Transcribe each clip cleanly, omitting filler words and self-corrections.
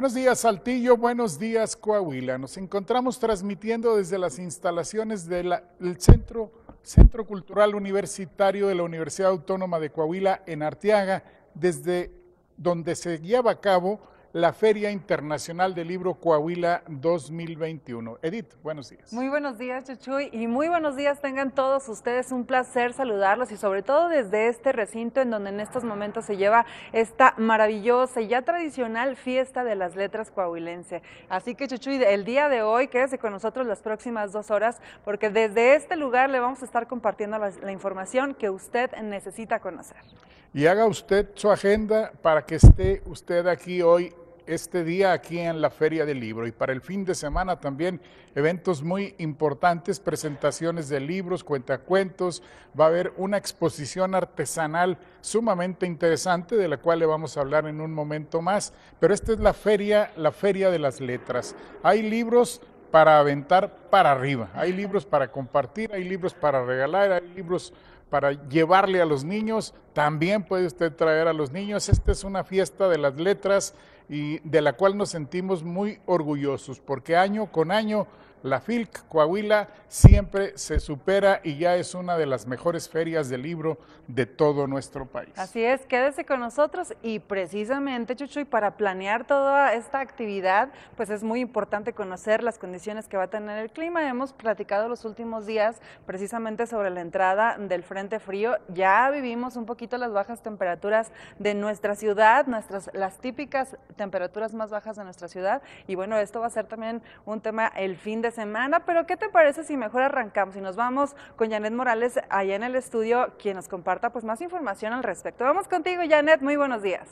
Buenos días, Saltillo. Buenos días, Coahuila. Nos encontramos transmitiendo desde las instalaciones del Centro Cultural Universitario de la Universidad Autónoma de Coahuila en Arteaga, desde donde se lleva a cabo la Feria Internacional del Libro Coahuila 2021. Edith, buenos días. Muy buenos días, Chuchuy, y muy buenos días tengan todos ustedes. Un placer saludarlos y sobre todo desde este recinto en donde en estos momentos se lleva esta maravillosa y ya tradicional Fiesta de las Letras Coahuilense. Así que, Chuchuy, el día de hoy quédese con nosotros las próximas 2 horas porque desde este lugar le vamos a estar compartiendo la información que usted necesita conocer. Y haga usted su agenda para que esté usted aquí hoy, este día aquí en la Feria del Libro, y para el fin de semana también eventos muy importantes, presentaciones de libros, cuentacuentos. Va a haber una exposición artesanal sumamente interesante de la cual le vamos a hablar en un momento más, pero esta es la feria de las letras. Hay libros para aventar para arriba, hay libros para compartir, hay libros para regalar, hay libros para llevarle a los niños, también puede usted traer a los niños. Esta es una fiesta de las letras y de la cual nos sentimos muy orgullosos, porque año con año la FILC Coahuila siempre se supera y ya es una de las mejores ferias de libro de todo nuestro país. Así es, quédese con nosotros y precisamente, Chuchuy, para planear toda esta actividad, pues es muy importante conocer las condiciones que va a tener el clima. Hemos platicado los últimos días precisamente sobre la entrada del frente frío. Ya vivimos un poquito las bajas temperaturas de nuestra ciudad, las típicas temperaturas más bajas de nuestra ciudad, y bueno, esto va a ser también un tema el fin de semana, pero ¿qué te parece si mejor arrancamos y nos vamos con Janet Morales allá en el estudio, quien nos comparta pues más información al respecto? Vamos contigo, Janet, muy buenos días.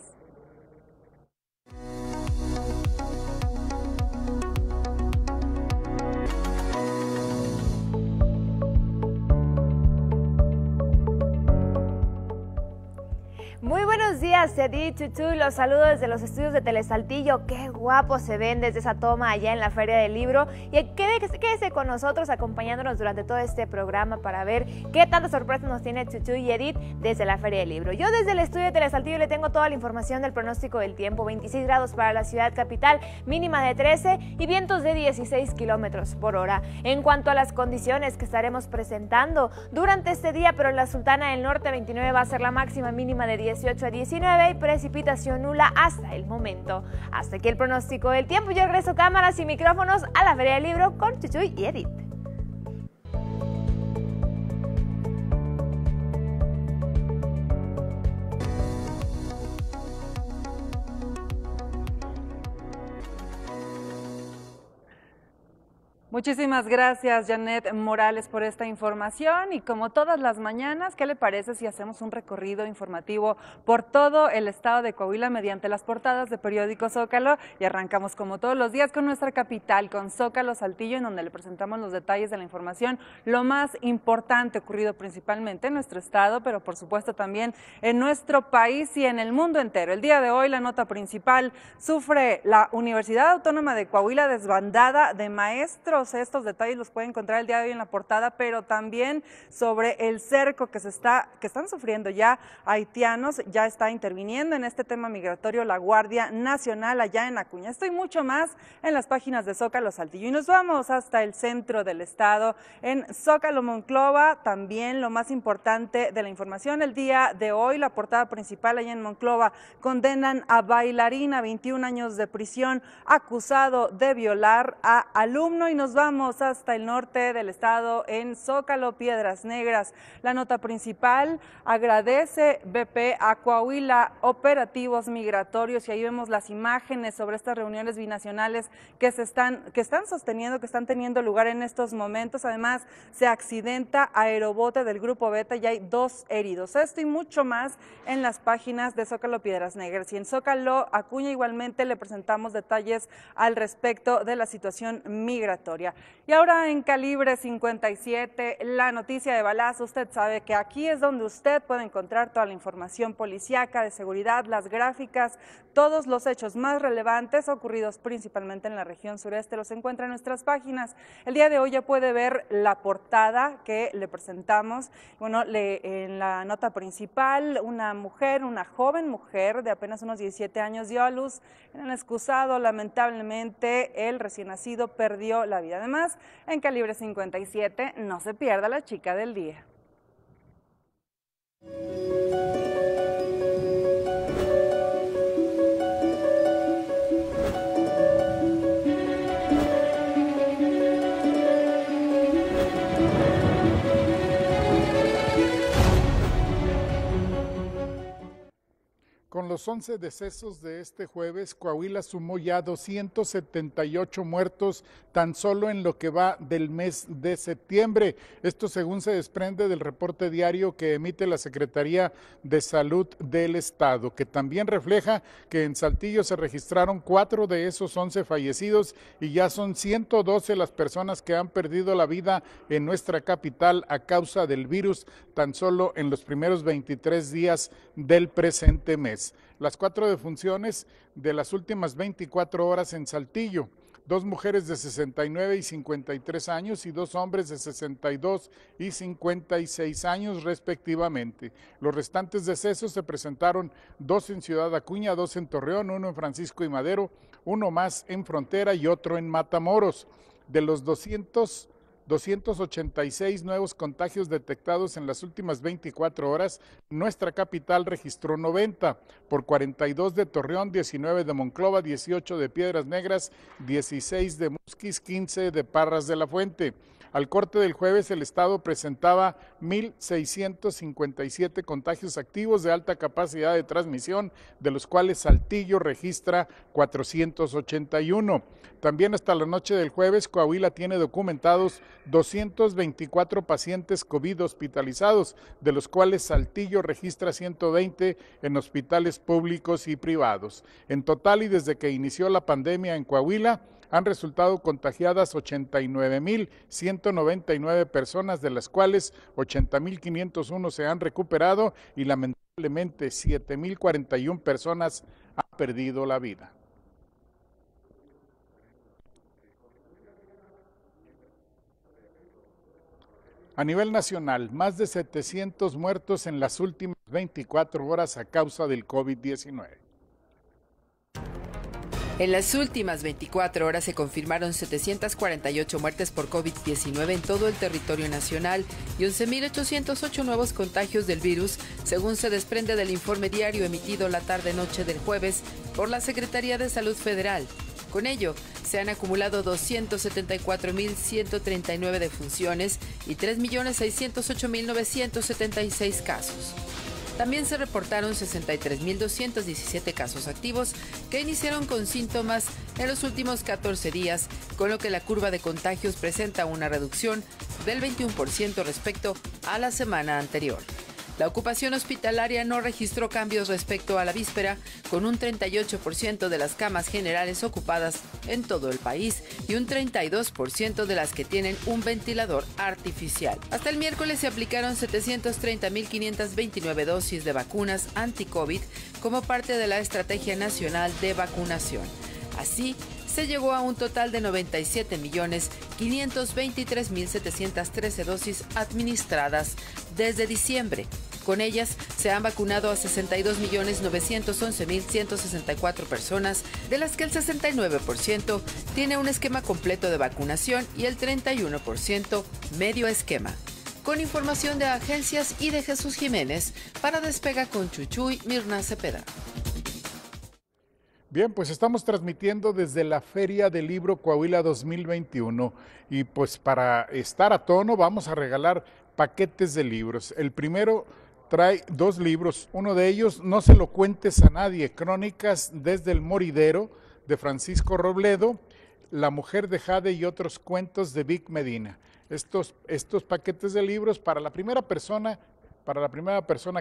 Muy buenos días, Edith, Chuchu, los saludos desde los estudios de Telesaltillo. Qué guapo se ven desde esa toma allá en la Feria del Libro. Y quédese con nosotros acompañándonos durante todo este programa para ver qué tantas sorpresas nos tiene Chuchu y Edith desde la Feria del Libro. Yo desde el estudio de Telesaltillo le tengo toda la información del pronóstico del tiempo. 26 grados para la ciudad capital, mínima de 13 y vientos de 16 kilómetros por hora. En cuanto a las condiciones que estaremos presentando durante este día, pero en la Sultana del Norte 29 va a ser la máxima, mínima de 18 a 19 y precipitación nula hasta el momento. Hasta aquí el pronóstico del tiempo. Yo regreso cámaras y micrófonos a la Feria del Libro con Chuchuy y Edith. Muchísimas gracias, Janet Morales, por esta información. Y como todas las mañanas, ¿qué le parece si hacemos un recorrido informativo por todo el estado de Coahuila mediante las portadas de periódico Zócalo? Y arrancamos como todos los días con nuestra capital, con Zócalo Saltillo, en donde le presentamos los detalles de la información, lo más importante ocurrido principalmente en nuestro estado, pero por supuesto también en nuestro país y en el mundo entero. El día de hoy la nota principal: sufre la Universidad Autónoma de Coahuila desbandada de maestros. Estos detalles los puede encontrar el día de hoy en la portada, pero también sobre el cerco que están sufriendo ya haitianos. Ya está interviniendo en este tema migratorio la Guardia Nacional allá en Acuña. Esto y mucho más en las páginas de Zócalo Saltillo. Y nos vamos hasta el centro del estado, en Zócalo Monclova. También lo más importante de la información el día de hoy, la portada principal allá en Monclova: condenan a bailarina a 21 años de prisión, acusado de violar a alumno. Y nos vamos hasta el norte del estado, en Zócalo Piedras Negras. La nota principal: agradece BP a Coahuila operativos migratorios, y ahí vemos las imágenes sobre estas reuniones binacionales que están teniendo lugar en estos momentos. Además, se accidenta aerobote del Grupo Beta y hay 2 heridos. Esto y mucho más en las páginas de Zócalo Piedras Negras. Y en Zócalo Acuña igualmente le presentamos detalles al respecto de la situación migratoria. historia. Y ahora en Calibre 57, la noticia de balazo. Usted sabe que aquí es donde usted puede encontrar toda la información policíaca, de seguridad, las gráficas, todos los hechos más relevantes ocurridos principalmente en la región sureste. Los encuentra en nuestras páginas. El día de hoy ya puede ver la portada que le presentamos. Bueno, en la nota principal, una joven mujer de apenas unos 17 años dio a luz en el excusado. Lamentablemente, el recién nacido perdió la vida. Además, en Calibre 57, no se pierda la chica del día. Con los 11 decesos de este jueves, Coahuila sumó ya 278 muertos tan solo en lo que va del mes de septiembre. Esto según se desprende del reporte diario que emite la Secretaría de Salud del Estado, que también refleja que en Saltillo se registraron 4 de esos 11 fallecidos y ya son 112 las personas que han perdido la vida en nuestra capital a causa del virus tan solo en los primeros 23 días del presente mes. Las 4 defunciones de las últimas 24 horas en Saltillo, 2 mujeres de 69 y 53 años y 2 hombres de 62 y 56 años respectivamente. Los restantes decesos se presentaron 2 en Ciudad Acuña, 2 en Torreón, 1 en Francisco y Madero, 1 más en Frontera y otro en Matamoros. De los 286 nuevos contagios detectados en las últimas 24 horas, nuestra capital registró 90, por 42 de Torreón, 19 de Monclova, 18 de Piedras Negras, 16 de Musquis, 15 de Parras de la Fuente. Al corte del jueves, el Estado presentaba 1,657 contagios activos de alta capacidad de transmisión, de los cuales Saltillo registra 481. También hasta la noche del jueves, Coahuila tiene documentados 224 pacientes COVID hospitalizados, de los cuales Saltillo registra 120 en hospitales públicos y privados. En total, y desde que inició la pandemia en Coahuila, han resultado contagiadas 89,199 personas, de las cuales 80,501 se han recuperado y lamentablemente 7,041 personas han perdido la vida. A nivel nacional, más de 700 muertos en las últimas 24 horas a causa del COVID-19. En las últimas 24 horas se confirmaron 748 muertes por COVID-19 en todo el territorio nacional y 11,808 nuevos contagios del virus, según se desprende del informe diario emitido la tarde-noche del jueves por la Secretaría de Salud Federal. Con ello, se han acumulado 274,139 defunciones y 3,608,976 casos. También se reportaron 63,217 casos activos que iniciaron con síntomas en los últimos 14 días, con lo que la curva de contagios presenta una reducción del 21% respecto a la semana anterior. La ocupación hospitalaria no registró cambios respecto a la víspera, con un 38% de las camas generales ocupadas en todo el país y un 32% de las que tienen un ventilador artificial. Hasta el miércoles se aplicaron 730,529 dosis de vacunas anti-COVID como parte de la Estrategia Nacional de Vacunación. Así, se llegó a un total de 97,523,713 dosis administradas desde diciembre. Con ellas se han vacunado a 62,911,164 personas, de las que el 69% tiene un esquema completo de vacunación y el 31% medio esquema. Con información de agencias y de Jesús Jiménez, para Despega con Chuchuy, Mirna Cepeda. Bien, pues estamos transmitiendo desde la Feria del Libro Coahuila 2021 y pues para estar a tono vamos a regalar paquetes de libros. El primero trae 2 libros, uno de ellos, No se lo cuentes a nadie, Crónicas desde el Moridero, de Francisco Robledo, La mujer de Jade y otros cuentos, de Vic Medina. Estos paquetes de libros para la primera persona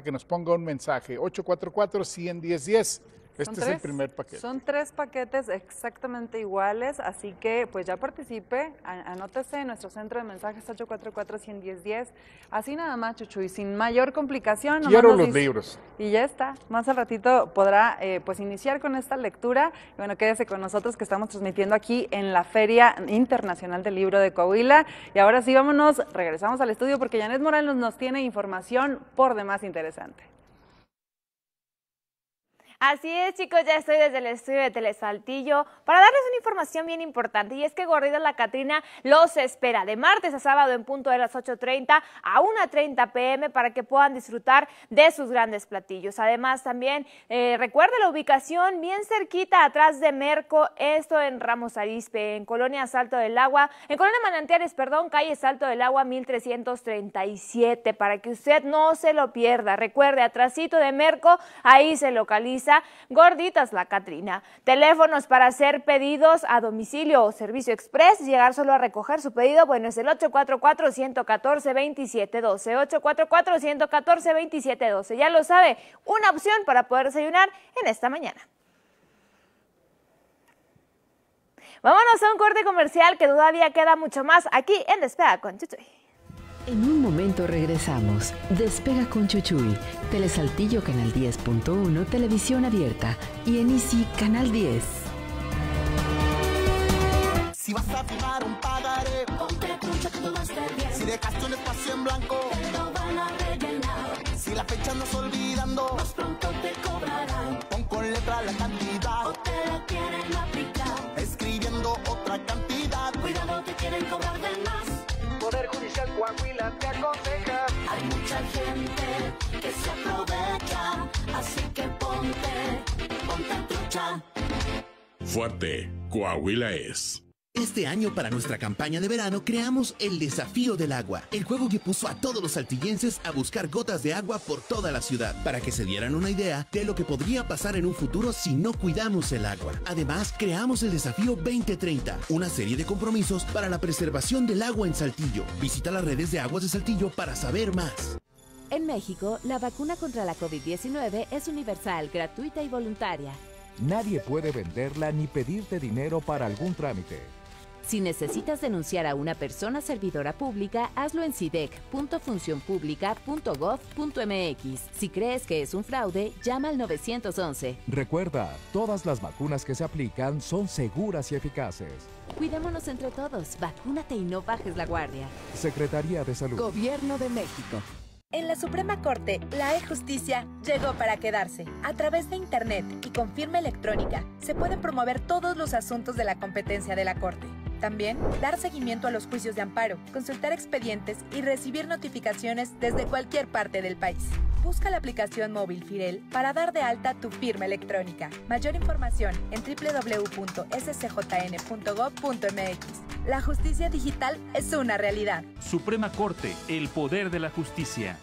que nos ponga un mensaje, 844-110-10. Este es el primer paquete. Son tres paquetes exactamente iguales, así que pues ya participe, anótese en nuestro centro de mensajes 844-11010. Así nada más, Chuchu, y sin mayor complicación. Quiero los libros. Y ya está, más al ratito podrá pues iniciar con esta lectura. Y bueno, quédese con nosotros que estamos transmitiendo aquí en la Feria Internacional del Libro de Coahuila. Y ahora sí, vámonos, regresamos al estudio porque Janet Morales nos tiene información por demás interesante. Así es, chicos, ya estoy desde el estudio de Telesaltillo para darles una información bien importante, y es que Gorditas La Catrina los espera de martes a sábado en punto de las 8:30 a 1:30 p.m. para que puedan disfrutar de sus grandes platillos. Además también recuerde la ubicación bien cerquita atrás de Merco, esto en Ramos Arizpe, en Colonia Salto del Agua, en Colonia Manantiales, perdón, calle Salto del Agua 1337, para que usted no se lo pierda. Recuerde, atrásito de Merco, ahí se localiza Gorditas La Catrina. Teléfonos para hacer pedidos a domicilio o servicio express, llegar solo a recoger su pedido, bueno, es el 844-114-2712, 844-114-2712, ya lo sabe, una opción para poder desayunar en esta mañana. Vámonos a un corte comercial que todavía queda mucho más aquí en Despega con Chuchuy. En un momento regresamos. Despega con Chuchuy. Telesaltillo Canal 10.1, Televisión Abierta. Y en Easy Canal 10. Si vas a firmar un pagaré, ponte trucha que todo va a estar bien. Si dejaste un espacio en blanco, te lo van a rellenar. Si la fecha andas olvidando, más pronto te cobrarán. Pon con letra la cantidad, o te lo quieren aplicar. Escribiendo otra cantidad, cuidado que quieren cobrar de más. Poder Judicial Coahuila te aconseja. Hay mucha gente que se aprovecha, así que ponte trucha. Fuerte, Coahuila es. Este año, para nuestra campaña de verano, creamos el Desafío del Agua, el juego que puso a todos los saltillenses a buscar gotas de agua por toda la ciudad, para que se dieran una idea de lo que podría pasar en un futuro si no cuidamos el agua. Además, creamos el Desafío 2030, una serie de compromisos para la preservación del agua en Saltillo. Visita las redes de Aguas de Saltillo para saber más. En México, la vacuna contra la COVID-19 es universal, gratuita y voluntaria. Nadie puede venderla ni pedirte dinero para algún trámite. Si necesitas denunciar a una persona servidora pública, hazlo en cidec.funcionpublica.gov.mx. Si crees que es un fraude, llama al 911. Recuerda, todas las vacunas que se aplican son seguras y eficaces. Cuidémonos entre todos, vacúnate y no bajes la guardia. Secretaría de Salud. Gobierno de México. En la Suprema Corte, la e-Justicia llegó para quedarse. A través de Internet y con firma electrónica, se pueden promover todos los asuntos de la competencia de la Corte. También, dar seguimiento a los juicios de amparo, consultar expedientes y recibir notificaciones desde cualquier parte del país. Busca la aplicación móvil Firel para dar de alta tu firma electrónica. Mayor información en www.scjn.gov.mx. La justicia digital es una realidad. Suprema Corte, el poder de la justicia.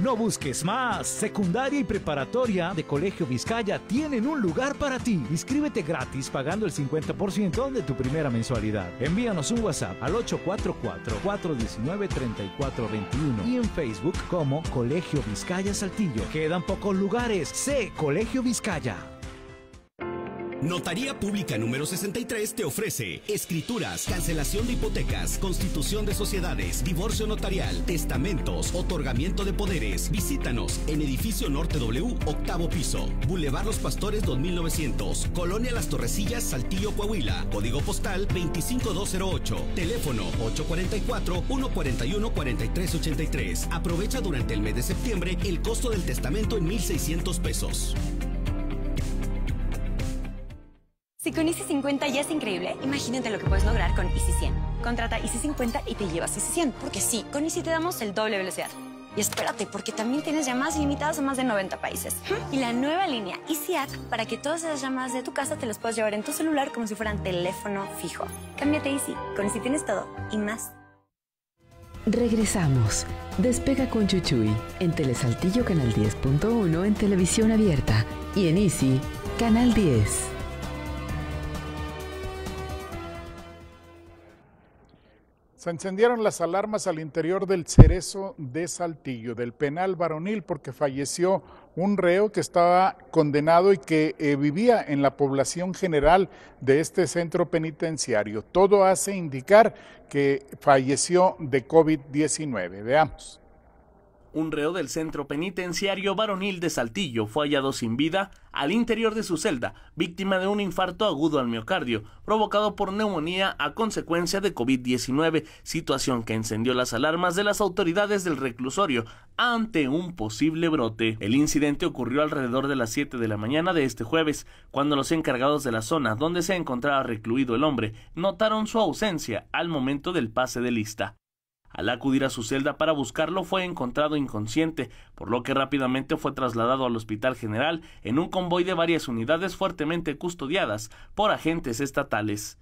No busques más. Secundaria y preparatoria de Colegio Vizcaya tienen un lugar para ti. Inscríbete gratis pagando el 50% de tu primera mensualidad. Envíanos un WhatsApp al 844-419-3421 y en Facebook como Colegio Vizcaya Saltillo. Quedan pocos lugares. Sé Colegio Vizcaya. Notaría Pública número 63 te ofrece escrituras, cancelación de hipotecas, constitución de sociedades, divorcio notarial, testamentos, otorgamiento de poderes. Visítanos en Edificio Norte W, octavo piso, Boulevard Los Pastores 2900, Colonia Las Torrecillas, Saltillo, Coahuila, código postal 25208, teléfono 844-141-4383. Aprovecha durante el mes de septiembre el costo del testamento en $1,600 pesos. Si con Easy 50 ya es increíble, imagínate lo que puedes lograr con Easy 100. Contrata Easy 50 y te llevas Easy 100, porque sí, con Easy te damos el doble de velocidad. Y espérate, porque también tienes llamadas ilimitadas a más de 90 países. Y la nueva línea Easy App, para que todas esas llamadas de tu casa te las puedas llevar en tu celular como si fueran teléfono fijo. Cámbiate Easy, con Easy tienes todo y más. Regresamos. Despega con Chuchuy en Telesaltillo Canal 10.1 en Televisión Abierta y en Easy Canal 10. Se encendieron las alarmas al interior del Cerezo de Saltillo, del penal varonil, porque falleció un reo que estaba condenado y que vivía en la población general de este centro penitenciario. Todo hace indicar que falleció de COVID-19. Veamos. Un reo del centro penitenciario varonil de Saltillo fue hallado sin vida al interior de su celda, víctima de un infarto agudo al miocardio, provocado por neumonía a consecuencia de COVID-19, situación que encendió las alarmas de las autoridades del reclusorio ante un posible brote. El incidente ocurrió alrededor de las 7 de la mañana de este jueves, cuando los encargados de la zona donde se encontraba recluido el hombre notaron su ausencia al momento del pase de lista. Al acudir a su celda para buscarlo fue encontrado inconsciente, por lo que rápidamente fue trasladado al Hospital General en un convoy de varias unidades fuertemente custodiadas por agentes estatales.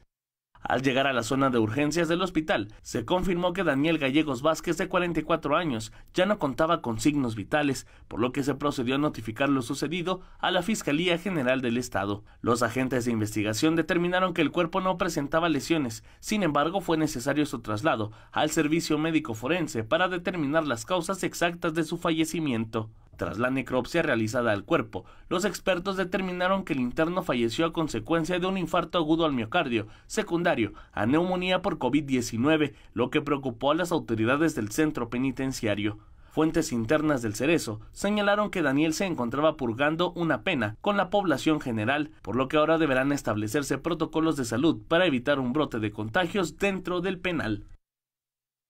Al llegar a la zona de urgencias del hospital, se confirmó que Daniel Gallegos Vázquez, de 44 años, ya no contaba con signos vitales, por lo que se procedió a notificar lo sucedido a la Fiscalía General del Estado. Los agentes de investigación determinaron que el cuerpo no presentaba lesiones, sin embargo fue necesario su traslado al servicio médico forense para determinar las causas exactas de su fallecimiento. Tras la necropsia realizada al cuerpo, los expertos determinaron que el interno falleció a consecuencia de un infarto agudo al miocardio, secundario a neumonía por COVID-19, lo que preocupó a las autoridades del centro penitenciario. Fuentes internas del Cerezo señalaron que Daniel se encontraba purgando una pena con la población general, por lo que ahora deberán establecerse protocolos de salud para evitar un brote de contagios dentro del penal.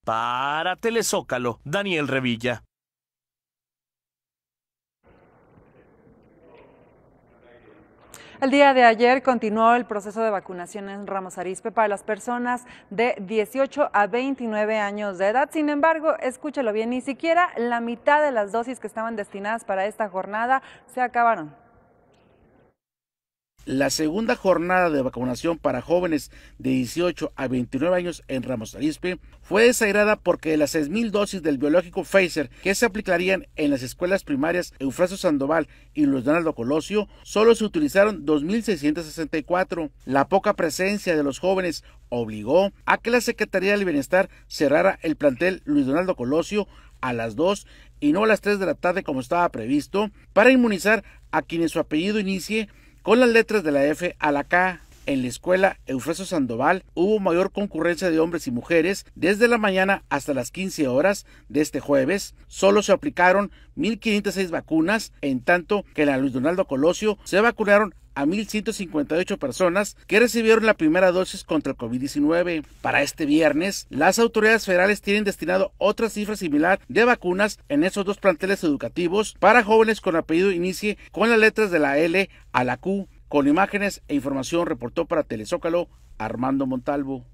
Para Telezócalo, Daniel Revilla. El día de ayer continuó el proceso de vacunación en Ramos Arizpe para las personas de 18 a 29 años de edad. Sin embargo, escúchelo bien, ni siquiera la mitad de las dosis que estaban destinadas para esta jornada se acabaron. La segunda jornada de vacunación para jóvenes de 18 a 29 años en Ramos Arizpe fue desairada porque las 6,000 dosis del biológico Pfizer que se aplicarían en las escuelas primarias Eufrasio Sandoval y Luis Donaldo Colosio solo se utilizaron 2,664. La poca presencia de los jóvenes obligó a que la Secretaría del Bienestar cerrara el plantel Luis Donaldo Colosio a las 2 y no a las 3 de la tarde como estaba previsto para inmunizar a quienes su apellido inicie con las letras de la F a la K. En la escuela Eufrasio Sandoval hubo mayor concurrencia de hombres y mujeres. Desde la mañana hasta las 15 horas de este jueves, solo se aplicaron 1,506 vacunas, en tanto que en la Luis Donaldo Colosio se vacunaron a 1,158 personas que recibieron la primera dosis contra el COVID-19. Para este viernes, las autoridades federales tienen destinado otra cifra similar de vacunas en esos dos planteles educativos para jóvenes con apellido inicie con las letras de la L a la Q. Con imágenes e información reportó para Telezócalo Armando Montalvo.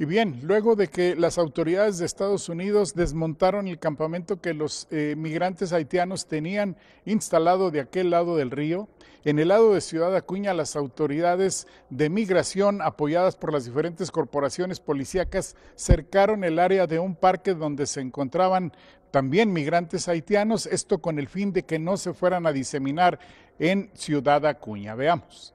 Y bien, luego de que las autoridades de Estados Unidos desmontaron el campamento que los migrantes haitianos tenían instalado de aquel lado del río, en el lado de Ciudad Acuña las autoridades de migración apoyadas por las diferentes corporaciones policíacas cercaron el área de un parque donde se encontraban también migrantes haitianos, esto con el fin de que no se fueran a diseminar en Ciudad Acuña. Veamos.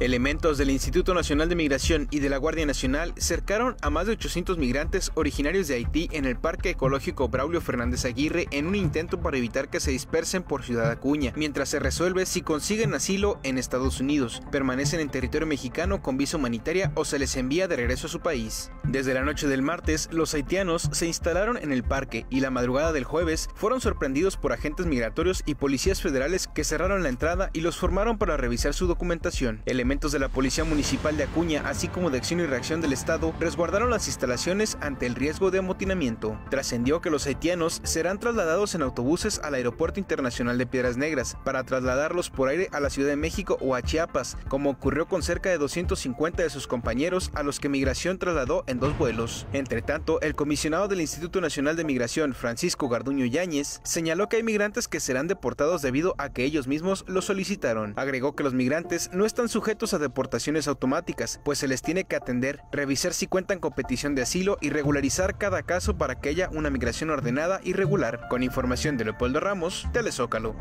Elementos del Instituto Nacional de Migración y de la Guardia Nacional cercaron a más de 800 migrantes originarios de Haití en el Parque Ecológico Braulio Fernández Aguirre en un intento para evitar que se dispersen por Ciudad Acuña, mientras se resuelve si consiguen asilo en Estados Unidos, permanecen en territorio mexicano con visa humanitaria o se les envía de regreso a su país. Desde la noche del martes, los haitianos se instalaron en el parque y la madrugada del jueves fueron sorprendidos por agentes migratorios y policías federales que cerraron la entrada y los formaron para revisar su documentación. Elementos de la Policía Municipal de Acuña, así como de Acción y Reacción del Estado, resguardaron las instalaciones ante el riesgo de amotinamiento. Trascendió que los haitianos serán trasladados en autobuses al Aeropuerto Internacional de Piedras Negras para trasladarlos por aire a la Ciudad de México o a Chiapas, como ocurrió con cerca de 250 de sus compañeros a los que Migración trasladó en 2 vuelos. Entre tanto, el comisionado del Instituto Nacional de Migración, Francisco Garduño Yáñez, señaló que hay migrantes que serán deportados debido a que ellos mismos lo solicitaron. Agregó que los migrantes no están sujetos a deportaciones automáticas, pues se les tiene que atender, revisar si cuentan con petición de asilo y regularizar cada caso para que haya una migración ordenada y regular. Con información de Leopoldo Ramos, Telezócalo.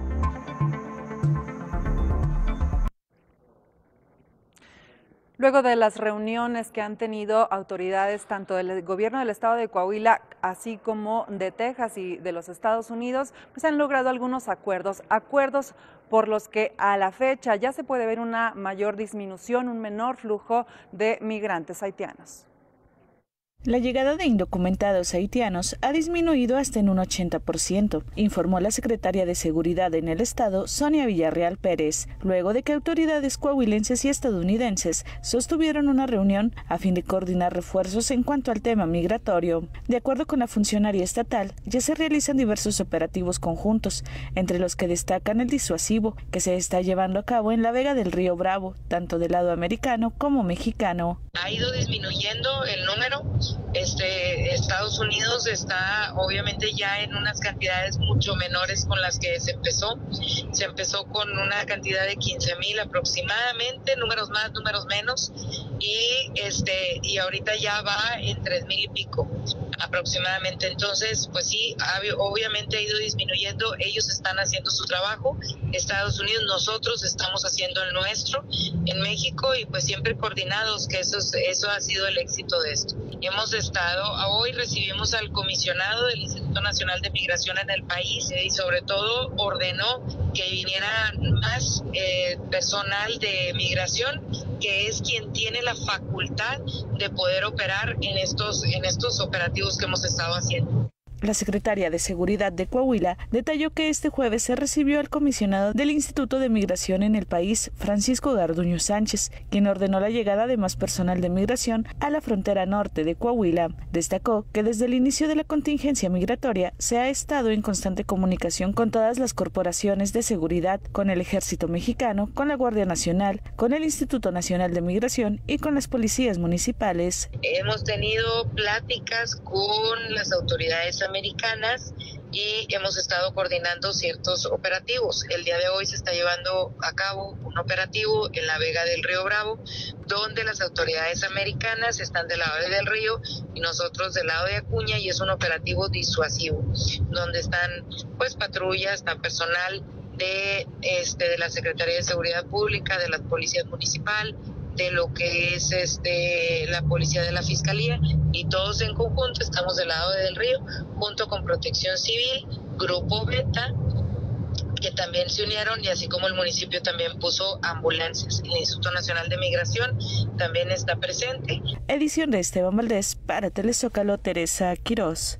Luego de las reuniones que han tenido autoridades tanto del gobierno del estado de Coahuila, así como de Texas y de los Estados Unidos, pues han logrado algunos acuerdos por los que a la fecha ya se puede ver una mayor disminución, un menor flujo de migrantes haitianos. La llegada de indocumentados haitianos ha disminuido hasta en un 80%, informó la secretaria de Seguridad en el Estado, Sonia Villarreal Pérez, luego de que autoridades coahuilenses y estadounidenses sostuvieron una reunión a fin de coordinar refuerzos en cuanto al tema migratorio. De acuerdo con la funcionaria estatal, ya se realizan diversos operativos conjuntos, entre los que destacan el disuasivo, que se está llevando a cabo en la Vega del Río Bravo, tanto del lado americano como mexicano. Ha ido disminuyendo el número. Estados Unidos está obviamente ya en unas cantidades mucho menores con las que se empezó con una cantidad de 15,000 aproximadamente, números más, números menos, y ahorita ya va en 3,000 y pico aproximadamente. Entonces, pues sí, obviamente ha ido disminuyendo. Ellos están haciendo su trabajo, Estados Unidos, nosotros estamos haciendo el nuestro en México, y pues siempre coordinados, que eso ha sido el éxito de esto. Hemos estado, hoy recibimos al comisionado del Instituto Nacional de Migración en el país, y sobre todo ordenó que viniera más personal de migración, que es quien tiene la facultad de poder operar en estos operativos que hemos estado haciendo. La secretaria de Seguridad de Coahuila detalló que este jueves se recibió al comisionado del Instituto de Migración en el país, Francisco Garduño Sánchez, quien ordenó la llegada de más personal de migración a la frontera norte de Coahuila. Destacó que desde el inicio de la contingencia migratoria se ha estado en constante comunicación con todas las corporaciones de seguridad, con el Ejército Mexicano, con la Guardia Nacional, con el Instituto Nacional de Migración y con las policías municipales. Hemos tenido pláticas con las autoridades americanas y hemos estado coordinando ciertos operativos. El día de hoy se está llevando a cabo un operativo en la Vega del Río Bravo, donde las autoridades americanas están del lado del río y nosotros del lado de Acuña, y es un operativo disuasivo, donde están pues patrullas, están personal de la Secretaría de Seguridad Pública, de las policías municipal, de lo que es la policía de la fiscalía, y todos en conjunto estamos del lado del río, junto con Protección Civil, Grupo Beta, que también se unieron, y así como el municipio también puso ambulancias. El Instituto Nacional de Migración también está presente. Edición de Esteban Valdés para Telezócalo, Teresa Quirós.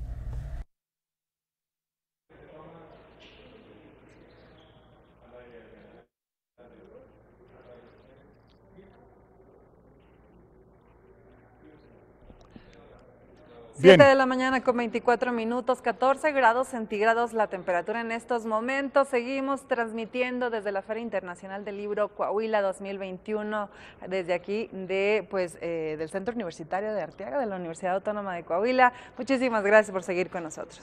Bien. 7:24 a.m, 14 grados centígrados la temperatura en estos momentos. Seguimos transmitiendo desde la Feria Internacional del Libro Coahuila 2021, desde aquí del Centro Universitario de Arteaga, de la Universidad Autónoma de Coahuila. Muchísimas gracias por seguir con nosotros.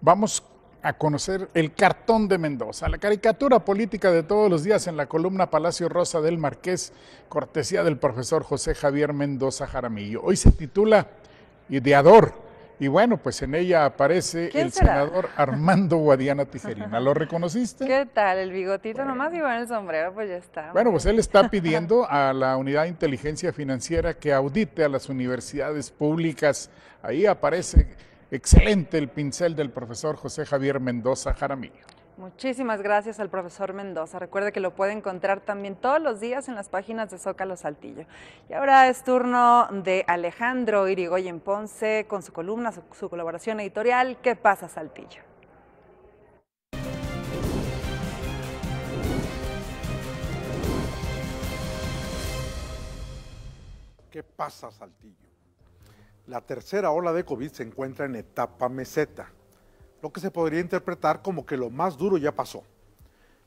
Vamos a conocer el cartón de Mendoza, la caricatura política de todos los días en la columna Palacio Rosa del Marqués, cortesía del profesor José Javier Mendoza Jaramillo. Hoy se titula Ideador, y bueno, pues en ella aparece el senador Armando Guadiana Tijerina. ¿Lo reconociste? ¿Qué tal? El bigotito nomás y bueno, el sombrero, pues ya está. Bueno, pues él está pidiendo a la Unidad de Inteligencia Financiera que audite a las universidades públicas. Ahí aparece excelente el pincel del profesor José Javier Mendoza Jaramillo. Muchísimas gracias al profesor Mendoza. Recuerde que lo puede encontrar también todos los días en las páginas de Zócalo Saltillo. Y ahora es turno de Alejandro Irigoyen Ponce con su columna, su colaboración editorial, ¿Qué pasa Saltillo? ¿Qué pasa Saltillo? La tercera ola de COVID se encuentra en etapa meseta, lo que se podría interpretar como que lo más duro ya pasó.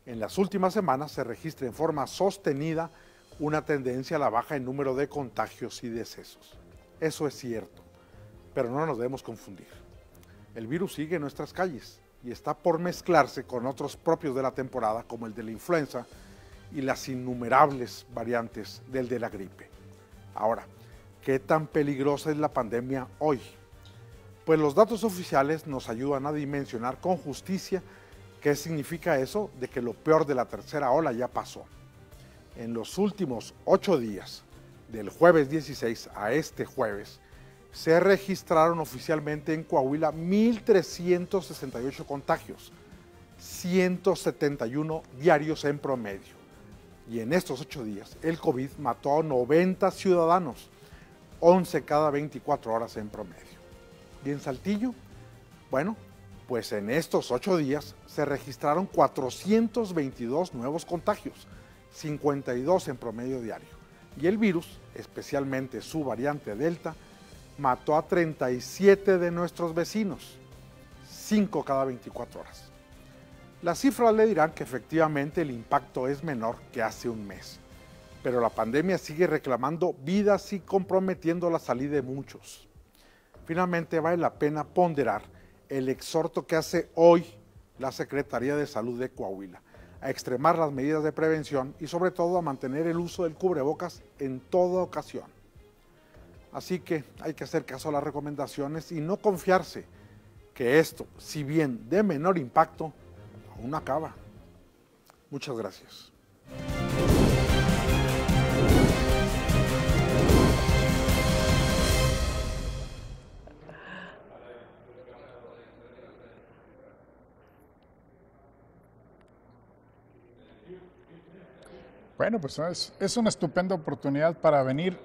En las últimas semanas se registra en forma sostenida una tendencia a la baja en número de contagios y decesos. Eso es cierto, pero no nos debemos confundir. El virus sigue en nuestras calles y está por mezclarse con otros propios de la temporada, como el de la influenza y las innumerables variantes del de la gripe. Ahora, ¿qué tan peligrosa es la pandemia hoy? Pues los datos oficiales nos ayudan a dimensionar con justicia qué significa eso de que lo peor de la tercera ola ya pasó. En los últimos 8 días, del jueves 16 a este jueves, se registraron oficialmente en Coahuila 1,368 contagios, 171 diarios en promedio. Y en estos 8 días, el COVID mató a 90 ciudadanos, 11 cada 24 horas en promedio. ¿Y en Saltillo? Bueno, pues en estos 8 días se registraron 422 nuevos contagios, 52 en promedio diario. Y el virus, especialmente su variante Delta, mató a 37 de nuestros vecinos, 5 cada 24 horas. Las cifras le dirán que efectivamente el impacto es menor que hace un mes, pero la pandemia sigue reclamando vidas y comprometiendo la salida de muchos. Finalmente vale la pena ponderar el exhorto que hace hoy la Secretaría de Salud de Coahuila, a extremar las medidas de prevención y sobre todo a mantener el uso del cubrebocas en toda ocasión. Así que hay que hacer caso a las recomendaciones y no confiarse que esto, si bien de menor impacto, aún no acaba. Muchas gracias. Bueno, pues es una estupenda oportunidad para venir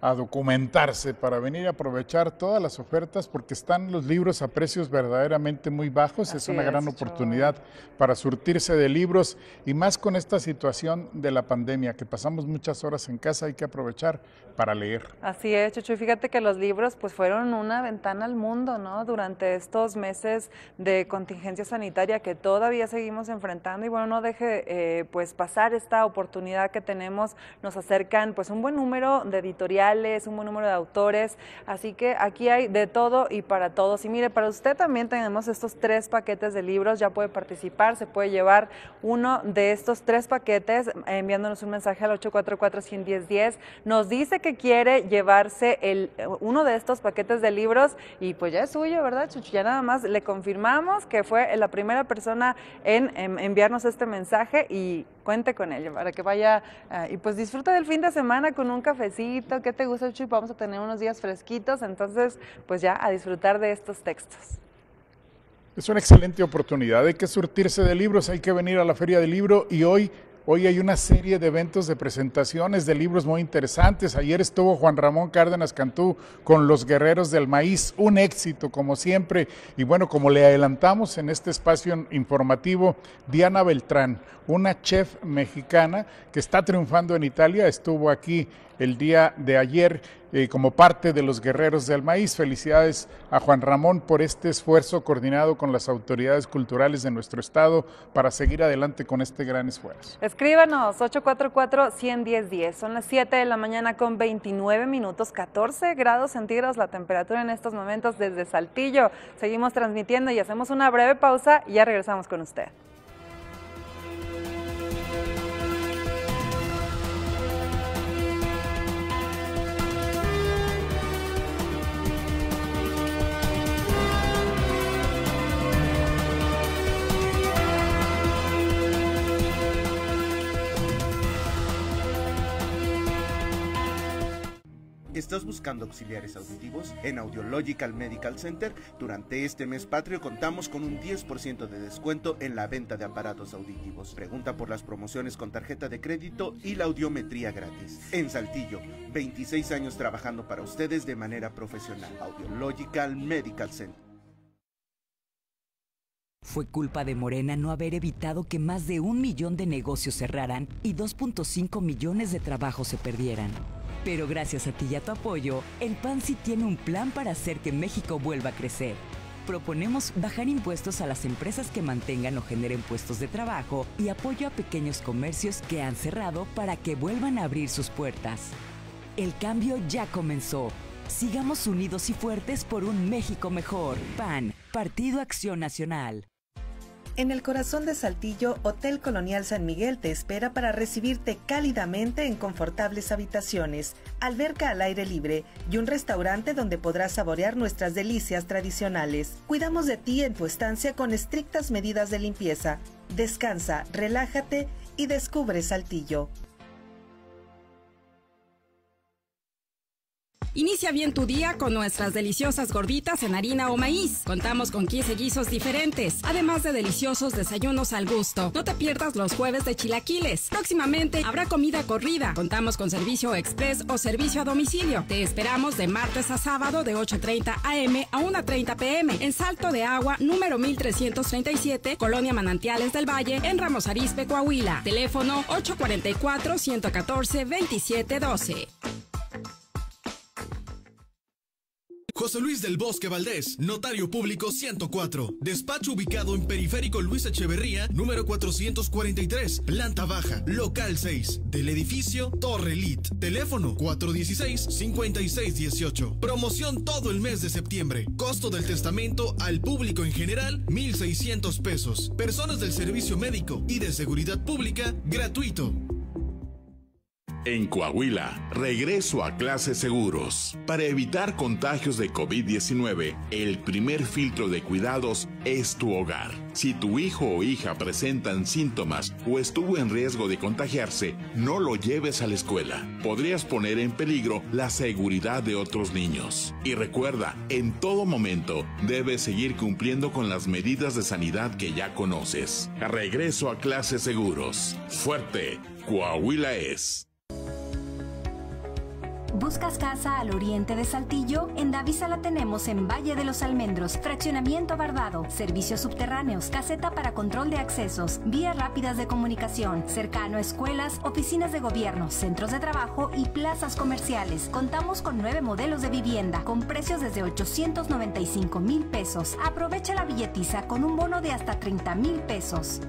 a documentarse, para venir a aprovechar todas las ofertas, porque están los libros a precios verdaderamente muy bajos. Así es una gran oportunidad para surtirse de libros, y más con esta situación de la pandemia, que pasamos muchas horas en casa, hay que aprovechar para leer. Así es, Chucho, y fíjate que los libros pues fueron una ventana al mundo, ¿no? Durante estos meses de contingencia sanitaria que todavía seguimos enfrentando, y bueno, no deje pues pasar esta oportunidad que tenemos. Nos acercan pues un buen número de editoriales, un buen número de autores, así que aquí hay de todo y para todos. Y mire, para usted también tenemos estos 3 paquetes de libros, ya puede participar, se puede llevar uno de estos 3 paquetes enviándonos un mensaje al 844-110-10, nos dice que quiere llevarse uno de estos paquetes de libros y pues ya es suyo, ¿verdad, Chuchu? Ya nada más le confirmamos que fue la primera persona en enviarnos este mensaje y cuente con ello para que vaya y pues disfrute del fin de semana con un cafecito. ¿Qué te gusta, Chucho? Vamos a tener unos días fresquitos, entonces pues ya a disfrutar de estos textos. Es una excelente oportunidad, hay que surtirse de libros, hay que venir a la Feria del Libro, y hoy hay una serie de eventos, de presentaciones de libros muy interesantes. Ayer estuvo Juan Ramón Cárdenas Cantú con Los Guerreros del Maíz, un éxito como siempre. Y bueno, como le adelantamos en este espacio informativo, Diana Beltrán, una chef mexicana que está triunfando en Italia, estuvo aquí el día de ayer como parte de Los Guerreros del Maíz. Felicidades a Juan Ramón por este esfuerzo coordinado con las autoridades culturales de nuestro estado para seguir adelante con este gran esfuerzo. Escríbanos, 844-110-10, son las 7 de la mañana con 29 minutos, 14 grados centígrados la temperatura en estos momentos desde Saltillo. Seguimos transmitiendo y hacemos una breve pausa y ya regresamos con usted. ¿Estás buscando auxiliares auditivos? En Audiological Medical Center, durante este mes patrio contamos con un 10% de descuento en la venta de aparatos auditivos. Pregunta por las promociones con tarjeta de crédito y la audiometría gratis. En Saltillo, 26 años trabajando para ustedes de manera profesional. Audiological Medical Center. Fue culpa de Morena no haber evitado que más de 1 millón de negocios cerraran y 2.5 millones de trabajos se perdieran. Pero gracias a ti y a tu apoyo, el PAN sí tiene un plan para hacer que México vuelva a crecer. Proponemos bajar impuestos a las empresas que mantengan o generen puestos de trabajo y apoyo a pequeños comercios que han cerrado para que vuelvan a abrir sus puertas. El cambio ya comenzó. Sigamos unidos y fuertes por un México mejor. PAN, Partido Acción Nacional. En el corazón de Saltillo, Hotel Colonial San Miguel te espera para recibirte cálidamente en confortables habitaciones, alberca al aire libre y un restaurante donde podrás saborear nuestras delicias tradicionales. Cuidamos de ti en tu estancia con estrictas medidas de limpieza. Descansa, relájate y descubre Saltillo. Inicia bien tu día con nuestras deliciosas gorditas en harina o maíz. Contamos con 15 guisos diferentes, además de deliciosos desayunos al gusto. No te pierdas los jueves de chilaquiles. Próximamente habrá comida corrida. Contamos con servicio express o servicio a domicilio. Te esperamos de martes a sábado de 8:30 a.m. a 1:30 p.m. en Salto de Agua número 1337, Colonia Manantiales del Valle, en Ramos Arizpe, Coahuila. Teléfono 844-114-2712. José Luis del Bosque Valdés, notario público 104. Despacho ubicado en Periférico Luis Echeverría, número 443, planta baja, local 6, del edificio Torre Elite. Teléfono 416-5618. Promoción todo el mes de septiembre. Costo del testamento al público en general, 1,600 pesos. Personas del servicio médico y de seguridad pública, gratuito. En Coahuila, regreso a clases seguros. Para evitar contagios de COVID-19, el primer filtro de cuidados es tu hogar. Si tu hijo o hija presentan síntomas o estuvo en riesgo de contagiarse, no lo lleves a la escuela. Podrías poner en peligro la seguridad de otros niños. Y recuerda, en todo momento, debes seguir cumpliendo con las medidas de sanidad que ya conoces. Regreso a clases seguros. Fuerte, Coahuila es. ¿Buscas casa al oriente de Saltillo? En Davisa la tenemos en Valle de los Almendros, fraccionamiento Bardado, servicios subterráneos, caseta para control de accesos, vías rápidas de comunicación, cercano a escuelas, oficinas de gobierno, centros de trabajo y plazas comerciales. Contamos con 9 modelos de vivienda, con precios desde 895,000 pesos. Aprovecha la billetiza con un bono de hasta 30,000 pesos.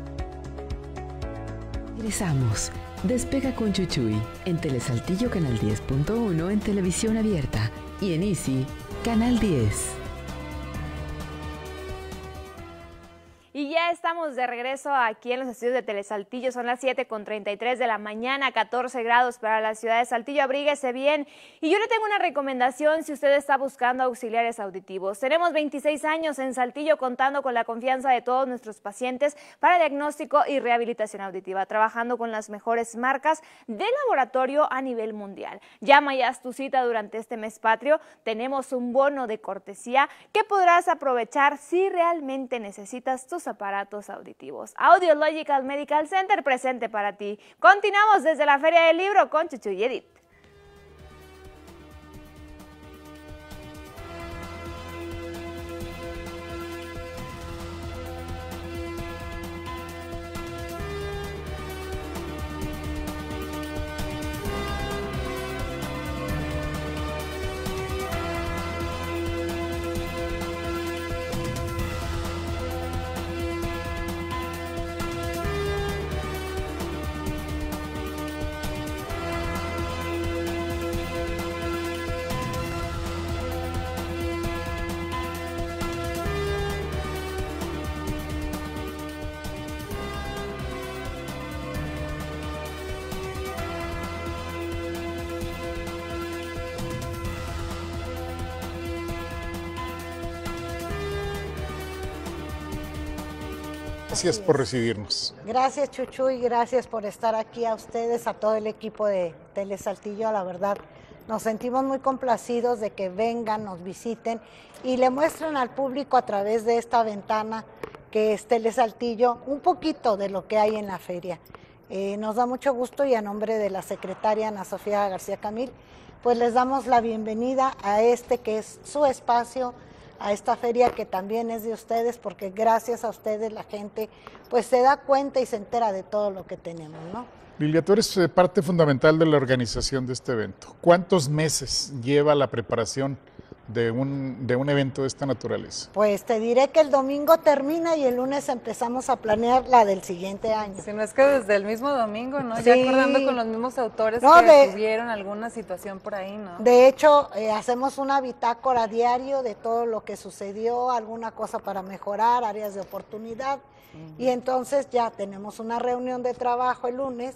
Regresamos. Despega con Chuchuy en Telesaltillo Canal 10.1 en televisión abierta y en Easy Canal 10. Y ya estamos de regreso aquí en los estudios de Telesaltillo. Son las 7:33 de la mañana, 14 grados para la ciudad de Saltillo. Abríguese bien. Y yo le tengo una recomendación si usted está buscando auxiliares auditivos. Tenemos 26 años en Saltillo contando con la confianza de todos nuestros pacientes para diagnóstico y rehabilitación auditiva, trabajando con las mejores marcas de laboratorio a nivel mundial. Llama y haz tu cita durante este mes patrio. Tenemos un bono de cortesía que podrás aprovechar si realmente necesitas tus aparatos auditivos. Audiological Medical Center presente para ti. Continuamos desde la Feria del Libro con Chuchuy Edith. Gracias por recibirnos. Gracias, Chuchuy, gracias por estar aquí, a ustedes, a todo el equipo de Telesaltillo. La verdad, nos sentimos muy complacidos de que vengan, nos visiten y le muestren al público a través de esta ventana que es Telesaltillo un poquito de lo que hay en la feria. Nos da mucho gusto y a nombre de la secretaria Ana Sofía García Camil, pues les damos la bienvenida a este que es su espacio, a esta feria que también es de ustedes, porque gracias a ustedes la gente pues se da cuenta y se entera de todo lo que tenemos, ¿no? Lilia, tú eres parte fundamental de la organización de este evento. ¿Cuántos meses lleva la preparación de un evento de esta naturaleza? Pues te diré que el domingo termina y el lunes empezamos a planear la del siguiente año. Si no es que desde el mismo domingo, ¿no? Sí. Ya acordando con los mismos autores que tuvieron alguna situación por ahí, ¿no? De hecho, hacemos una bitácora diario de todo lo que sucedió, alguna cosa para mejorar, áreas de oportunidad. Y entonces ya tenemos una reunión de trabajo el lunes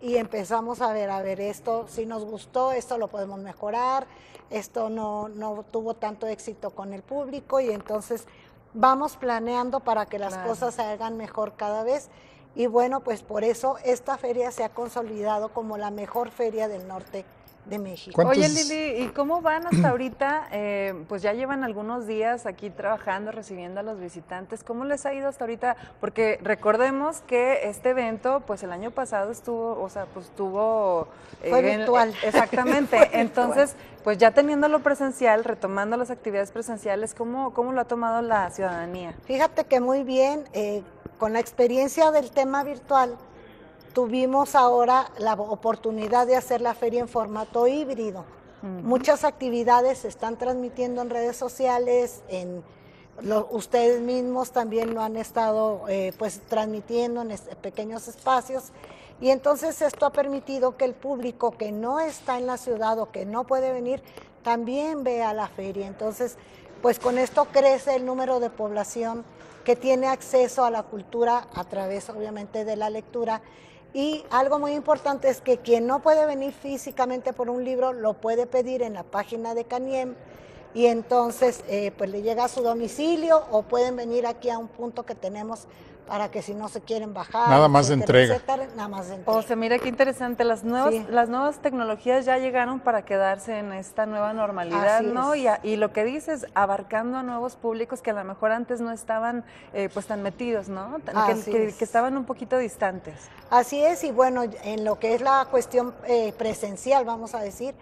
y empezamos a ver, esto sí nos gustó, esto lo podemos mejorar, esto no tuvo tanto éxito con el público y entonces vamos planeando para que las cosas se hagan mejor cada vez. Y bueno, pues por eso esta feria se ha consolidado como la mejor feria del norte de México. ¿Cuántos... Oye, Lili, ¿y cómo van hasta ahorita? Pues ya llevan algunos días aquí trabajando, recibiendo a los visitantes. ¿Cómo les ha ido hasta ahorita? Porque recordemos que este evento, pues el año pasado estuvo, fue virtual. Exactamente. Fue entonces, virtual. Pues ya teniéndolo presencial, retomando las actividades presenciales, ¿cómo lo ha tomado la ciudadanía? Fíjate que muy bien, con la experiencia del tema virtual, tuvimos ahora la oportunidad de hacer la feria en formato híbrido. Muchas actividades se están transmitiendo en redes sociales, ustedes mismos también lo han estado pues transmitiendo en pequeños espacios, y entonces esto ha permitido que el público que no está en la ciudad o que no puede venir, también vea la feria. Entonces, pues con esto crece el número de población que tiene acceso a la cultura a través, obviamente, de la lectura. Y algo muy importante es que quien no puede venir físicamente por un libro lo puede pedir en la página de CANIEM y entonces pues le llega a su domicilio, o pueden venir aquí a un punto que tenemos para que si no se quieren bajar. Nada más de entrega. Nada más de entrega. O sea, mira qué interesante, las nuevas tecnologías ya llegaron para quedarse en esta nueva normalidad, ¿no? Y lo que dices, abarcando a nuevos públicos que a lo mejor antes no estaban pues tan metidos, ¿no? Que estaban un poquito distantes. Así es, y bueno, en lo que es la cuestión presencial, vamos a decir,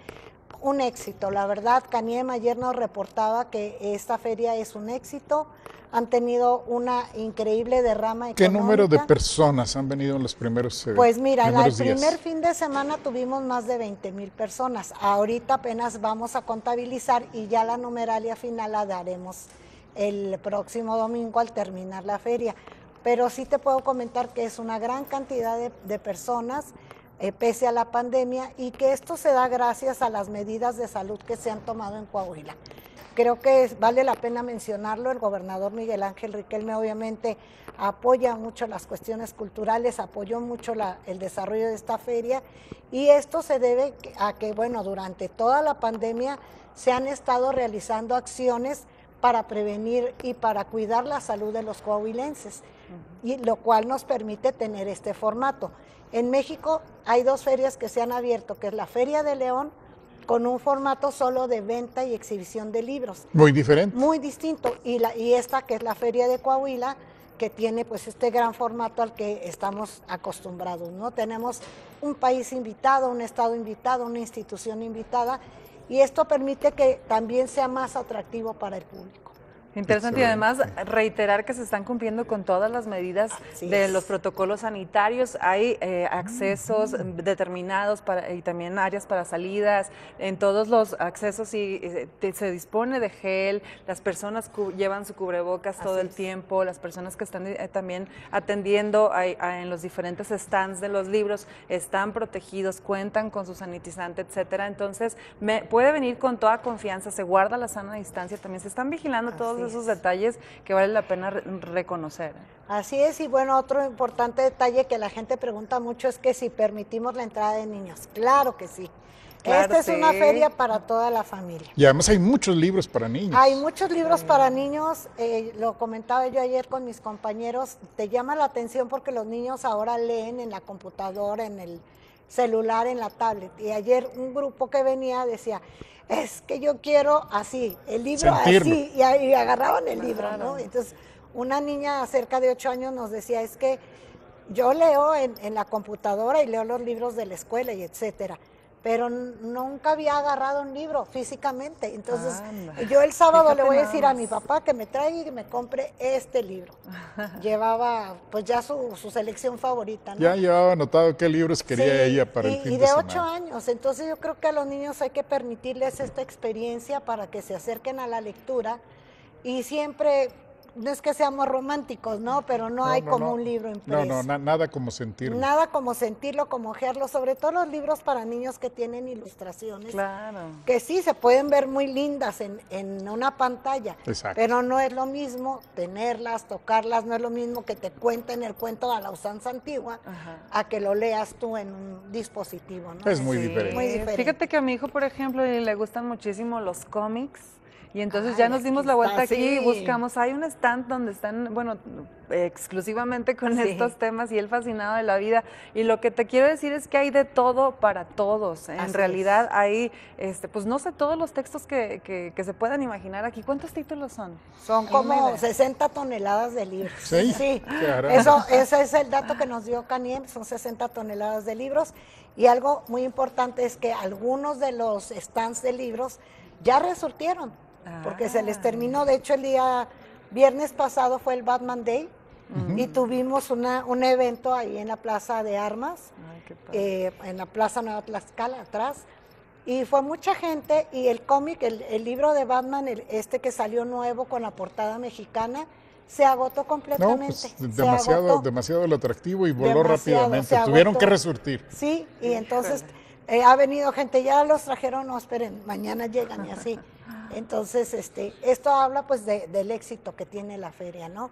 un éxito. La verdad, CANIEM ayer nos reportaba que esta feria es un éxito, han tenido una increíble derrama económica. ¿Qué número de personas han venido en los primeros días? Pues mira, el primer fin de semana tuvimos más de 20,000 personas, ahorita apenas vamos a contabilizar y ya la numeralia final la daremos el próximo domingo al terminar la feria, pero sí te puedo comentar que es una gran cantidad de personas, pese a la pandemia, y que esto se da gracias a las medidas de salud que se han tomado en Coahuila. Creo que vale la pena mencionarlo, el gobernador Miguel Ángel Riquelme obviamente apoya mucho las cuestiones culturales, apoyó mucho el desarrollo de esta feria, y esto se debe a que, bueno, durante toda la pandemia se han estado realizando acciones para prevenir y para cuidar la salud de los coahuilenses, y lo cual nos permite tener este formato. En México hay dos ferias que se han abierto, que es la Feria de León, con un formato solo de venta y exhibición de libros. Muy diferente. Muy distinto. Y esta, que es la Feria de Coahuila, que tiene pues este gran formato al que estamos acostumbrados, ¿no? Tenemos un país invitado, un estado invitado, una institución invitada, y esto permite que también sea más atractivo para el público. Interesante, y además reiterar que se están cumpliendo con todas las medidas de los protocolos sanitarios. Hay accesos determinados y también áreas para salidas. En todos los accesos se dispone de gel, las personas llevan su cubrebocas todo el tiempo, las personas que están también atendiendo en los diferentes stands de los libros están protegidos, cuentan con su sanitizante, etcétera. Entonces, puede venir con toda confianza, se guarda la sana distancia, también se están vigilando todos esos detalles que vale la pena reconocer. Así es, y bueno, otro importante detalle que la gente pregunta mucho es que si permitimos la entrada de niños. Claro que sí. Esta es una feria para toda la familia. Y además hay muchos libros para niños. Hay muchos libros para niños, lo comentaba yo ayer con mis compañeros, te llama la atención porque los niños ahora leen en la computadora, en el celular, en la tablet, y ayer un grupo que venía decía, es que yo quiero así, el libro así, y agarraban el libro, ¿no? Entonces, una niña cerca de 8 años nos decía, es que yo leo en la computadora y leo los libros de la escuela y etcétera, pero nunca había agarrado un libro físicamente. Entonces, yo el sábado le voy a decir a mi papá que me traiga y que me compre este libro. Llevaba pues ya su selección favorita, ¿no? Ya llevaba anotado qué libros quería ella para el fin de semana. Y de 8 años, entonces yo creo que a los niños hay que permitirles esta experiencia para que se acerquen a la lectura, y siempre... No es que seamos románticos, ¿no? Pero no hay como un libro impreso. Nada como sentirlo. Nada como sentirlo, como ojearlo, sobre todo los libros para niños que tienen ilustraciones. Claro. Que sí, se pueden ver muy lindas en una pantalla. Exacto. Pero no es lo mismo tenerlas, tocarlas, no es lo mismo que te cuenten el cuento a la usanza antigua, a que lo leas tú en un dispositivo, ¿no? Es muy diferente. Muy diferente. Fíjate que a mi hijo, por ejemplo, le gustan muchísimo los cómics, y entonces ya nos dimos la vuelta aquí y buscamos, hay un stand stand donde están, bueno, exclusivamente con estos temas y el fascinado de la vida. Y lo que te quiero decir es que hay de todo para todos. En realidad hay, pues no sé, todos los textos que se puedan imaginar aquí. ¿Cuántos títulos son? Son como 60 toneladas de libros. Sí, sí. Eso, ese es el dato que nos dio CANIEM, son 60 toneladas de libros. Y algo muy importante es que algunos de los stands de libros ya resurtieron, porque se les terminó. De hecho, el día viernes pasado fue el Batman Day, y tuvimos un evento ahí en la Plaza de Armas, en la Plaza Nueva Tlaxcala, atrás, y fue mucha gente, y el cómic, el libro de Batman, este que salió nuevo con la portada mexicana, se agotó completamente. No, pues, demasiado el atractivo y voló rápidamente, tuvieron que resurtir. Sí, y entonces ha venido gente, ya los trajeron, no, esperen, mañana llegan y así. Entonces, esto habla pues del éxito que tiene la feria, ¿no?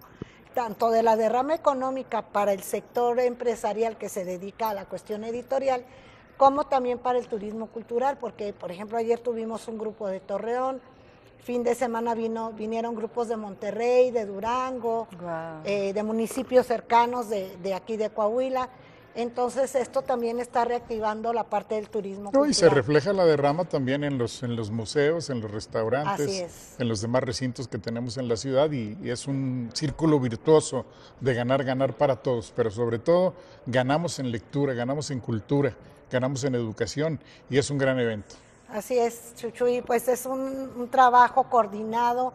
Tanto de la derrama económica para el sector empresarial que se dedica a la cuestión editorial, como también para el turismo cultural, porque, por ejemplo, ayer tuvimos un grupo de Torreón, fin de semana vinieron grupos de Monterrey, de Durango, de municipios cercanos de aquí de Coahuila. Entonces, esto también está reactivando la parte del turismo cultural. Y se refleja la derrama también en los museos, en los restaurantes, en los demás recintos que tenemos en la ciudad, y es un círculo virtuoso de ganar, ganar para todos, pero sobre todo ganamos en lectura, ganamos en cultura, ganamos en educación, y es un gran evento. Así es, Chuchuy, pues es un trabajo coordinado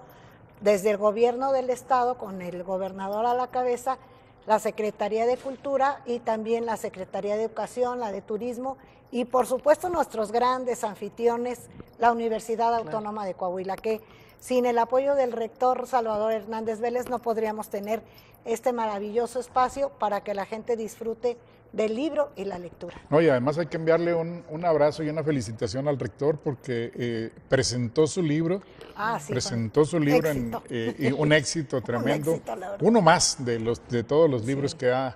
desde el gobierno del estado, con el gobernador a la cabeza, la Secretaría de Cultura y también la Secretaría de Educación, la de Turismo y, por supuesto, nuestros grandes anfitriones, la Universidad Autónoma de Coahuila, que sin el apoyo del rector Salvador Hernández Vélez no podríamos tener este maravilloso espacio para que la gente disfrute del libro y la lectura. No, y además hay que enviarle un abrazo y una felicitación al rector porque presentó su libro, y un éxito tremendo, uno más de todos los libros que ha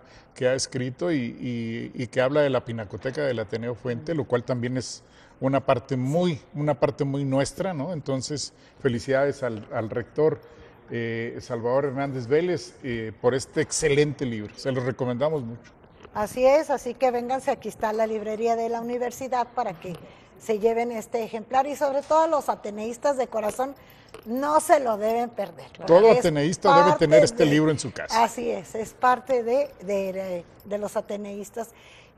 escrito y que habla de la Pinacoteca del Ateneo Fuente, lo cual también es una parte muy nuestra, ¿no? Entonces, felicidades al rector Salvador Hernández Vélez por este excelente libro, se lo recomendamos mucho. Así es, así que vénganse, aquí está la librería de la universidad para que se lleven este ejemplar y sobre todo los ateneístas de corazón no se lo deben perder. Todo ateneísta debe tener este libro en su casa. Así es parte de los ateneístas.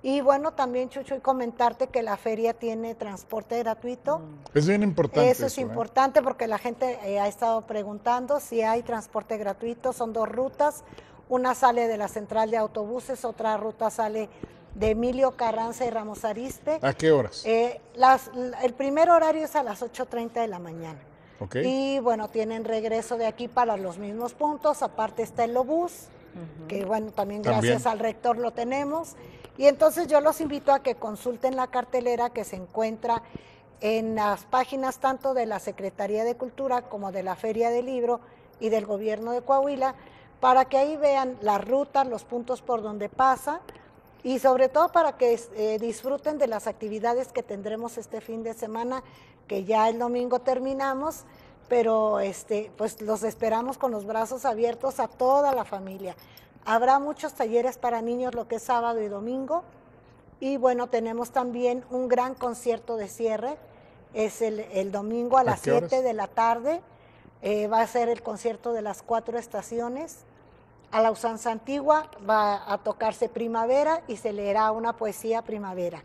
Y bueno, también, Chuchuy, comentarte que la feria tiene transporte gratuito. Es bien importante. Eso es importante porque la gente ha estado preguntando si hay transporte gratuito, son dos rutas. Una sale de la central de autobuses, otra ruta sale de Emilio Carranza y Ramos Arizpe. ¿A qué horas? El primer horario es a las 8:30 de la mañana. Y bueno, tienen regreso de aquí para los mismos puntos, aparte está el obús, que bueno, también gracias al rector lo tenemos. Y entonces yo los invito a que consulten la cartelera que se encuentra en las páginas tanto de la Secretaría de Cultura como de la Feria del Libro y del Gobierno de Coahuila, para que ahí vean las rutas, los puntos por donde pasa y sobre todo para que disfruten de las actividades que tendremos este fin de semana, que ya el domingo terminamos, pero pues los esperamos con los brazos abiertos a toda la familia. Habrá muchos talleres para niños lo que es sábado y domingo y bueno, tenemos también un gran concierto de cierre, es el domingo a las 7 de la tarde. Va a ser el concierto de las 4 estaciones, a la usanza antigua va a tocarse primavera y se leerá una poesía primavera,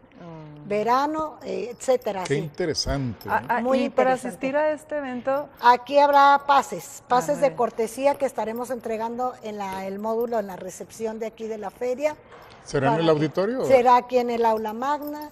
verano, etcétera. Qué interesante. Muy interesante. Para asistir a este evento, aquí habrá pases de cortesía que estaremos entregando en el módulo, en la recepción de aquí de la feria. ¿Será en el auditorio? Será aquí en el aula magna.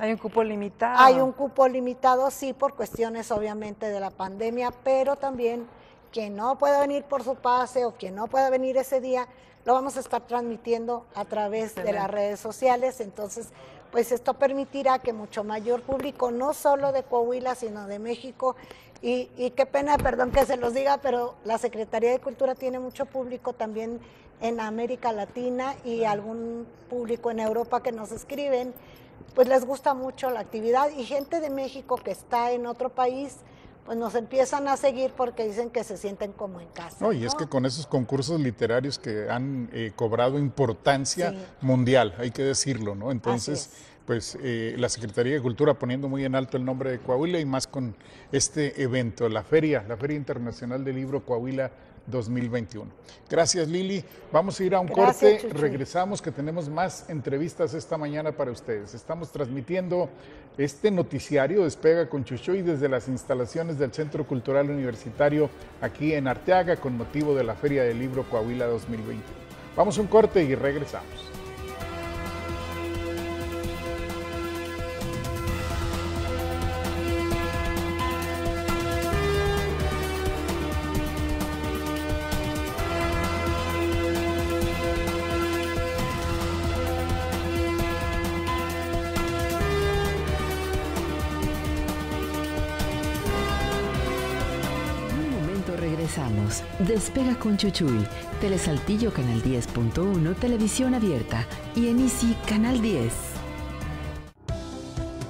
¿Hay un cupo limitado? Hay un cupo limitado, sí, por cuestiones obviamente de la pandemia, pero también quien no pueda venir por su pase o quien no pueda venir ese día, lo vamos a estar transmitiendo a través de las redes sociales. Entonces, pues esto permitirá que mucho mayor público, no solo de Coahuila, sino de México, y qué pena, perdón que se los diga, pero la Secretaría de Cultura tiene mucho público también en América Latina y algún público en Europa que nos escriben, pues les gusta mucho la actividad y gente de México que está en otro país, pues nos empiezan a seguir porque dicen que se sienten como en casa. No, y es que con esos concursos literarios que han cobrado importancia mundial, hay que decirlo, ¿no? Entonces, pues la Secretaría de Cultura poniendo muy en alto el nombre de Coahuila y más con este evento, la Feria Internacional del Libro Coahuila 2021. Gracias, Lili. Vamos a ir a un corte, Chuchu. Regresamos, que tenemos más entrevistas esta mañana para ustedes. Estamos transmitiendo este noticiario Despega con Chuchu y desde las instalaciones del Centro Cultural Universitario aquí en Arteaga con motivo de la Feria del Libro Coahuila 2021. Vamos a un corte y regresamos. Despega con Chuchuy, Telesaltillo Canal 10.1, Televisión Abierta y en Easy Canal 10.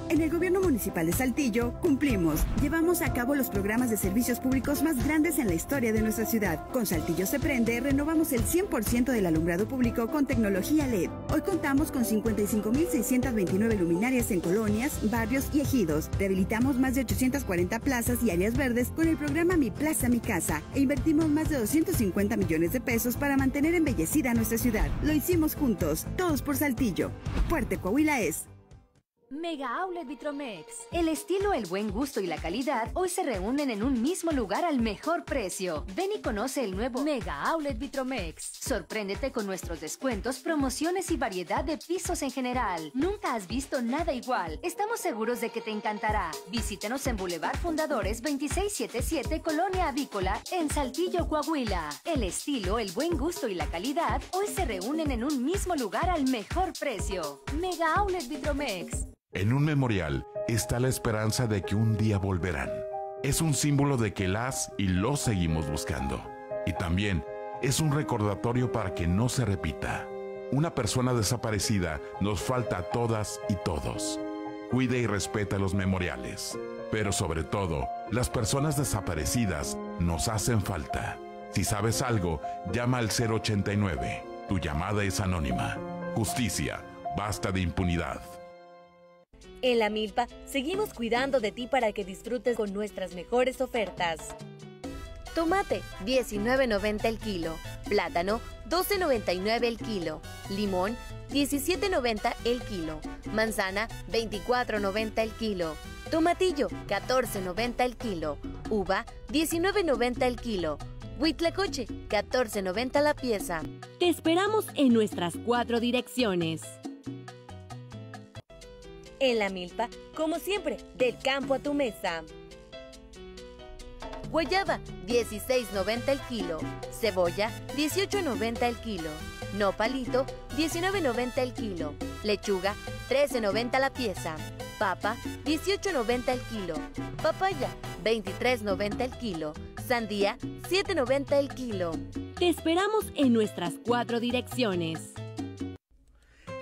En el Gobierno Municipal de Saltillo cumplimos. Llevamos a cabo los programas de servicios públicos más grandes en la historia de nuestra ciudad. Con Saltillo se prende, renovamos el 100% del alumbrado público con tecnología LED. Hoy contamos con 55.629 luminarias en colonias, barrios y ejidos. Rehabilitamos más de 840 plazas y áreas verdes con el programa Mi Plaza, Mi Casa. E invertimos más de 250 millones de pesos para mantener embellecida nuestra ciudad. Lo hicimos juntos, todos por Saltillo. Fuerte Coahuila es. Mega Outlet Vitromex. El estilo, el buen gusto y la calidad hoy se reúnen en un mismo lugar al mejor precio. Ven y conoce el nuevo Mega Outlet Vitromex. Sorpréndete con nuestros descuentos, promociones y variedad de pisos en general. Nunca has visto nada igual. Estamos seguros de que te encantará. Visítanos en Boulevard Fundadores 2677, Colonia Avícola, en Saltillo, Coahuila. El estilo, el buen gusto y la calidad hoy se reúnen en un mismo lugar al mejor precio. Mega Outlet Vitromex. En un memorial está la esperanza de que un día volverán. Es un símbolo de que las y los seguimos buscando. Y también es un recordatorio para que no se repita. Una persona desaparecida nos falta a todas y todos. Cuida y respeta los memoriales. Pero sobre todo, las personas desaparecidas nos hacen falta. Si sabes algo, llama al 089. Tu llamada es anónima. Justicia, basta de impunidad. En La Milpa, seguimos cuidando de ti para que disfrutes con nuestras mejores ofertas. Tomate, $19.90 el kilo. Plátano, $12.99 el kilo. Limón, $17.90 el kilo. Manzana, $24.90 el kilo. Tomatillo, $14.90 el kilo. Uva, $19.90 el kilo. Huitlacoche, $14.90 la pieza. Te esperamos en nuestras 4 direcciones. En La Milpa, como siempre, del campo a tu mesa. Guayaba, $16.90 el kilo. Cebolla, $18.90 el kilo. Nopalito, $19.90 el kilo. Lechuga, $13.90 la pieza. Papa, $18.90 el kilo. Papaya, $23.90 el kilo. Sandía, $7.90 el kilo. Te esperamos en nuestras 4 direcciones.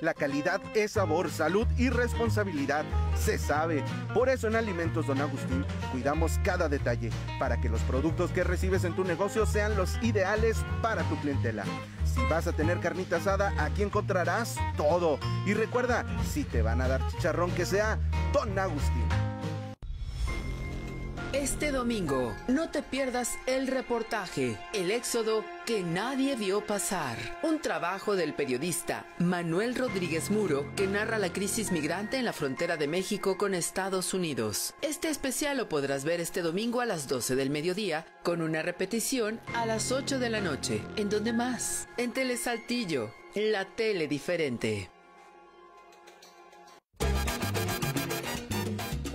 La calidad es sabor, salud y responsabilidad, se sabe. Por eso en Alimentos Don Agustín cuidamos cada detalle para que los productos que recibes en tu negocio sean los ideales para tu clientela. Si vas a tener carnita asada, aquí encontrarás todo. Y recuerda, si te van a dar chicharrón, que sea Don Agustín. Este domingo, no te pierdas el reportaje, El Éxodo que nadie vio pasar. Un trabajo del periodista Manuel Rodríguez Muro que narra la crisis migrante en la frontera de México con Estados Unidos. Este especial lo podrás ver este domingo a las 12 del mediodía con una repetición a las 8 de la noche. ¿En dónde más? En Telesaltillo, la tele diferente.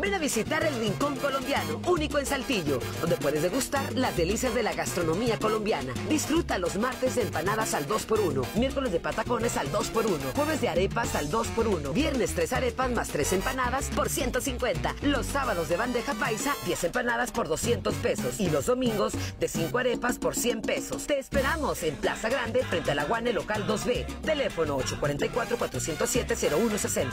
Ven a visitar el Rincón Colombiano, único en Saltillo, donde puedes degustar las delicias de la gastronomía colombiana. Disfruta los martes de empanadas al 2x1, miércoles de patacones al 2x1, jueves de arepas al 2x1, viernes 3 arepas más 3 empanadas por 150, los sábados de bandeja paisa 10 empanadas por 200 pesos y los domingos de 5 arepas por 100 pesos. Te esperamos en Plaza Grande frente a la Guane Local 2B, teléfono 844-407-0160.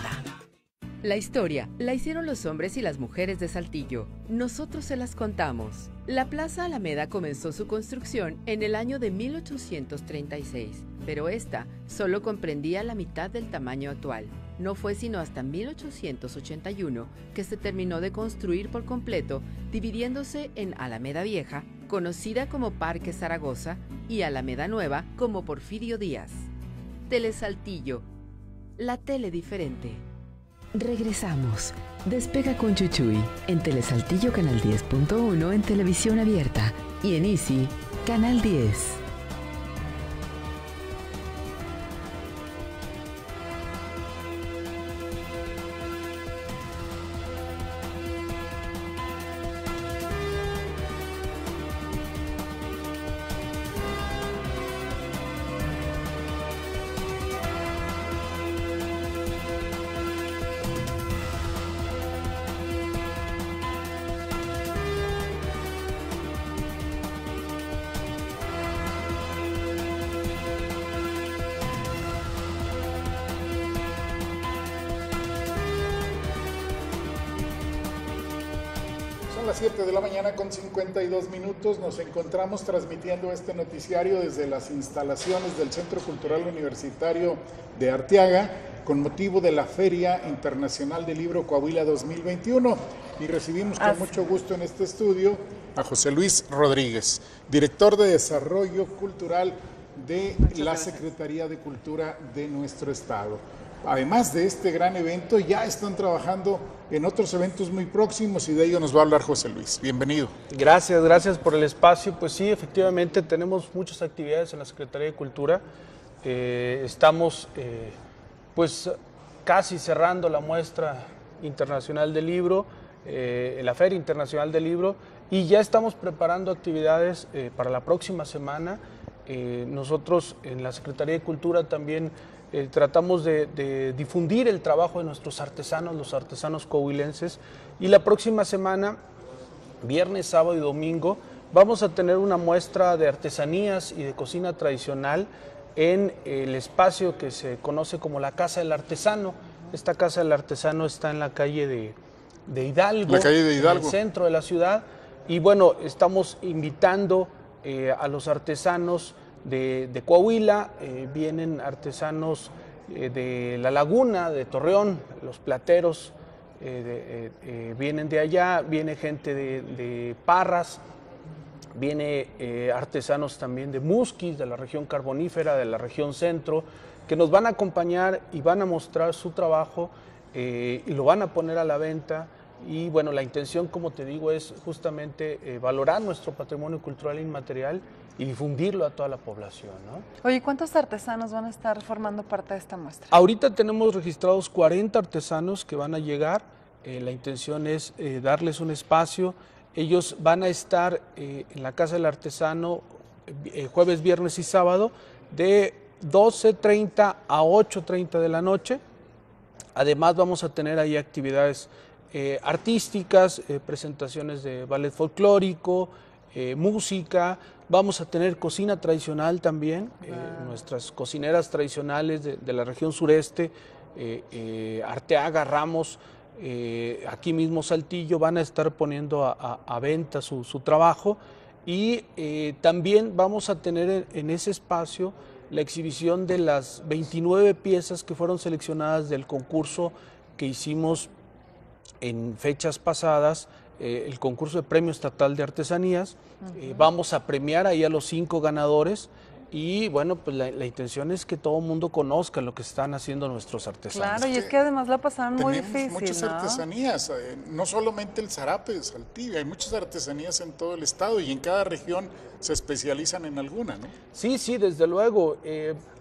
La historia la hicieron los hombres y las mujeres de Saltillo. Nosotros se las contamos. La Plaza Alameda comenzó su construcción en el año de 1836, pero esta solo comprendía la mitad del tamaño actual. No fue sino hasta 1881 que se terminó de construir por completo, dividiéndose en Alameda Vieja, conocida como Parque Zaragoza, y Alameda Nueva como Porfirio Díaz. Telesaltillo, la tele diferente. Regresamos. Despega con Chuchuy en Telesaltillo Canal 10.1 en Televisión Abierta y en Easy Canal 10. A las 7 de la mañana con 52 minutos nos encontramos transmitiendo este noticiario desde las instalaciones del Centro Cultural Universitario de Arteaga con motivo de la Feria Internacional del Libro Coahuila 2021 y recibimos con mucho gusto en este estudio a José Luis Rodríguez, director de Desarrollo Cultural de la Secretaría de Cultura de nuestro estado. Además de este gran evento, ya están trabajando en otros eventos muy próximos y de ello nos va a hablar José Luis. Bienvenido. Gracias, gracias por el espacio. Pues sí, efectivamente tenemos muchas actividades en la Secretaría de Cultura. Estamos pues casi cerrando la muestra internacional del libro, la Feria Internacional del Libro, y ya estamos preparando actividades para la próxima semana. Nosotros en la Secretaría de Cultura también tratamos de difundir el trabajo de nuestros artesanos, los artesanos coahuilenses, y la próxima semana, viernes, sábado y domingo, vamos a tener una muestra de artesanías y de cocina tradicional en el espacio que se conoce como la Casa del Artesano. Esta Casa del Artesano está en la calle de Hidalgo, la calle de Hidalgo, en el centro de la ciudad, y bueno, estamos invitando a los artesanos de Coahuila. Vienen artesanos de La Laguna, de Torreón, los plateros vienen de allá, viene gente de Parras, viene artesanos también de Musquis, de la región carbonífera, de la región centro, que nos van a acompañar y van a mostrar su trabajo y lo van a poner a la venta. Y bueno, la intención, como te digo, es justamente valorar nuestro patrimonio cultural inmaterial y difundirlo a toda la población, ¿no? Oye, ¿cuántos artesanos van a estar formando parte de esta muestra? Ahorita tenemos registrados 40 artesanos que van a llegar. La intención es darles un espacio. Ellos van a estar en la Casa del Artesano jueves, viernes y sábado de 12:30 a 8:30 de la noche. Además, vamos a tener ahí actividades artísticas, presentaciones de ballet folclórico, música. Vamos a tener cocina tradicional también, nuestras cocineras tradicionales de la región sureste, Arteaga, Ramos, aquí mismo Saltillo, van a estar poniendo a venta su trabajo. Y también vamos a tener en ese espacio la exhibición de las 29 piezas que fueron seleccionadas del concurso que hicimos en fechas pasadas, el concurso de Premio Estatal de Artesanías. Vamos a premiar ahí a los 5 ganadores y bueno, pues la intención es que todo el mundo conozca lo que están haciendo nuestros artesanos. Claro, y es que además la pasaron muy difícil, muchas, ¿no?, artesanías, no solamente el zarape de Saltillo, hay muchas artesanías en todo el estado y en cada región se especializan en alguna, ¿no? Sí, sí, desde luego.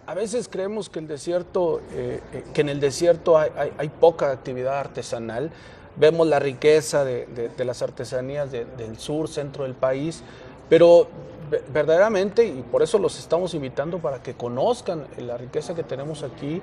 A veces creemos que en el desierto hay poca actividad artesanal. Vemos la riqueza de las artesanías del sur, centro del país, pero verdaderamente, y por eso los estamos invitando para que conozcan la riqueza que tenemos aquí,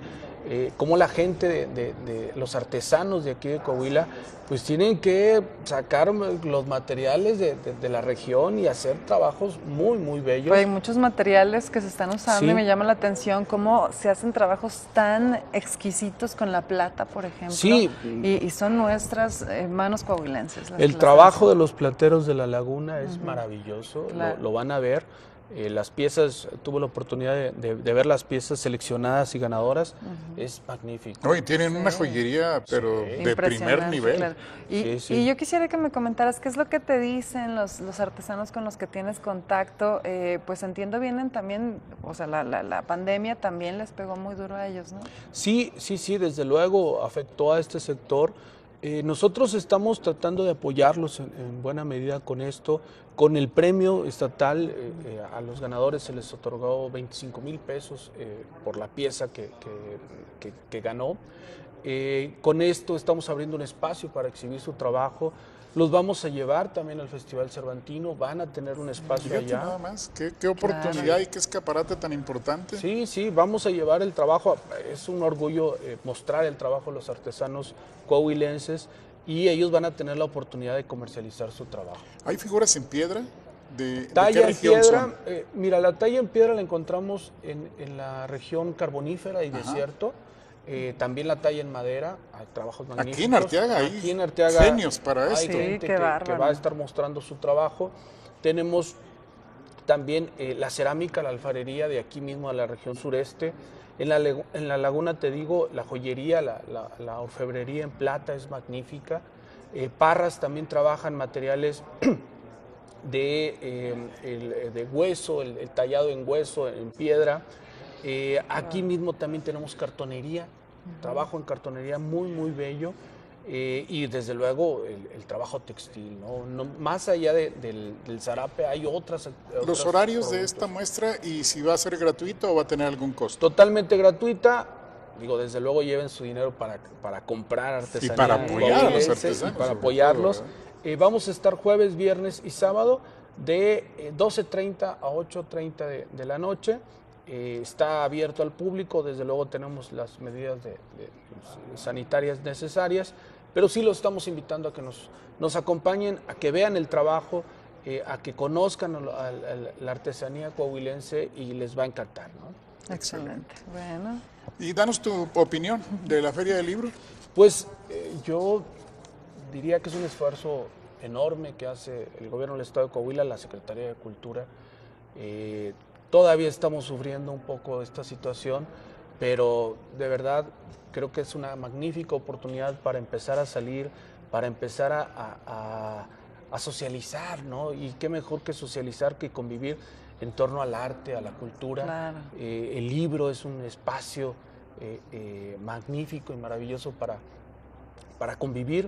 cómo la gente de los artesanos de aquí de Coahuila, pues tienen que sacar los materiales de la región y hacer trabajos muy, muy bellos. Pues hay muchos materiales que se están usando, sí, y me llama la atención cómo se hacen trabajos tan exquisitos con la plata, por ejemplo, sí, y son nuestras manos coahuilenses. El trabajo de los plateros de la laguna es maravilloso, claro, lo van a ver. Las piezas, tuve la oportunidad de ver las piezas seleccionadas y ganadoras, es magnífico. No, y tienen, sí, una joyería, pero sí, de primer nivel. Claro. Y, sí, sí, y yo quisiera que me comentaras qué es lo que te dicen los artesanos con los que tienes contacto. Pues entiendo, vienen también, o sea, la pandemia también les pegó muy duro a ellos, ¿no? Sí, sí, sí, desde luego afectó a este sector. Nosotros estamos tratando de apoyarlos en buena medida con esto. Con el premio estatal a los ganadores se les otorgó 25,000 pesos por la pieza que ganó. Con esto estamos abriendo un espacio para exhibir su trabajo. Los vamos a llevar también al Festival Cervantino, van a tener un espacio allá. Nada más, qué oportunidad, claro, y qué escaparate tan importante. Sí, sí, vamos a llevar el trabajo, es un orgullo mostrar el trabajo de los artesanos coahuilenses y ellos van a tener la oportunidad de comercializar su trabajo. ¿Hay figuras en piedra? ¿De qué región son? Mira, la talla en piedra la encontramos en la región carbonífera y desierto. También la talla en madera, hay trabajos magníficos. Aquí en Arteaga hay genios para esto. Hay gente que va a estar mostrando su trabajo. Tenemos también la cerámica, la alfarería de aquí mismo, de la región sureste. En la laguna, te digo, la joyería, la orfebrería en plata es magnífica. Parras también trabajan materiales de hueso, el tallado en hueso, en piedra. Aquí mismo también tenemos cartonería, trabajo en cartonería muy, muy bello, y desde luego el trabajo textil, ¿no? Más allá del zarape hay otras. Los horarios productos de esta muestra, y si va a ser gratuita o va a tener algún costo. Totalmente gratuita. Digo, desde luego lleven su dinero para comprar artesanía. Y para apoyar a los artesanos. Y para apoyarlos. Vamos a estar jueves, viernes y sábado de 12:30 a 8:30 de la noche. Está abierto al público, desde luego tenemos las medidas sanitarias necesarias, pero sí los estamos invitando a que nos acompañen, a que vean el trabajo, a que conozcan la artesanía coahuilense y les va a encantar, ¿no? Excelente. Bueno. Y danos tu opinión de la Feria del Libro. Pues yo diría que es un esfuerzo enorme que hace el gobierno del Estado de Coahuila, la Secretaría de Cultura. Todavía estamos sufriendo un poco esta situación, pero de verdad creo que es una magnífica oportunidad para empezar a salir, para empezar a socializar, ¿no? Y qué mejor que socializar que convivir en torno al arte, a la cultura. Claro. El libro es un espacio magnífico y maravilloso para convivir.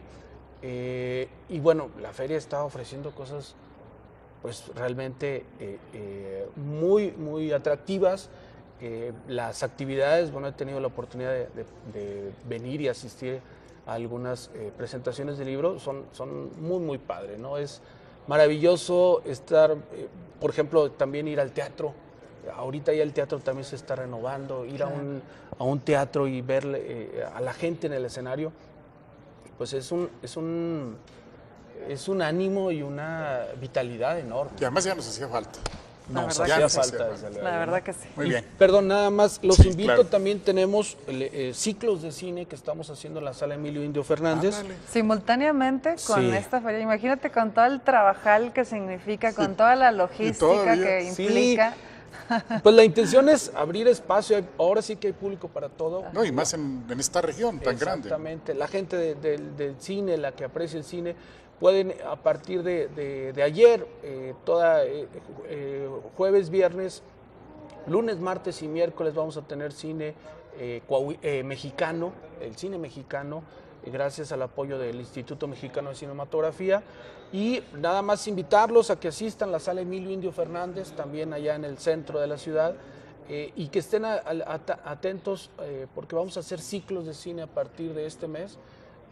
Y bueno, la feria está ofreciendo cosas pues realmente muy, muy atractivas. Las actividades, bueno, he tenido la oportunidad de venir y asistir a algunas presentaciones de libros, son muy, muy padres, ¿no? Es maravilloso estar, por ejemplo, también ir al teatro. Ahorita ya el teatro también se está renovando, ir a un teatro y ver a la gente en el escenario, pues es un ánimo y una vitalidad enorme. Y además ya nos hacía falta. La verdad que sí. Muy bien. Perdón, nada más, los invito, claro, también tenemos ciclos de cine que estamos haciendo en la Sala Emilio Indio Fernández. Ah, vale. Simultáneamente con esta feria, imagínate con todo el trabajal que significa, con toda la logística que implica. Pues la intención es abrir espacio, ahora sí que hay público para todo. No, y más en esta región tan grande. Exactamente, la gente del cine, la que aprecia el cine, pueden a partir de ayer, jueves, viernes, lunes, martes y miércoles vamos a tener cine mexicano, el cine mexicano, gracias al apoyo del Instituto Mexicano de Cinematografía, y nada más invitarlos a que asistan a la Sala Emilio Indio Fernández, también allá en el centro de la ciudad, y que estén atentos porque vamos a hacer ciclos de cine a partir de este mes,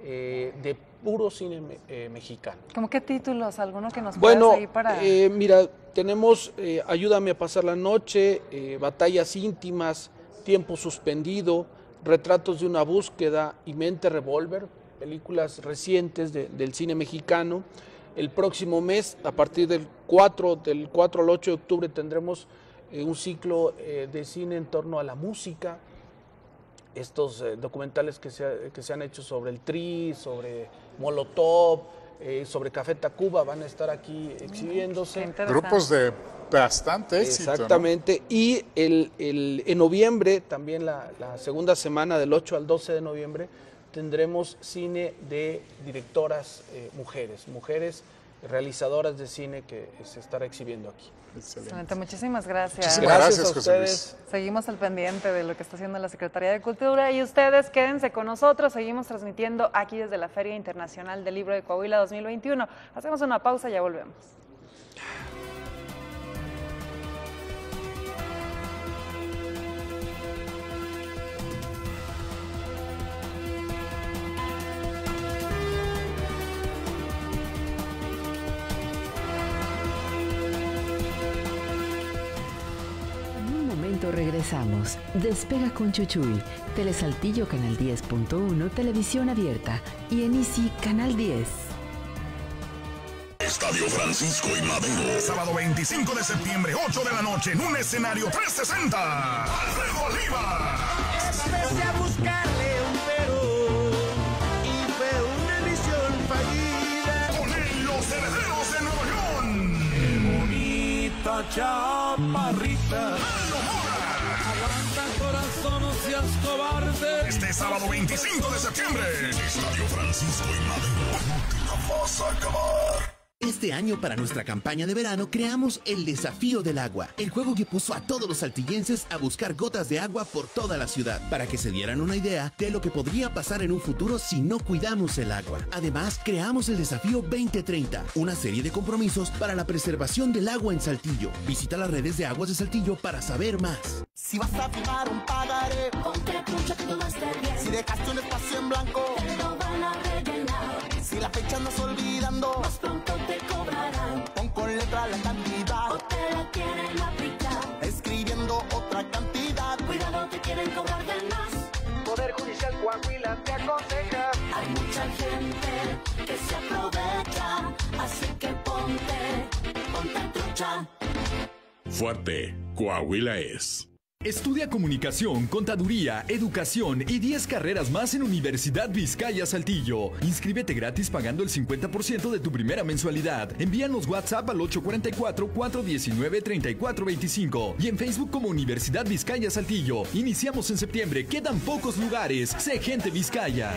de puro cine mexicano. ¿Cómo qué títulos? ¿Alguno que nos puedas ahí para...? Bueno, mira, tenemos Ayúdame a pasar la noche, Batallas íntimas, Tiempo suspendido, Retratos de una búsqueda y Mente Revólver, películas recientes del cine mexicano. El próximo mes, a partir del 4 al 8 de octubre, tendremos un ciclo de cine en torno a la música. Estos documentales que se han hecho sobre el Tri, sobre Molotov, sobre Café Tacuba, van a estar aquí exhibiéndose. Grupos de bastante éxito. Exactamente, ¿no? Y en noviembre, también la segunda semana, del 8 al 12 de noviembre, tendremos cine de directoras mujeres realizadoras de cine que se estará exhibiendo aquí. Excelente, muchísimas gracias. Muchísimas gracias a ustedes. José Luis. Seguimos al pendiente de lo que está haciendo la Secretaría de Cultura y ustedes quédense con nosotros, seguimos transmitiendo aquí desde la Feria Internacional del Libro de Coahuila 2021. Hacemos una pausa y ya volvemos. Regresamos. Despega con Chuchuy, Telesaltillo Canal 10.1, Televisión Abierta y en Easy Canal 10. Estadio Francisco y Madero. Sábado 25 de septiembre, 8 de la noche, en un escenario 360. ¡Alfred Bolívar! Esta vez voy a buscarle un pero y fue una misión fallida. Con él, los herederos de Nuevo León. ¡Qué bonita chaparrita! Este sábado 25 de septiembre, Estadio Francisco y Madero, no te la vas a acabar. Este año para nuestra campaña de verano creamos el Desafío del Agua, el juego que puso a todos los saltillenses a buscar gotas de agua por toda la ciudad, para que se dieran una idea de lo que podría pasar en un futuro si no cuidamos el agua. Además, creamos el Desafío 2030, una serie de compromisos para la preservación del agua en Saltillo. Visita las redes de Aguas de Saltillo para saber más. Si vas a firmar un pagaré, ponte trucha que todo va a estar bien. Si dejaste un espacio en blanco, te lo van a rellenar. Si la fecha andas olvidando, más pronto te cobrarán. Pon con letra la cantidad, o te la quieren aplicar. Escribiendo otra cantidad, cuidado te quieren cobrar de más. Poder Judicial Coahuila te aconseja. Hay mucha gente que se aprovecha, así que ponte trucha. Fuerte, Coahuila es. Estudia Comunicación, Contaduría, Educación y 10 carreras más en Universidad Vizcaya Saltillo. Inscríbete gratis pagando el 50% de tu primera mensualidad. Envíanos WhatsApp al 844-419-3425 y en Facebook como Universidad Vizcaya Saltillo. Iniciamos en septiembre, quedan pocos lugares. Sé gente Vizcaya.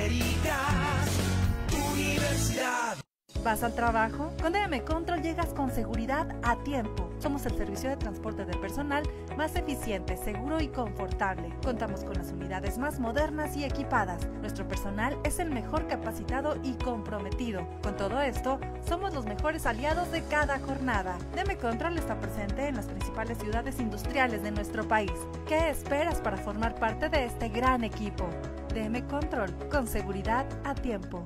Universidad. ¿Vas al trabajo? Con DM Control llegas con seguridad a tiempo. Somos el servicio de transporte de personal más eficiente, seguro y confortable. Contamos con las unidades más modernas y equipadas. Nuestro personal es el mejor capacitado y comprometido. Con todo esto, somos los mejores aliados de cada jornada. DM Control está presente en las principales ciudades industriales de nuestro país. ¿Qué esperas para formar parte de este gran equipo? DM Control, con seguridad a tiempo.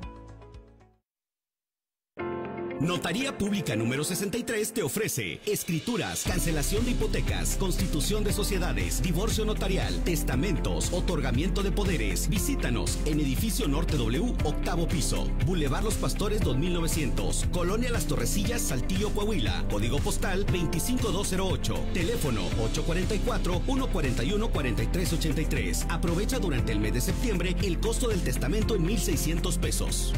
Notaría Pública número 63 te ofrece escrituras, cancelación de hipotecas, constitución de sociedades, divorcio notarial, testamentos, otorgamiento de poderes. Visítanos en Edificio Norte W, octavo piso, Boulevard Los Pastores 2900, Colonia Las Torrecillas, Saltillo, Coahuila, código postal 25208, teléfono 844-141-4383. Aprovecha durante el mes de septiembre el costo del testamento en 1,600 pesos.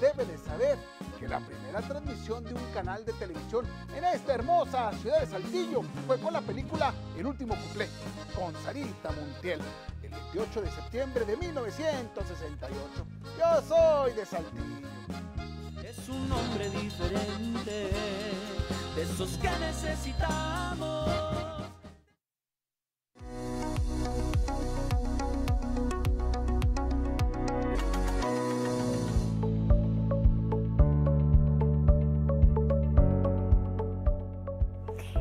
Debe de saber que la primera transmisión de un canal de televisión en esta hermosa ciudad de Saltillo fue con la película El último cuplé, con Sarita Montiel, el 28 de septiembre de 1968. Yo soy de Saltillo. Es un hombre diferente, de esos que necesitamos.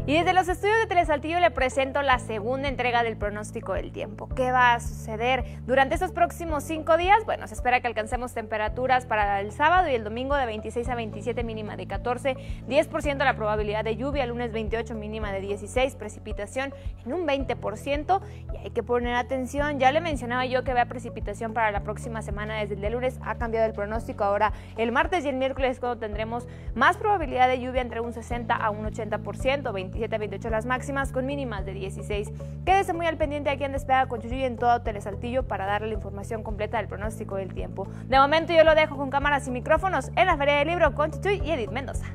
Y desde los estudios de Telesaltillo le presento la segunda entrega del pronóstico del tiempo. ¿Qué va a suceder durante estos próximos 5 días? Bueno, se espera que alcancemos temperaturas para el sábado y el domingo de 26 a 27, mínima de 14, 10% la probabilidad de lluvia, el lunes 28, mínima de 16, precipitación en un 20%. Y hay que poner atención, ya le mencionaba yo que vea precipitación para la próxima semana desde el de lunes, ha cambiado el pronóstico ahora el martes y el miércoles, cuando tendremos más probabilidad de lluvia entre un 60 a un 80%, 27 a 28 las máximas con mínimas de 16. Quédese muy al pendiente aquí en Despega con Chuchu y en todo Telesaltillo para darle la información completa del pronóstico del tiempo. De momento yo lo dejo con cámaras y micrófonos en la Feria del Libro con Chuchu y Edith Mendoza.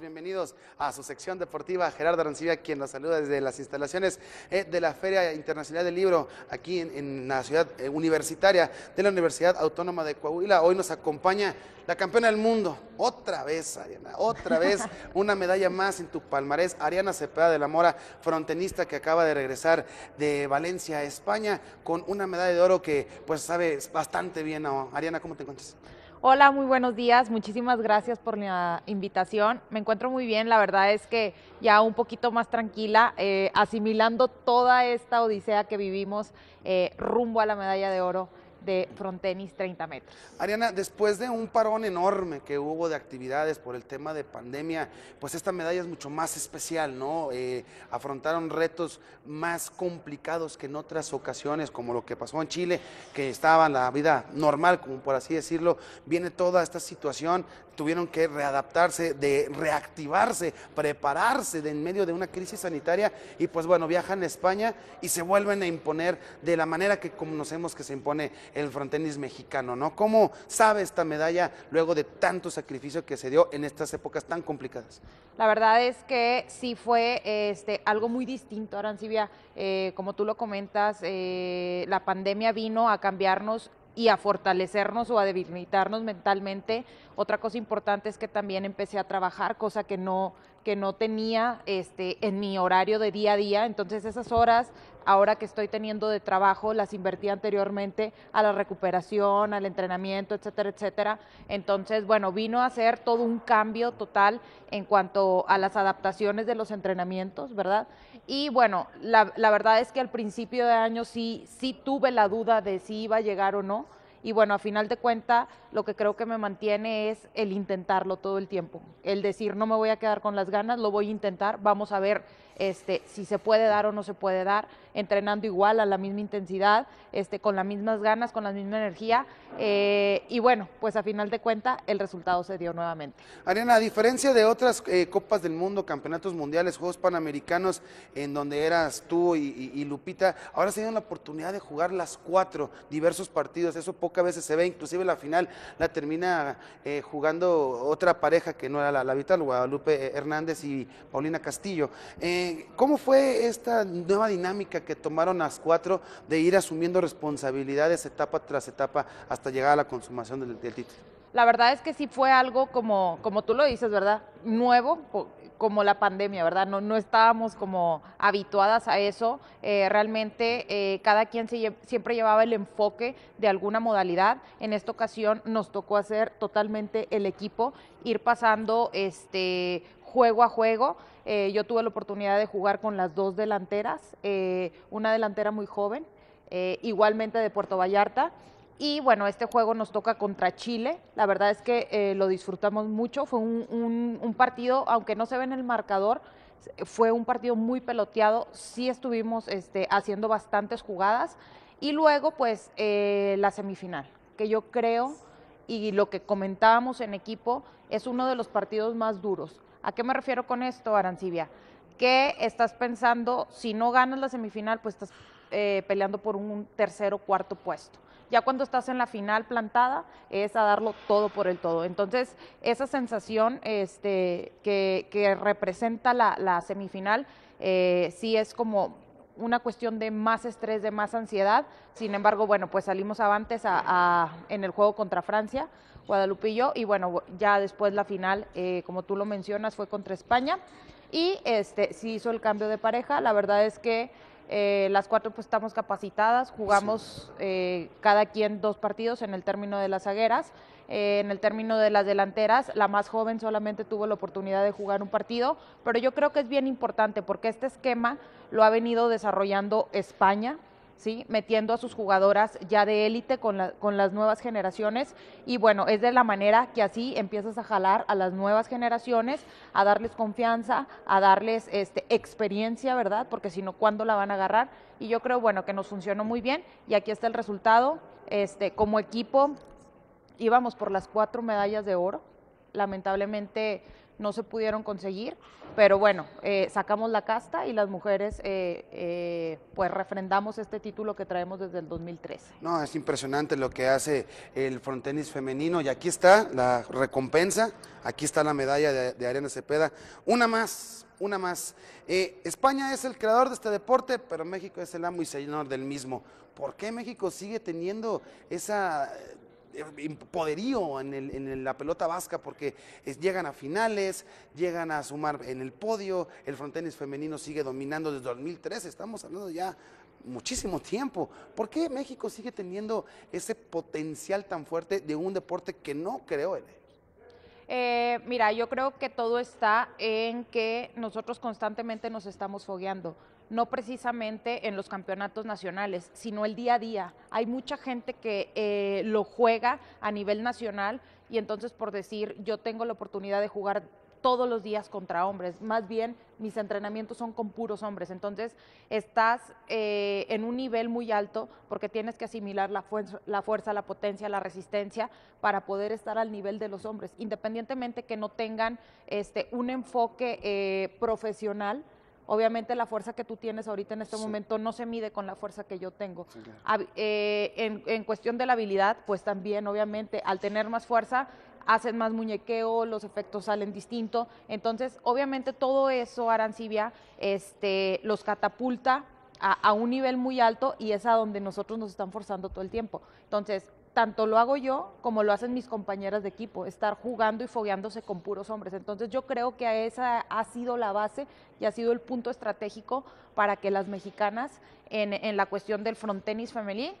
Bienvenidos a su sección deportiva. Gerardo Arancibia, quien los saluda desde las instalaciones de la Feria Internacional del Libro aquí en la ciudad universitaria de la Universidad Autónoma de Coahuila. Hoy nos acompaña la campeona del mundo, otra vez Ariana, otra vez una medalla más en tu palmarés. Ariana Cepeda de la Mora, frontenista que acaba de regresar de Valencia, España, con una medalla de oro que pues sabe bastante bien, ¿no? Ariana, ¿cómo te encuentras? Hola, muy buenos días, muchísimas gracias por la invitación, me encuentro muy bien, la verdad es que ya un poquito más tranquila, asimilando toda esta odisea que vivimos rumbo a la medalla de oro de frontenis 30 metros. Ariana, después de un parón enorme que hubo de actividades por el tema de pandemia, pues esta medalla es mucho más especial, ¿no? Afrontaron retos más complicados que en otras ocasiones, como lo que pasó en Chile, que estaba en la vida normal, como por así decirlo, viene toda esta situación, tuvieron que readaptarse, de reactivarse, prepararse de en medio de una crisis sanitaria y pues bueno, viajan a España y se vuelven a imponer de la manera que conocemos que se impone el frontenis mexicano, ¿no? ¿Cómo sabe esta medalla luego de tanto sacrificio que se dio en estas épocas tan complicadas? La verdad es que sí fue algo muy distinto, Arancibia, como tú lo comentas, la pandemia vino a cambiarnos y a fortalecernos o a debilitarnos mentalmente. Otra cosa importante es que también empecé a trabajar, cosa que no tenía en mi horario de día a día, entonces esas horas ahora que estoy teniendo de trabajo las invertí anteriormente a la recuperación, al entrenamiento, etcétera, etcétera. Entonces, bueno, vino a ser todo un cambio total en cuanto a las adaptaciones de los entrenamientos, ¿verdad? Y bueno, la verdad es que al principio de año sí tuve la duda de si iba a llegar o no. Y bueno, a final de cuenta, lo que creo que me mantiene es el intentarlo todo el tiempo. El decir, no me voy a quedar con las ganas, lo voy a intentar, vamos a ver si se puede dar o no se puede dar, entrenando igual, a la misma intensidad, con las mismas ganas, con la misma energía. Y bueno, pues a final de cuenta, el resultado se dio nuevamente. Ariana, a diferencia de otras Copas del Mundo, Campeonatos Mundiales, Juegos Panamericanos, en donde eras tú y Lupita, ahora se dieron la oportunidad de jugar las 4 diversos partidos, eso pocas veces se ve, inclusive la final la termina jugando otra pareja que no era la vital, Guadalupe Hernández y Paulina Castillo. ¿Cómo fue esta nueva dinámica que tomaron las 4 de ir asumiendo responsabilidades etapa tras etapa hasta llegar a la consumación del título? La verdad es que sí fue algo como tú lo dices, ¿verdad? Nuevo, como la pandemia, ¿verdad? No estábamos como habituadas a eso, realmente cada quien siempre llevaba el enfoque de alguna modalidad. En esta ocasión nos tocó hacer totalmente el equipo, ir pasando juego a juego. Yo tuve la oportunidad de jugar con las 2 delanteras, una delantera muy joven, igualmente de Puerto Vallarta. Y bueno, este juego nos toca contra Chile, la verdad es que lo disfrutamos mucho, fue un partido, aunque no se ve en el marcador, fue un partido muy peloteado, sí estuvimos haciendo bastantes jugadas y luego pues la semifinal, que yo creo, y lo que comentábamos en equipo, es uno de los partidos más duros. ¿A qué me refiero con esto, Arancibia? Que estás pensando, si no ganas la semifinal, pues estás peleando por un tercer o cuarto puesto. ya cuando estás en la final plantada es a darlo todo por el todo. Entonces, esa sensación que representa la semifinal sí es como una cuestión de más estrés, de más ansiedad. Sin embargo, bueno, pues salimos avantes en el juego contra Francia, Guadalupe y yo, y bueno, ya después la final, como tú lo mencionas, fue contra España, y sí hizo el cambio de pareja. La verdad es que las cuatro pues estamos capacitadas, jugamos cada quien dos partidos en el término de las zagueras. En el término de las delanteras, la más joven solamente tuvo la oportunidad de jugar un partido, pero yo creo que es bien importante porque este esquema lo ha venido desarrollando España, ¿sí? Metiendo a sus jugadoras ya de élite con las nuevas generaciones, y bueno, es de la manera que así empiezas a jalar a las nuevas generaciones, a darles confianza, a darles experiencia, ¿verdad? Porque si no, ¿cuándo la van a agarrar? Y yo creo, bueno, que nos funcionó muy bien, y aquí está el resultado. Como equipo íbamos por las 4 medallas de oro, lamentablemente no se pudieron conseguir, pero bueno, sacamos la casta y las mujeres pues refrendamos este título que traemos desde el 2013. No, es impresionante lo que hace el frontenis femenino, y aquí está la recompensa, aquí está la medalla de Ariana Cepeda, una más. Una más. España es el creador de este deporte, pero México es el amo y señor del mismo. ¿Por qué México sigue teniendo esa poderío en la pelota vasca? Porque llegan a finales, llegan a sumar en el podio, el frontenis femenino sigue dominando desde 2013, estamos hablando ya muchísimo tiempo. ¿Por qué México sigue teniendo ese potencial tan fuerte de un deporte que no creó él? Mira, yo creo que todo está en que nosotros constantemente nos estamos fogueando, no precisamente en los campeonatos nacionales, sino el día a día. Hay mucha gente que lo juega a nivel nacional, y entonces, por decir, yo tengo la oportunidad de jugar todos los días contra hombres, más bien mis entrenamientos son con puros hombres, entonces estás en un nivel muy alto porque tienes que asimilar la fuerza, la potencia, la resistencia para poder estar al nivel de los hombres, independientemente que no tengan un enfoque profesional. Obviamente la fuerza que tú tienes ahorita en este momento no se mide con la fuerza que yo tengo. Sí, claro. En cuestión de la habilidad, pues también obviamente al tener más fuerza hacen más muñequeo, los efectos salen distinto. Entonces, obviamente todo eso, Arancibia, los catapulta a un nivel muy alto, y es a donde nosotros nos están forzando todo el tiempo. Entonces, tanto lo hago yo como lo hacen mis compañeras de equipo, estar jugando y fogueándose con puros hombres. Entonces yo creo que esa ha sido la base y ha sido el punto estratégico para que las mexicanas en la cuestión del frontenis femenil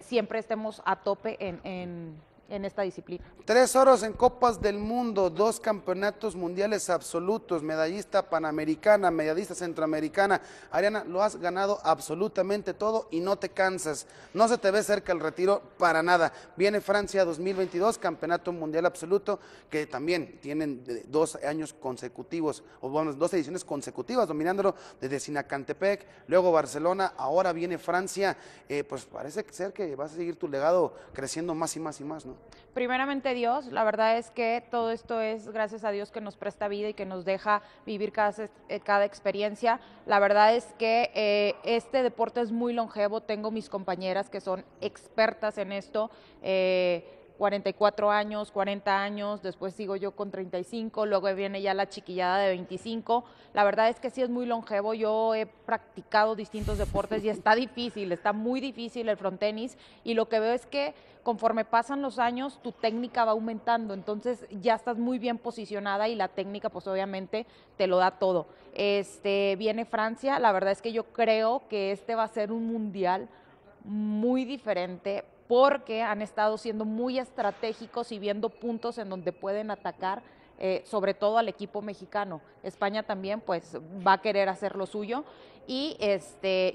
siempre estemos a tope en esta disciplina. 3 oros en Copas del Mundo, 2 campeonatos mundiales absolutos, medallista panamericana, medallista centroamericana. Ariana, lo has ganado absolutamente todo y no te cansas, no se te ve cerca el retiro para nada. Viene Francia 2022, campeonato mundial absoluto, que también tienen 2 años consecutivos, o bueno, 2 ediciones consecutivas dominándolo desde Sinacantepec, luego Barcelona, ahora viene Francia. Pues parece ser que vas a seguir tu legado creciendo más y más y más, ¿no? Primeramente Dios, la verdad es que todo esto es gracias a Dios que nos presta vida y que nos deja vivir cada experiencia. La verdad es que este deporte es muy longevo, tengo mis compañeras que son expertas en esto, 44 años, 40 años, después sigo yo con 35, luego viene ya la chiquillada de 25. La verdad es que sí es muy longevo, yo he practicado distintos deportes y está difícil, está muy difícil el frontenis, y lo que veo es que conforme pasan los años tu técnica va aumentando, entonces ya estás muy bien posicionada y la técnica pues obviamente te lo da todo. Viene Francia, la verdad es que yo creo que este va a ser un mundial muy diferente, porque han estado siendo muy estratégicos y viendo puntos en donde pueden atacar, sobre todo al equipo mexicano. España también pues va a querer hacer lo suyo, y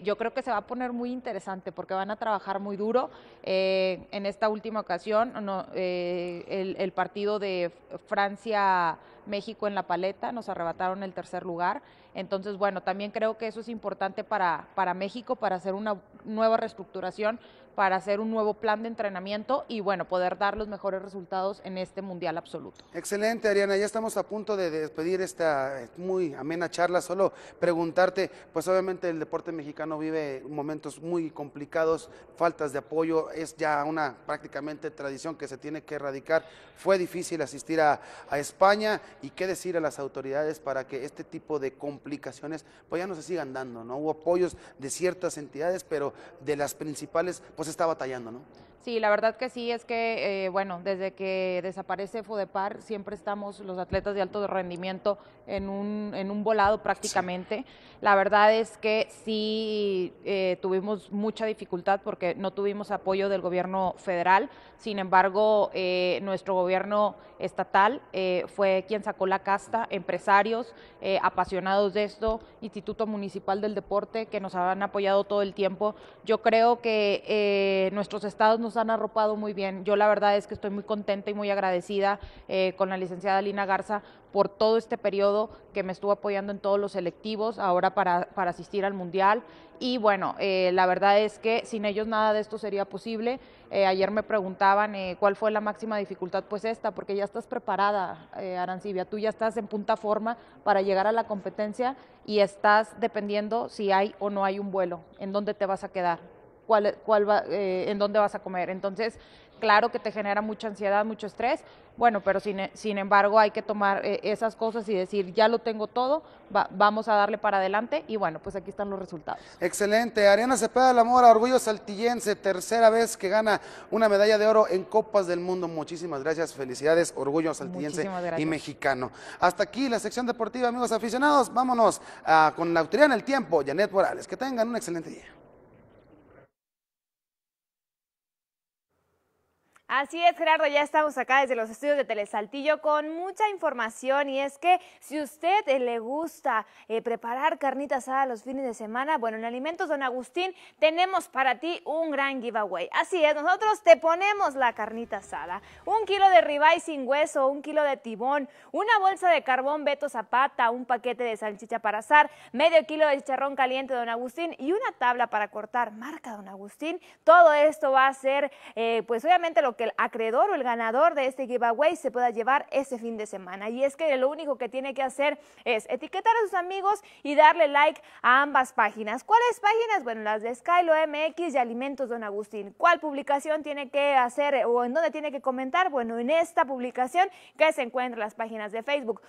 yo creo que se va a poner muy interesante porque van a trabajar muy duro. En esta última ocasión el partido de Francia-México en La Paleta nos arrebataron el tercer lugar, entonces bueno, también creo que eso es importante para México, para hacer una nueva reestructuración, para hacer un nuevo plan de entrenamiento y bueno, poder dar los mejores resultados en este mundial absoluto. Excelente, Ariana, ya estamos a punto de despedir esta muy amena charla, solo preguntarte, pues obviamente Actualmente el deporte mexicano vive momentos muy complicados, faltas de apoyo, es ya una prácticamente tradición que se tiene que erradicar. Fue difícil asistir a España y qué decir a las autoridades para que este tipo de complicaciones pues ya no se sigan dando, ¿no? Hubo apoyos de ciertas entidades, pero de las principales pues está batallando, ¿no? Sí, la verdad que sí, es que, bueno, desde que desaparece FODEPAR, siempre estamos los atletas de alto rendimiento en un volado prácticamente. Sí. La verdad es que sí tuvimos mucha dificultad porque no tuvimos apoyo del gobierno federal, sin embargo, nuestro gobierno estatal fue quien sacó la casta, empresarios, apasionados de esto, Instituto Municipal del Deporte, que nos han apoyado todo el tiempo. Yo creo que nuestros estados nos han arropado muy bien. Yo la verdad es que estoy muy contenta y muy agradecida con la licenciada Lina Garza por todo este periodo que me estuvo apoyando en todos los selectivos, ahora para asistir al Mundial. Y bueno, la verdad es que sin ellos nada de esto sería posible. Ayer me preguntaban cuál fue la máxima dificultad, pues esta, porque ya estás preparada, Arancibia, tú ya estás en punta forma para llegar a la competencia y estás dependiendo si hay o no hay un vuelo, en dónde te vas a quedar, en dónde vas a comer. Entonces, claro que te genera mucha ansiedad, mucho estrés, bueno, pero sin embargo hay que tomar esas cosas y decir, ya lo tengo todo, vamos a darle para adelante y bueno, pues aquí están los resultados. Excelente. Ariana Cepeda de la Mora, orgullo saltillense, tercera vez que gana una medalla de oro en Copas del Mundo. Muchísimas gracias, felicidades, orgullo saltillense y mexicano. Hasta aquí la sección deportiva, amigos aficionados, vámonos con la autoridad en el tiempo, Janet Morales, que tengan un excelente día. Así es, Gerardo, ya estamos acá desde los estudios de Telesaltillo con mucha información y es que si usted le gusta preparar carnita asada los fines de semana, bueno, en Alimentos Don Agustín tenemos para ti un gran giveaway. Así es, nosotros te ponemos la carnita asada, 1 kilo de ribeye sin hueso, 1 kilo de tibón, una bolsa de carbón Beto Zapata, un paquete de salchicha para asar, medio kilo de chicharrón caliente Don Agustín y una tabla para cortar marca Don Agustín. Todo esto va a ser, pues obviamente lo que el acreedor o el ganador de este giveaway se pueda llevar este fin de semana. Y es que lo único que tiene que hacer es etiquetar a sus amigos y darle like a ambas páginas. ¿Cuáles páginas? Bueno, las de Skylo MX y Alimentos Don Agustín. ¿Cuál publicación tiene que hacer o en dónde tiene que comentar? Bueno, en esta publicación que se encuentra en las páginas de Facebook.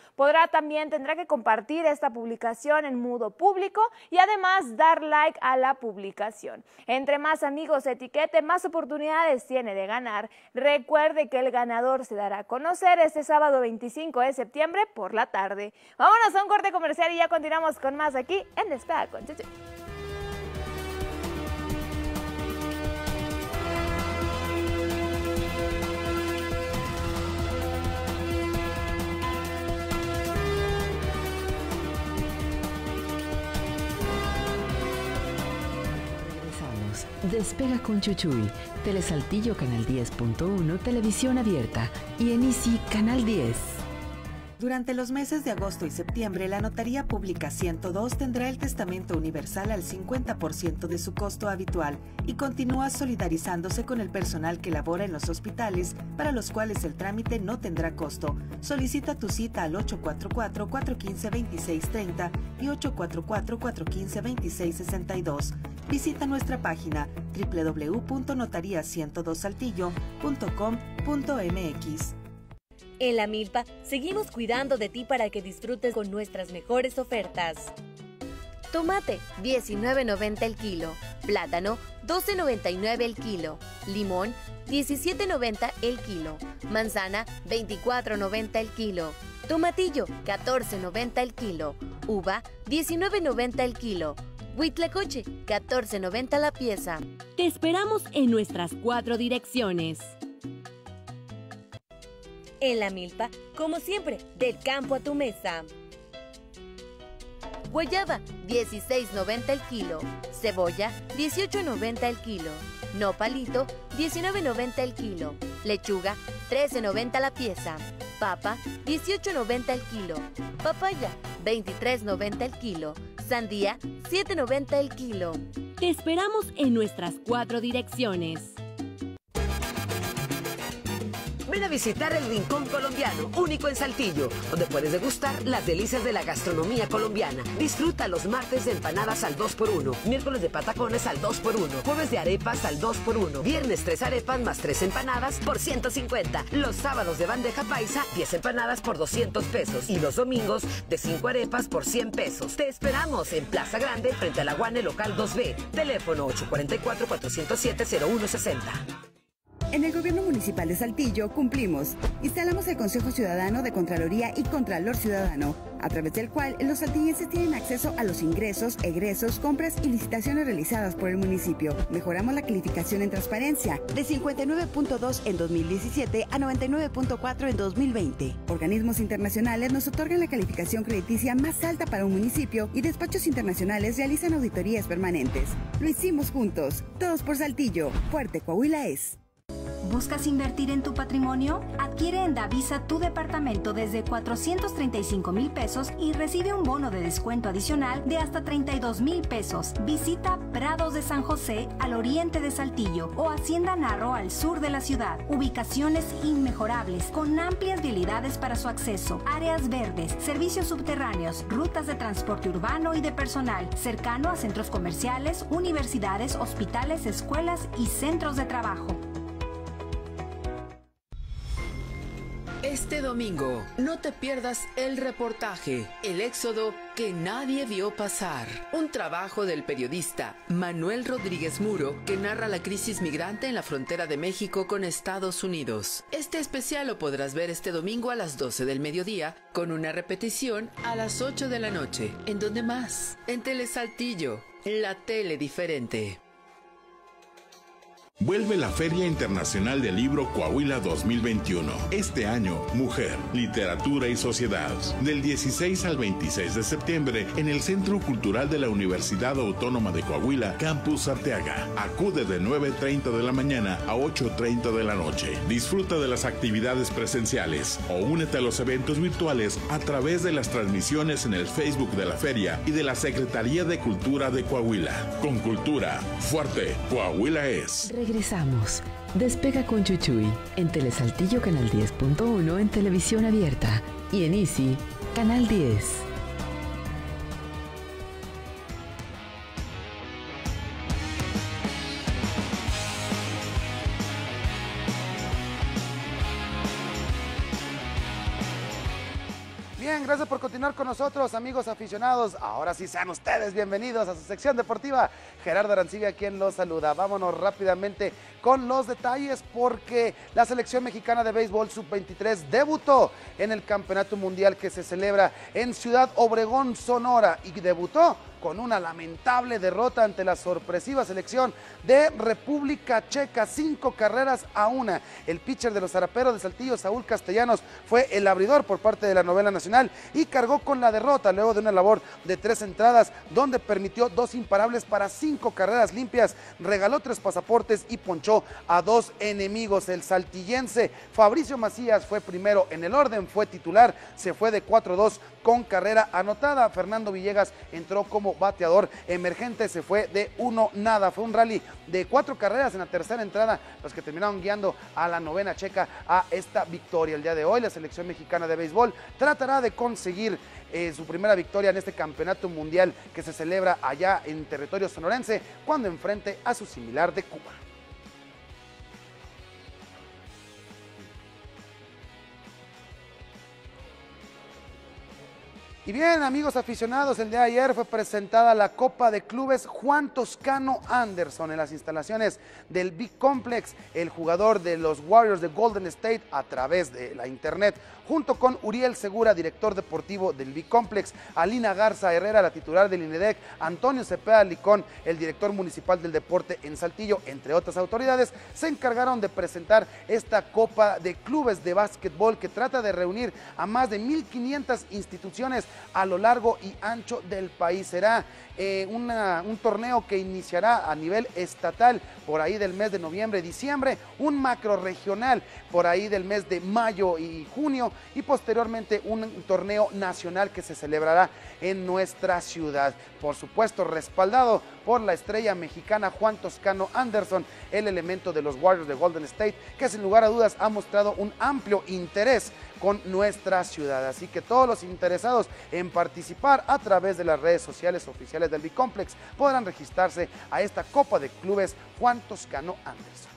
Tendrá que compartir esta publicación en modo público y además dar like a la publicación. Entre más amigos se etiquete, más oportunidades tiene de ganar. Recuerde que el ganador se dará a conocer este sábado 25 de septiembre por la tarde. Vámonos a un corte comercial y ya continuamos con más aquí en Despega con Chuchu. Regresamos. Despega con Chuchuy. Telesaltillo Canal 10.1, Televisión Abierta y en Easy Canal 10. Durante los meses de agosto y septiembre, la Notaría Pública 102 tendrá el testamento universal al 50% de su costo habitual y continúa solidarizándose con el personal que labora en los hospitales, para los cuales el trámite no tendrá costo. Solicita tu cita al 844-415-2630 y 844-415-2662. Visita nuestra página www.notaria102saltillo.com.mx. En La Milpa seguimos cuidando de ti para que disfrutes con nuestras mejores ofertas. Tomate, $19.90 el kilo. Plátano, $12.99 el kilo. Limón, $17.90 el kilo. Manzana, $24.90 el kilo. Tomatillo, $14.90 el kilo. Uva, $19.90 el kilo. Huitlacoche, $14.90 la pieza. Te esperamos en nuestras 4 direcciones. En La Milpa, como siempre, del campo a tu mesa. Guayaba, $16.90 el kilo. Cebolla, $18.90 el kilo. Nopalito, $19.90 el kilo. Lechuga, $13.90 la pieza. Papa, $18.90 el kilo. Papaya, $23.90 el kilo. Sandía, $7.90 el kilo. Te esperamos en nuestras 4 direcciones. Ven a visitar el Rincón Colombiano, único en Saltillo, donde puedes degustar las delicias de la gastronomía colombiana. Disfruta los martes de empanadas al 2x1, miércoles de patacones al 2x1, jueves de arepas al 2x1, viernes 3 arepas más 3 empanadas por 150, los sábados de bandeja paisa 10 empanadas por 200 pesos y los domingos de 5 arepas por 100 pesos. Te esperamos en Plaza Grande frente a la UANE local 2B, teléfono 844-407-0160. En el Gobierno Municipal de Saltillo cumplimos. Instalamos el Consejo Ciudadano de Contraloría y Contralor Ciudadano, a través del cual los saltillenses tienen acceso a los ingresos, egresos, compras y licitaciones realizadas por el municipio. Mejoramos la calificación en transparencia de 59.2 en 2017 a 99.4 en 2020. Organismos internacionales nos otorgan la calificación crediticia más alta para un municipio y despachos internacionales realizan auditorías permanentes. Lo hicimos juntos, todos por Saltillo. Fuerte Coahuila es. ¿Buscas invertir en tu patrimonio? Adquiere en Davisa tu departamento desde 435 mil pesos y recibe un bono de descuento adicional de hasta 32 mil pesos. Visita Prados de San José al oriente de Saltillo o Hacienda Narro al sur de la ciudad. Ubicaciones inmejorables con amplias vialidades para su acceso, áreas verdes, servicios subterráneos, rutas de transporte urbano y de personal, cercano a centros comerciales, universidades, hospitales, escuelas y centros de trabajo. Este domingo, no te pierdas el reportaje, El éxodo que nadie vio pasar. Un trabajo del periodista Manuel Rodríguez Muro, que narra la crisis migrante en la frontera de México con Estados Unidos. Este especial lo podrás ver este domingo a las 12 del mediodía, con una repetición a las 8 de la noche. ¿En dónde más? En Telesaltillo, la tele diferente. Vuelve la Feria Internacional del Libro Coahuila 2021. Este año, Mujer, Literatura y Sociedad. Del 16 al 26 de septiembre, en el Centro Cultural de la Universidad Autónoma de Coahuila, Campus Arteaga. Acude de 9:30 de la mañana a 8:30 de la noche. Disfruta de las actividades presenciales o únete a los eventos virtuales a través de las transmisiones en el Facebook de la Feria y de la Secretaría de Cultura de Coahuila. Con cultura, fuerte, Coahuila es. Regresamos. Despega con Chuchuy en Telesaltillo Canal 10.1 en Televisión Abierta y en Easy Canal 10. Bien, gracias por continuar con nosotros, amigos aficionados. Ahora sí, sean ustedes bienvenidos a su sección deportiva. Gerardo Arancibia, quien los saluda. Vámonos rápidamente con los detalles, porque la selección mexicana de béisbol sub-23 debutó en el campeonato mundial que se celebra en Ciudad Obregón, Sonora, y debutó con una lamentable derrota ante la sorpresiva selección de República Checa, 5 carreras a 1. El pitcher de los Zaraperos de Saltillo, Saúl Castellanos, fue el abridor por parte de la novela nacional y cargó con la derrota luego de una labor de 3 entradas donde permitió 2 imparables para 5 carreras limpias, regaló 3 pasaportes y ponchó a 2 enemigos. El saltillense Fabricio Macías fue primero en el orden, fue titular, se fue de 4-2 con carrera anotada. Fernando Villegas entró como bateador emergente, se fue de 1-0. Fue un rally de 4 carreras en la 3ª entrada, los que terminaron guiando a la novena checa a esta victoria. El día de hoy, la selección mexicana de béisbol tratará de conseguir su primera victoria en este campeonato mundial que se celebra allá en territorio sonorense, cuando enfrente a su similar de Cuba. Y bien, amigos aficionados, el día de ayer fue presentada la Copa de Clubes Juan Toscano Anderson en las instalaciones del Big Complex. El jugador de los Warriors de Golden State, a través de la internet, junto con Uriel Segura, director deportivo del Big Complex, Alina Garza Herrera, la titular del INEDEC, Antonio Cepeda Licón, el director municipal del deporte en Saltillo, entre otras autoridades, se encargaron de presentar esta Copa de Clubes de Básquetbol que trata de reunir a más de 1,500 instituciones a lo largo y ancho del país. Será un torneo que iniciará a nivel estatal por ahí del mes de noviembre, diciembre, un macro regional por ahí del mes de mayo y junio y posteriormente un torneo nacional que se celebrará en nuestra ciudad. Por supuesto, respaldado por la estrella mexicana Juan Toscano Anderson, el elemento de los Warriors de Golden State, que sin lugar a dudas ha mostrado un amplio interés con nuestra ciudad. Así que todos los interesados en participar a través de las redes sociales oficiales del Bicomplex podrán registrarse a esta Copa de Clubes Juan Toscano Anderson.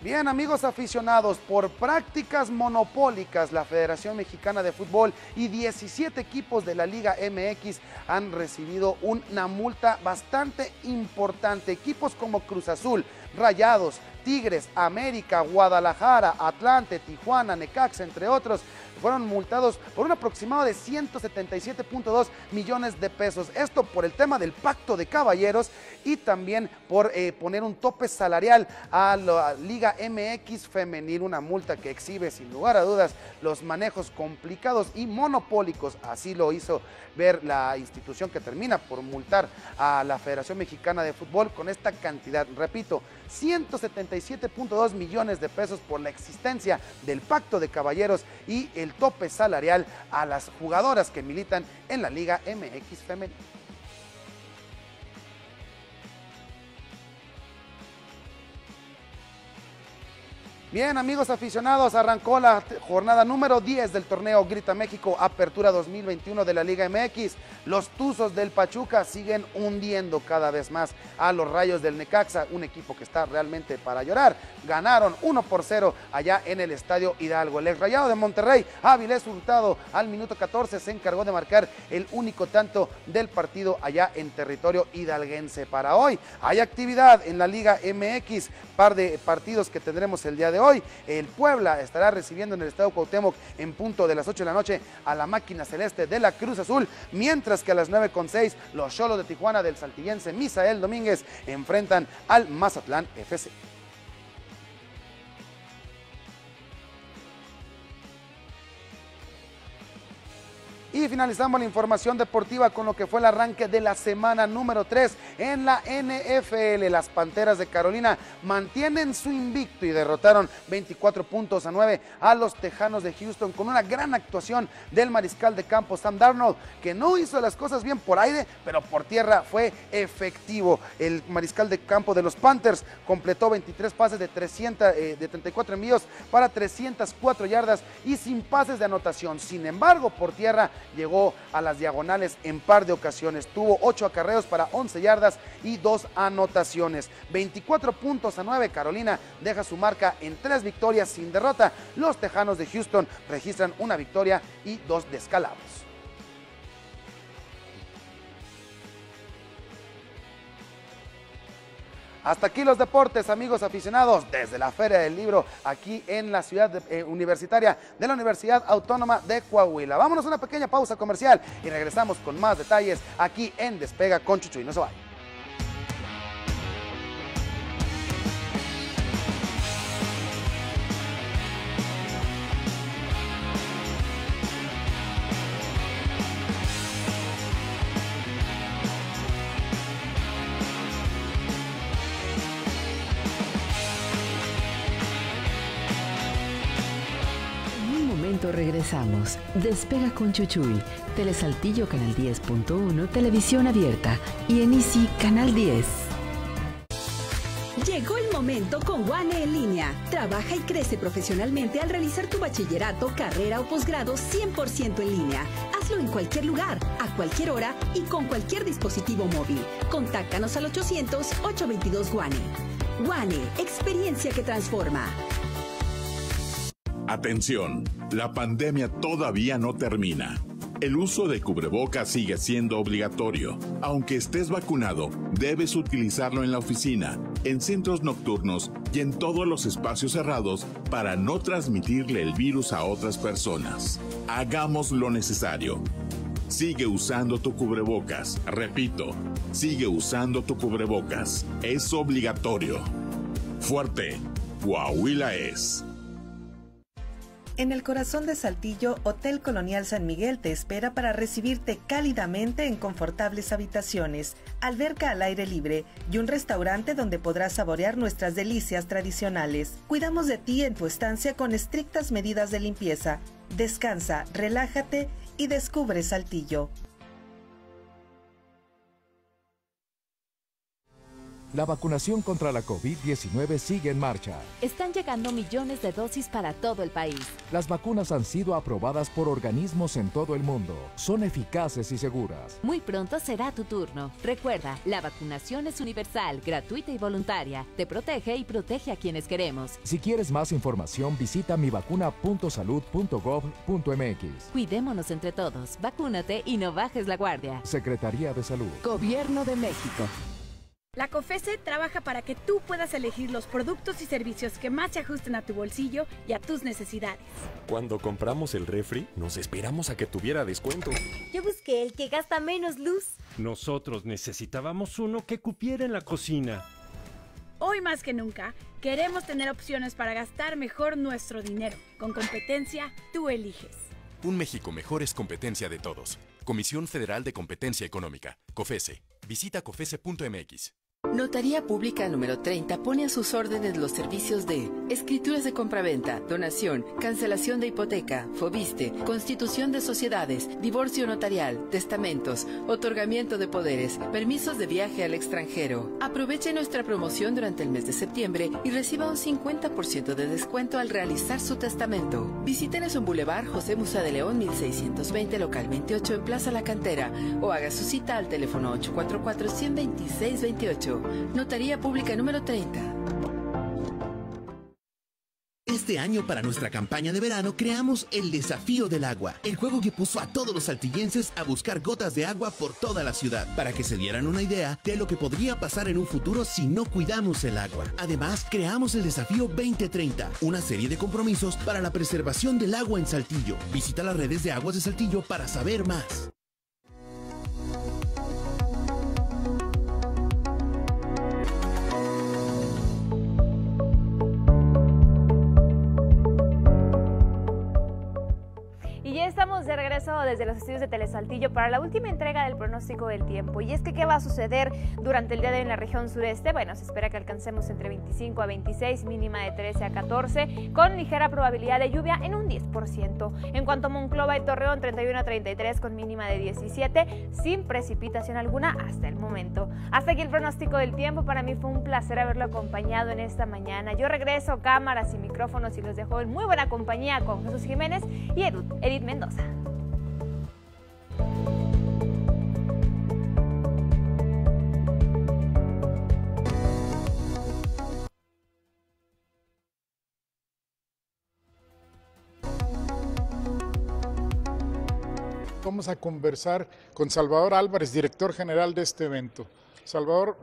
Bien, amigos aficionados, por prácticas monopólicas, la Federación Mexicana de Fútbol y 17 equipos de la Liga MX han recibido una multa bastante importante. Equipos como Cruz Azul, Rayados, Tigres, América, Guadalajara, Atlante, Tijuana, Necaxa, entre otros, fueron multados por un aproximado de 177.2 millones de pesos. Esto por el tema del pacto de caballeros y también por poner un tope salarial a la Liga MX femenil, una multa que exhibe sin lugar a dudas los manejos complicados y monopólicos. Así lo hizo ver la institución que termina por multar a la Federación Mexicana de Fútbol con esta cantidad, repito, 177.2 millones de pesos por la existencia del pacto de caballeros y el tope salarial a las jugadoras que militan en la Liga MX femenil. Bien, amigos aficionados, arrancó la jornada número 10 del torneo Grita México Apertura 2021 de la Liga MX. Los Tuzos del Pachuca siguen hundiendo cada vez más a los Rayos del Necaxa, un equipo que está realmente para llorar. Ganaron 1-0 allá en el Estadio Hidalgo. El ex Rayado de Monterrey, Avilés Hurtado, al minuto 14 se encargó de marcar el único tanto del partido allá en territorio hidalguense. Para hoy hay actividad en la Liga MX, par de partidos que tendremos el día de hoy. El Puebla estará recibiendo en el Estadio Cuauhtémoc en punto de las 8 de la noche a la máquina celeste de la Cruz Azul, mientras que a las 9:06 los Xolos de Tijuana del saltillense Misael Domínguez enfrentan al Mazatlán FC. Y finalizamos la información deportiva con lo que fue el arranque de la semana número 3 en la NFL. Las Panteras de Carolina mantienen su invicto y derrotaron 24-9 a los Tejanos de Houston con una gran actuación del mariscal de campo Sam Darnold, que no hizo las cosas bien por aire, pero por tierra fue efectivo. El mariscal de campo de los Panthers completó 23 pases de 34 envíos para 304 yardas y sin pases de anotación. Sin embargo, por tierra llegó a las diagonales en par de ocasiones, tuvo 8 acarreos para 11 yardas y 2 anotaciones. 24-9, Carolina deja su marca en 3 victorias sin derrota. Los Tejanos de Houston registran una victoria y 2 descalabros. Hasta aquí los deportes, amigos aficionados, desde la Feria del Libro, aquí en la ciudad universitaria de la Universidad Autónoma de Coahuila. Vámonos a una pequeña pausa comercial y regresamos con más detalles aquí en Despega con Chuchuy. No se vayan. Regresamos. Despega con Chuchuy. Telesaltillo, canal 10.1, televisión abierta y en Easy, canal 10. Llegó el momento con Guane en línea. Trabaja y crece profesionalmente al realizar tu bachillerato, carrera o posgrado 100% en línea. Hazlo en cualquier lugar, a cualquier hora y con cualquier dispositivo móvil. Contáctanos al 800-822-GUANE. Guane, experiencia que transforma. Atención, la pandemia todavía no termina. El uso de cubrebocas sigue siendo obligatorio. Aunque estés vacunado, debes utilizarlo en la oficina, en centros nocturnos y en todos los espacios cerrados para no transmitirle el virus a otras personas. Hagamos lo necesario. Sigue usando tu cubrebocas. Repito, sigue usando tu cubrebocas. Es obligatorio. Fuerte. Coahuila es. En el corazón de Saltillo, Hotel Colonial San Miguel te espera para recibirte cálidamente en confortables habitaciones, alberca al aire libre y un restaurante donde podrás saborear nuestras delicias tradicionales. Cuidamos de ti en tu estancia con estrictas medidas de limpieza. Descansa, relájate y descubre Saltillo. La vacunación contra la COVID-19 sigue en marcha. Están llegando millones de dosis para todo el país. Las vacunas han sido aprobadas por organismos en todo el mundo. Son eficaces y seguras. Muy pronto será tu turno. Recuerda, la vacunación es universal, gratuita y voluntaria. Te protege y protege a quienes queremos. Si quieres más información, visita mivacuna.salud.gov.mx. Cuidémonos entre todos. Vacúnate y no bajes la guardia. Secretaría de Salud. Gobierno de México. La COFESE trabaja para que tú puedas elegir los productos y servicios que más se ajusten a tu bolsillo y a tus necesidades. Cuando compramos el refri, nos esperamos a que tuviera descuento. Yo busqué el que gasta menos luz. Nosotros necesitábamos uno que cupiera en la cocina. Hoy más que nunca, queremos tener opciones para gastar mejor nuestro dinero. Con competencia, tú eliges. Un México mejor es competencia de todos. Comisión Federal de Competencia Económica, COFESE. Visita cofese.mx. Notaría Pública número 30 pone a sus órdenes los servicios de escrituras de compraventa, donación, cancelación de hipoteca, fobiste, constitución de sociedades, divorcio notarial, testamentos, otorgamiento de poderes, permisos de viaje al extranjero. Aproveche nuestra promoción durante el mes de septiembre y reciba un 50% de descuento al realizar su testamento. Visítenos en Boulevard José Musa de León 1620, local 28 en Plaza La Cantera, o haga su cita al teléfono 844-126-28. Notaría Pública número 30. Este año, para nuestra campaña de verano, creamos el Desafío del Agua, el juego que puso a todos los saltillenses a buscar gotas de agua por toda la ciudad, para que se dieran una idea de lo que podría pasar en un futuro si no cuidamos el agua. Además, creamos el Desafío 2030, una serie de compromisos para la preservación del agua en Saltillo. Visita las redes de Aguas de Saltillo para saber más. Estamos de regreso desde los estudios de Telesaltillo para la última entrega del pronóstico del tiempo. Y es que, ¿qué va a suceder durante el día de hoy en la región sureste? Bueno, se espera que alcancemos entre 25 a 26, mínima de 13 a 14, con ligera probabilidad de lluvia en un 10%. En cuanto a Monclova y Torreón, 31 a 33, con mínima de 17, sin precipitación alguna hasta el momento. Hasta aquí el pronóstico del tiempo. Para mí fue un placer haberlo acompañado en esta mañana. Yo regreso, cámaras y micrófonos, y los dejo en muy buena compañía con Jesús Jiménez y Edith Mendoza. Vamos a conversar con Salvador Álvarez, director general de este evento. Salvador,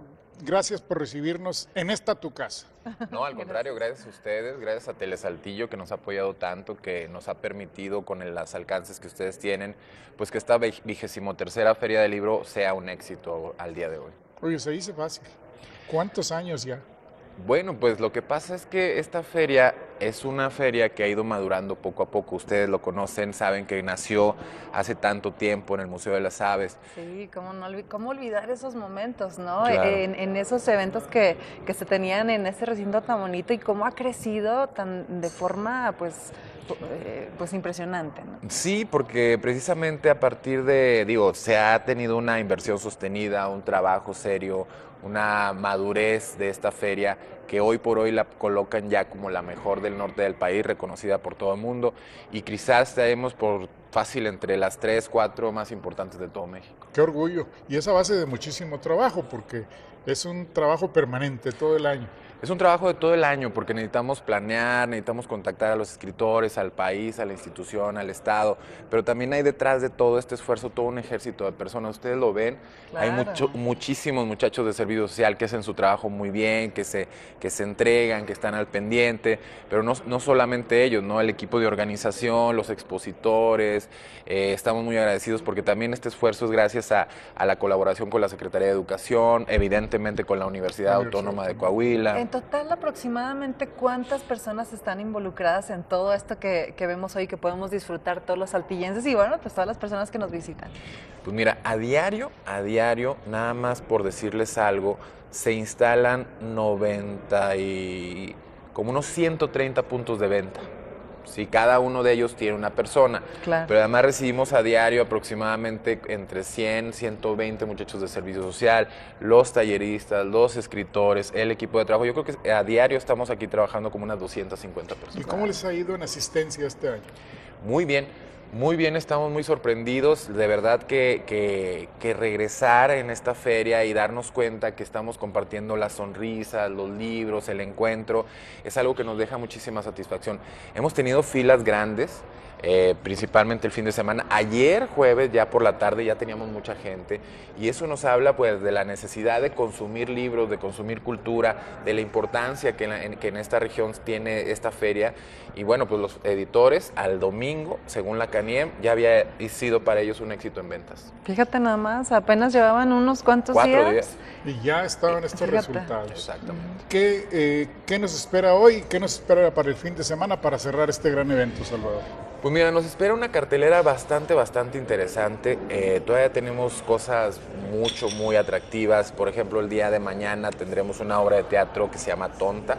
gracias por recibirnos en esta tu casa. No, al contrario, gracias a ustedes, gracias a Telesaltillo, que nos ha apoyado tanto, que nos ha permitido, con los alcances que ustedes tienen, pues que esta 23ª Feria del Libro sea un éxito al día de hoy. Oye, se dice fácil. ¿Cuántos años ya? Bueno, pues lo que pasa es que esta feria es una feria que ha ido madurando poco a poco. Ustedes lo conocen, saben que nació hace tanto tiempo en el Museo de las Aves. Sí, cómo olvidar esos momentos, ¿no? Claro. En esos eventos que se tenían en ese recinto tan bonito, y cómo ha crecido de forma, pues impresionante, ¿no? Sí, porque precisamente a partir de, se ha tenido una inversión sostenida, un trabajo serio, una madurez de esta feria que hoy por hoy la colocan ya como la mejor del norte del país, reconocida por todo el mundo, y quizás estaremos por fácil entre las 3, 4 más importantes de todo México. Qué orgullo, y es a base de muchísimo trabajo, porque es un trabajo permanente todo el año. Es un trabajo de todo el año, porque necesitamos planear, necesitamos contactar a los escritores, al país, a la institución, al Estado, pero también hay detrás de todo este esfuerzo todo un ejército de personas. Ustedes lo ven, claro. Hay muchísimos muchachos de servicio social que hacen su trabajo muy bien, que se entregan, que están al pendiente, pero no solamente ellos, ¿no? El equipo de organización, los expositores, estamos muy agradecidos, porque también este esfuerzo es gracias a la colaboración con la Secretaría de Educación, evidentemente con la Universidad Autónoma de Coahuila. En total, aproximadamente, ¿cuántas personas están involucradas en todo esto que vemos hoy, que podemos disfrutar todos los saltillenses y, bueno, pues todas las personas que nos visitan? Pues mira, a diario, nada más por decirles algo, se instalan como unos 130 puntos de venta. Sí, cada uno de ellos tiene una persona, claro. Pero además recibimos a diario aproximadamente entre 100, 120 muchachos de servicio social, los talleristas, los escritores, el equipo de trabajo. Yo creo que a diario estamos aquí trabajando como unas 250 personas. ¿Y cómo les ha ido en asistencia este año? Muy bien, estamos muy sorprendidos. De verdad que regresar en esta feria y darnos cuenta que estamos compartiendo las sonrisas, los libros, el encuentro, es algo que nos deja muchísima satisfacción. Hemos tenido filas grandes, principalmente el fin de semana. Ayer jueves, ya por la tarde, ya teníamos mucha gente, y eso nos habla pues de la necesidad de consumir libros, de consumir cultura, de la importancia que en esta región tiene esta feria. Y bueno, pues los editores al domingo, según la CANIEM, ya había sido para ellos un éxito en ventas. Fíjate nada más, apenas llevaban unos cuantos 4 días. Y ya estaban estos resultados. Exactamente. ¿Qué nos espera hoy? ¿Qué nos espera para el fin de semana para cerrar este gran evento, Salvador? Pues mira, nos espera una cartelera bastante interesante. Todavía tenemos cosas muy atractivas. Por ejemplo, el día de mañana tendremos una obra de teatro que se llama Tonta.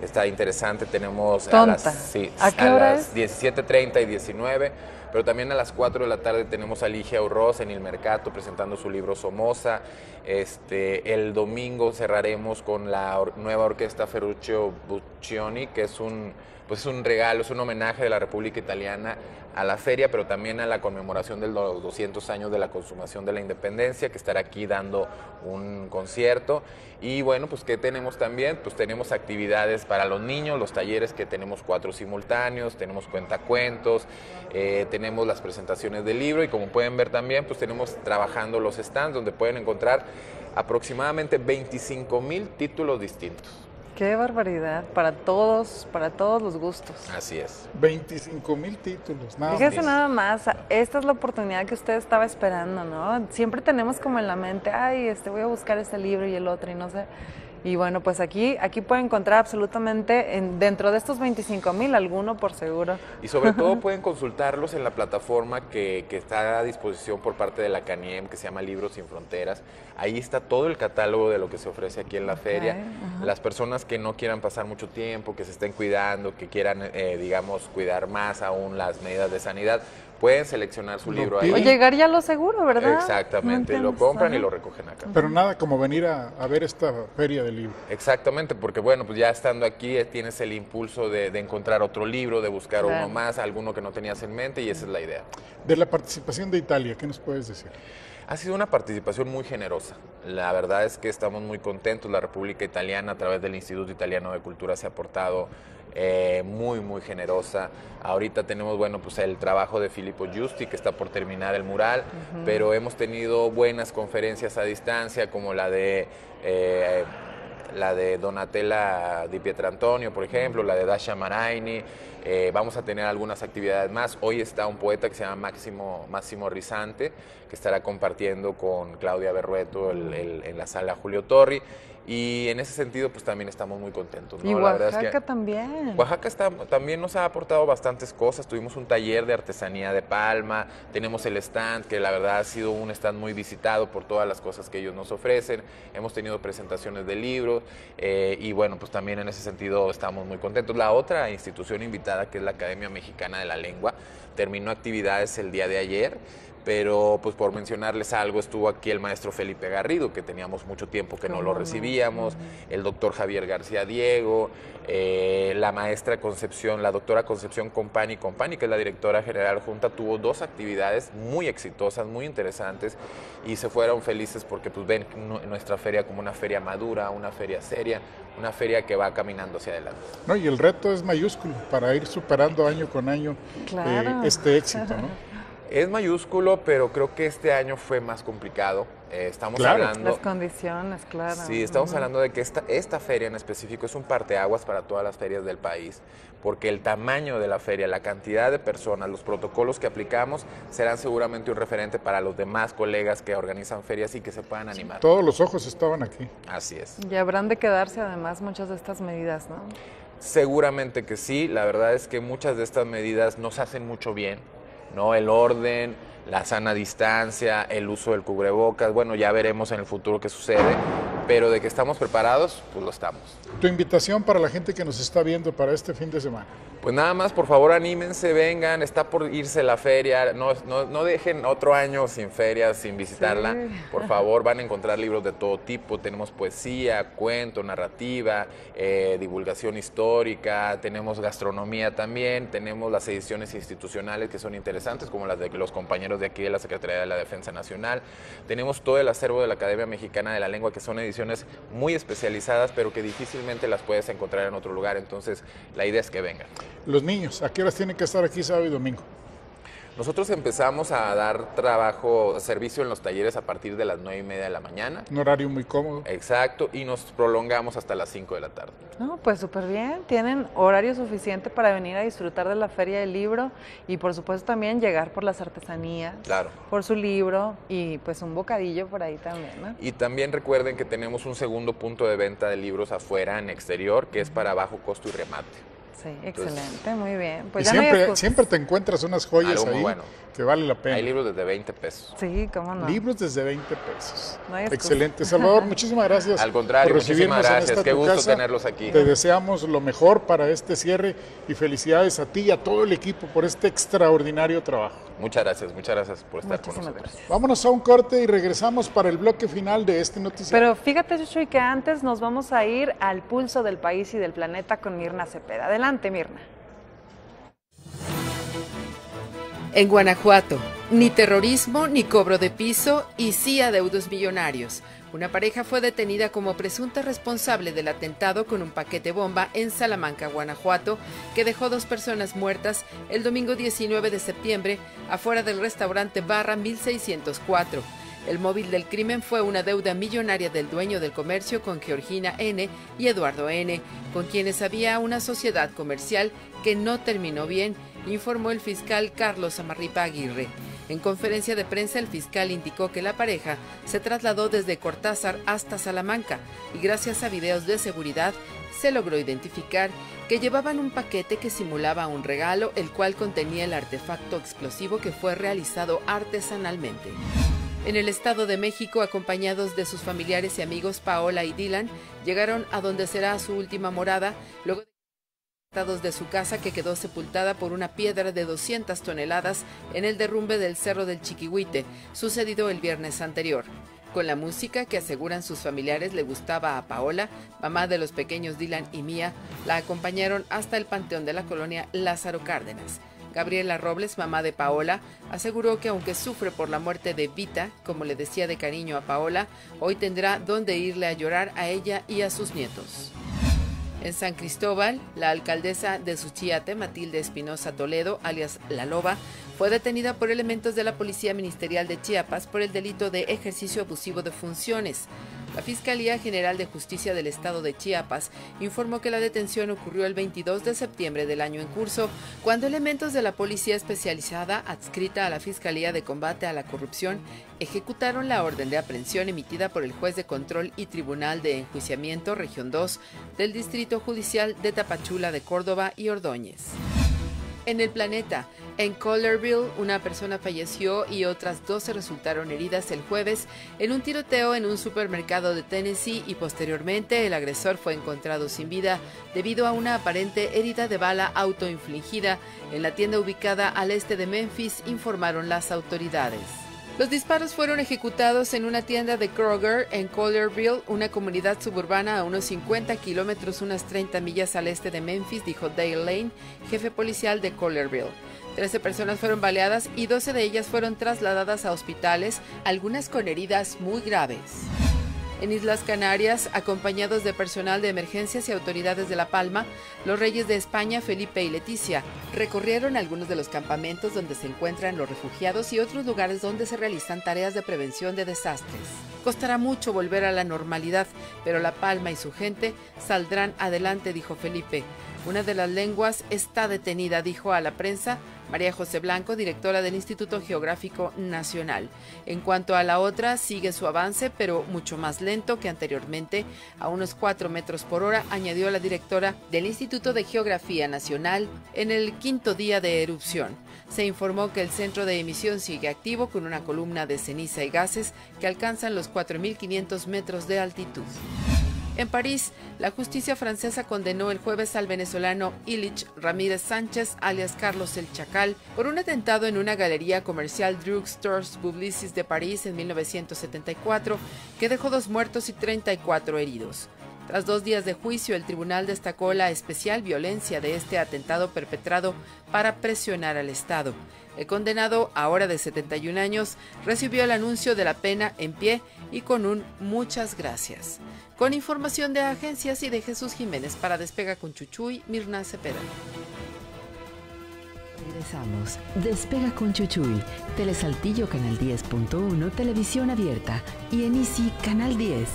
Está interesante, tenemos a las 17:30 y 19, pero también a las 4 de la tarde tenemos a Ligia Urroz en el Mercato presentando su libro Somoza. El domingo cerraremos con la nueva orquesta Ferruccio Buccioni, que es un regalo, es un homenaje de la República Italiana a la feria, pero también a la conmemoración de los 200 años de la consumación de la independencia, que estará aquí dando un concierto. Y bueno, pues ¿qué tenemos también? Pues tenemos actividades para los niños, los talleres, que tenemos 4 simultáneos, tenemos cuentacuentos, tenemos las presentaciones del libro, y como pueden ver también, pues tenemos trabajando los stands, donde pueden encontrar aproximadamente 25,000 títulos distintos. ¡Qué barbaridad! Para todos los gustos. Así es. 25,000 títulos, nada más. Fíjense nada más, esta es la oportunidad que usted estaba esperando, ¿no? Siempre tenemos como en la mente, ay, voy a buscar este libro y el otro y no sé. Y bueno, pues aquí puede encontrar absolutamente dentro de estos 25,000 alguno por seguro. Y sobre todo pueden consultarlos en la plataforma que está a disposición por parte de la CANIEM, que se llama Libros Sin Fronteras. Ahí está todo el catálogo de lo que se ofrece aquí en la feria. Ajá. Las personas que no quieran pasar mucho tiempo, que se estén cuidando, que quieran, digamos, cuidar más aún las medidas de sanidad, pueden seleccionar su libro ahí. O llegar ya lo seguro, ¿verdad? Exactamente, no lo compran y lo recogen acá. Pero nada como venir a ver esta feria del libro. Exactamente, porque bueno, pues ya estando aquí tienes el impulso de encontrar otro libro, de buscar uno más, alguno que no tenías en mente, y esa es la idea. De la participación de Italia, ¿qué nos puedes decir? Ha sido una participación muy generosa. La verdad es que estamos muy contentos. La República Italiana, a través del Instituto Italiano de Cultura, se ha aportado muy generosa. Ahorita tenemos, bueno, pues el trabajo de Filippo Giusti, que está por terminar el mural, pero hemos tenido buenas conferencias a distancia, como la de Donatella Di Pietrantonio, por ejemplo, la de Dasha Maraini. Vamos a tener algunas actividades más. Hoy está un poeta que se llama Máximo Rizante, que estará compartiendo con Claudia Berrueto en la sala Julio Torri. Y en ese sentido, pues también estamos muy contentos, ¿no? Y Oaxaca es que también. Oaxaca también nos ha aportado bastantes cosas. Tuvimos un taller de artesanía de palma, tenemos el stand, que la verdad ha sido un stand muy visitado por todas las cosas que ellos nos ofrecen. Hemos tenido presentaciones de libros, y bueno, pues también en ese sentido estamos muy contentos. La otra institución invitada, que es la Academia Mexicana de la Lengua, terminó actividades el día de ayer. Pero, pues por mencionarles algo, estuvo aquí el maestro Felipe Garrido, que teníamos mucho tiempo que no lo recibíamos, el doctor Javier García Diego, la maestra Concepción, la doctora Concepción Compani, que es la directora general junta, tuvo 2 actividades muy exitosas, muy interesantes, y se fueron felices porque pues ven nuestra feria como una feria madura, una feria seria, una feria que va caminando hacia adelante. No, y el reto es mayúsculo para ir superando año con año este éxito, ¿no? Es mayúsculo, pero creo que este año fue más complicado. Estamos hablando... Las condiciones, claro. Sí, estamos hablando de que esta feria en específico es un parteaguas para todas las ferias del país, porque el tamaño de la feria, la cantidad de personas, los protocolos que aplicamos serán seguramente un referente para los demás colegas que organizan ferias y que se puedan animar. Sí, todos los ojos estaban aquí. Así es. Y habrán de quedarse además muchas de estas medidas, ¿no? Seguramente que sí. La verdad es que muchas de estas medidas nos hacen mucho bien, ¿no? El orden, la sana distancia, el uso del cubrebocas, bueno, ya veremos en el futuro qué sucede, pero de que estamos preparados, pues lo estamos. Tu invitación para la gente que nos está viendo para este fin de semana. Pues nada más, por favor, anímense, vengan, está por irse la feria, no dejen otro año sin feria, sin visitarla, sí. Por favor, van a encontrar libros de todo tipo, tenemos poesía, cuento, narrativa, divulgación histórica, tenemos gastronomía también, tenemos las ediciones institucionales que son interesantes, como las de los compañeros de aquí de la Secretaría de la Defensa Nacional, tenemos todo el acervo de la Academia Mexicana de la Lengua, que son ediciones muy especializadas, pero que difícilmente las puedes encontrar en otro lugar, entonces la idea es que vengan. Los niños, ¿a qué horas tienen que estar aquí sábado y domingo? Nosotros empezamos a dar servicio en los talleres a partir de las 9:30 de la mañana. Un horario muy cómodo. Exacto, y nos prolongamos hasta las 5 de la tarde. No, pues súper bien, tienen horario suficiente para venir a disfrutar de la Feria del Libro y por supuesto también llegar por las artesanías, claro, por su libro y pues un bocadillo por ahí también, ¿no? Y también recuerden que tenemos un segundo punto de venta de libros afuera, en exterior, que es para bajo costo y remate. Sí, excelente, muy bien. Pues ya siempre te encuentras unas joyas ahí que vale la pena. Hay libros desde 20 pesos. Sí, cómo no. Libros desde 20 pesos. No hay excelente. Salvador, muchísimas gracias. Al contrario, por muchísimas gracias. Qué gusto tenerlos aquí. Te deseamos lo mejor para este cierre y felicidades a ti y a todo el equipo por este extraordinario trabajo. Muchas gracias por estar con nosotros. Gracias. Vámonos a un corte y regresamos para el bloque final de este noticiero. Pero fíjate, Chucho, y que antes nos vamos a ir al pulso del país y del planeta con Mirna Cepeda. Adelante. Mirna. En Guanajuato, ni terrorismo, ni cobro de piso y sí adeudos millonarios. Una pareja fue detenida como presunta responsable del atentado con un paquete bomba en Salamanca, Guanajuato, que dejó 2 personas muertas el domingo 19 de septiembre afuera del restaurante Barra 1604. El móvil del crimen fue una deuda millonaria del dueño del comercio con Georgina N. y Eduardo N., con quienes había una sociedad comercial que no terminó bien, informó el fiscal Carlos Amarripa Aguirre. En conferencia de prensa, el fiscal indicó que la pareja se trasladó desde Cortázar hasta Salamanca y gracias a videos de seguridad se logró identificar que llevaban un paquete que simulaba un regalo, el cual contenía el artefacto explosivo que fue realizado artesanalmente. En el Estado de México, acompañados de sus familiares y amigos Paola y Dylan, llegaron a donde será su última morada, luego de su casa que quedó sepultada por una piedra de 200 toneladas en el derrumbe del Cerro del Chiquihuite, sucedido el viernes anterior. Con la música que aseguran sus familiares le gustaba a Paola, mamá de los pequeños Dylan y Mía, la acompañaron hasta el panteón de la colonia Lázaro Cárdenas. Gabriela Robles, mamá de Paola, aseguró que aunque sufre por la muerte de Vita, como le decía de cariño a Paola, hoy tendrá donde irle a llorar a ella y a sus nietos. En San Cristóbal, la alcaldesa de Suchiate, Matilde Espinosa Toledo, alias La Loba, fue detenida por elementos de la Policía Ministerial de Chiapas por el delito de ejercicio abusivo de funciones. La Fiscalía General de Justicia del Estado de Chiapas informó que la detención ocurrió el 22 de septiembre del año en curso, cuando elementos de la Policía Especializada, adscrita a la Fiscalía de Combate a la Corrupción, ejecutaron la orden de aprehensión emitida por el Juez de Control y Tribunal de Enjuiciamiento, Región 2, del Distrito Judicial de Tapachula de Córdoba y Ordóñez. En el planeta, en Collierville, una persona falleció y otras 12 resultaron heridas el jueves en un tiroteo en un supermercado de Tennessee y posteriormente el agresor fue encontrado sin vida debido a una aparente herida de bala autoinfligida en la tienda ubicada al este de Memphis, informaron las autoridades. Los disparos fueron ejecutados en una tienda de Kroger en Collierville, una comunidad suburbana a unos 50 kilómetros, unas 30 millas al este de Memphis, dijo Dale Lane, jefe policial de Collierville. 13 personas fueron baleadas y 12 de ellas fueron trasladadas a hospitales, algunas con heridas muy graves. En Islas Canarias, acompañados de personal de emergencias y autoridades de La Palma, los reyes de España, Felipe y Leticia, recorrieron algunos de los campamentos donde se encuentran los refugiados y otros lugares donde se realizan tareas de prevención de desastres. Costará mucho volver a la normalidad, pero La Palma y su gente saldrán adelante, dijo Felipe. Una de las lenguas está detenida, dijo a la prensa María José Blanco, directora del Instituto Geográfico Nacional. En cuanto a la otra, sigue su avance, pero mucho más lento que anteriormente, a unos 4 metros por hora, añadió la directora del Instituto de Geografía Nacional en el quinto día de erupción. Se informó que el centro de emisión sigue activo con una columna de ceniza y gases que alcanzan los 4.500 metros de altitud. En París, la justicia francesa condenó el jueves al venezolano Ilich Ramírez Sánchez, alias Carlos el Chacal, por un atentado en una galería comercial Drugstores Publicis de París en 1974, que dejó 2 muertos y 34 heridos. Tras 2 días de juicio, el tribunal destacó la especial violencia de este atentado perpetrado para presionar al Estado. El condenado, ahora de 71 años, recibió el anuncio de la pena en pie y con un muchas gracias. Con información de agencias y de Jesús Jiménez para Despega con Chuchuy, Mirna Cepeda. Regresamos. Despega con Chuchuy. Telesaltillo, Canal 10.1, Televisión Abierta. Y en Easy, Canal 10.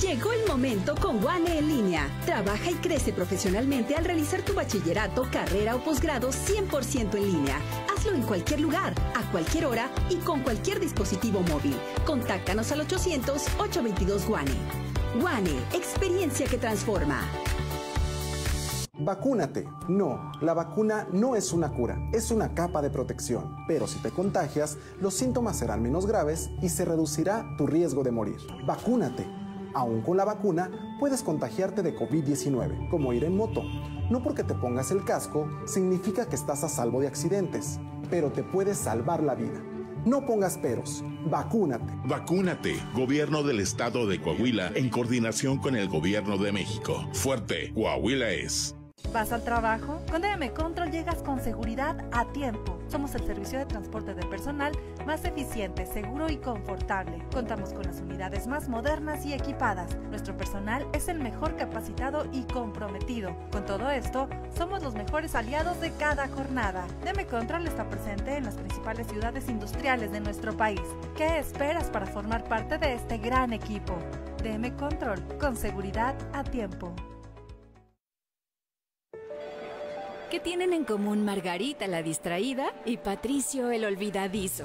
Llegó el momento con Wane en línea. Trabaja y crece profesionalmente al realizar tu bachillerato, carrera o posgrado 100% en línea. Hazlo en cualquier lugar, a cualquier hora y con cualquier dispositivo móvil. Contáctanos al 800-822-WANE. Wane, experiencia que transforma. Vacúnate. No, la vacuna no es una cura, es una capa de protección. Pero si te contagias, los síntomas serán menos graves y se reducirá tu riesgo de morir. Vacúnate. Aún con la vacuna, puedes contagiarte de COVID-19, como ir en moto. No porque te pongas el casco, significa que estás a salvo de accidentes, pero te puedes salvar la vida. No pongas peros. Vacúnate. Vacúnate. Gobierno del Estado de Coahuila en coordinación con el Gobierno de México. Fuerte. Coahuila es. ¿Vas al trabajo? Con DM Control llegas con seguridad a tiempo. Somos el servicio de transporte de personal más eficiente, seguro y confortable. Contamos con las unidades más modernas y equipadas. Nuestro personal es el mejor capacitado y comprometido. Con todo esto, somos los mejores aliados de cada jornada. DM Control está presente en las principales ciudades industriales de nuestro país. ¿Qué esperas para formar parte de este gran equipo? DM Control, con seguridad a tiempo. ¿Qué tienen en común Margarita la distraída y Patricio el olvidadizo?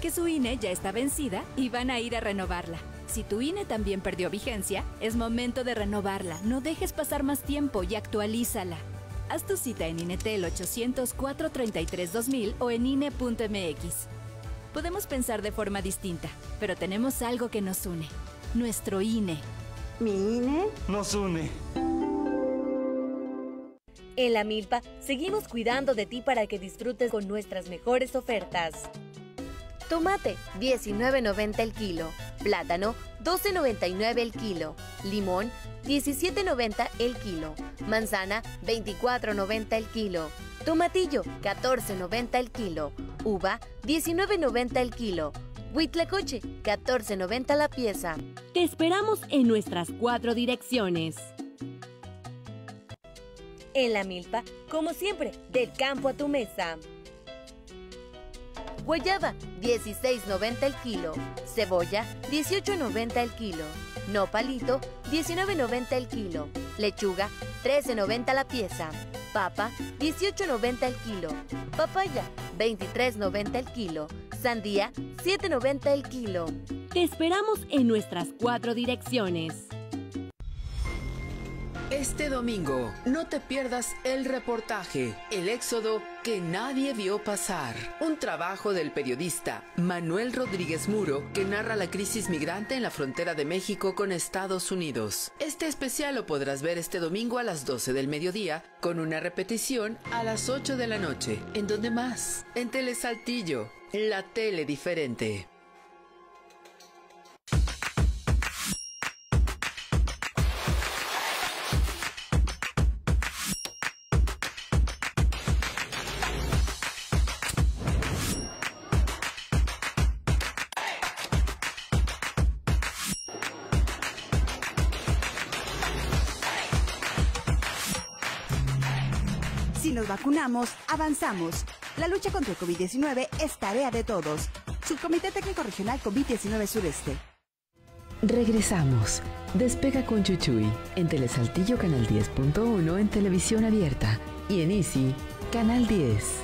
Que su INE ya está vencida y van a ir a renovarla. Si tu INE también perdió vigencia, es momento de renovarla. No dejes pasar más tiempo y actualízala. Haz tu cita en INETEL 800-433-2000 o en INE.mx. Podemos pensar de forma distinta, pero tenemos algo que nos une. Nuestro INE. Mi INE nos une. En La Milpa, seguimos cuidando de ti para que disfrutes con nuestras mejores ofertas. Tomate, $19.90 el kilo. Plátano, $12.99 el kilo. Limón, $17.90 el kilo. Manzana, $24.90 el kilo. Tomatillo, $14.90 el kilo. Uva, $19.90 el kilo. Huitlacoche, $14.90 la pieza. Te esperamos en nuestras 4 direcciones. En La Milpa, como siempre, del campo a tu mesa. Guayaba, $16.90 el kilo. Cebolla, $18.90 el kilo. Nopalito, $19.90 el kilo. Lechuga, $13.90 la pieza. Papa, $18.90 el kilo. Papaya, $23.90 el kilo. Sandía, $7.90 el kilo. Te esperamos en nuestras 4 direcciones. Este domingo, no te pierdas el reportaje, El éxodo que nadie vio pasar. Un trabajo del periodista Manuel Rodríguez Muro, que narra la crisis migrante en la frontera de México con Estados Unidos. Este especial lo podrás ver este domingo a las 12 del mediodía, con una repetición a las 8 de la noche. ¿En dónde más? En Telesaltillo, la tele diferente. Si nos vacunamos, avanzamos. La lucha contra el COVID-19 es tarea de todos. Subcomité Técnico Regional COVID-19 Sureste. Regresamos. Despega con Chuchuy en Telesaltillo Canal 10.1 en Televisión Abierta y en Easy Canal 10.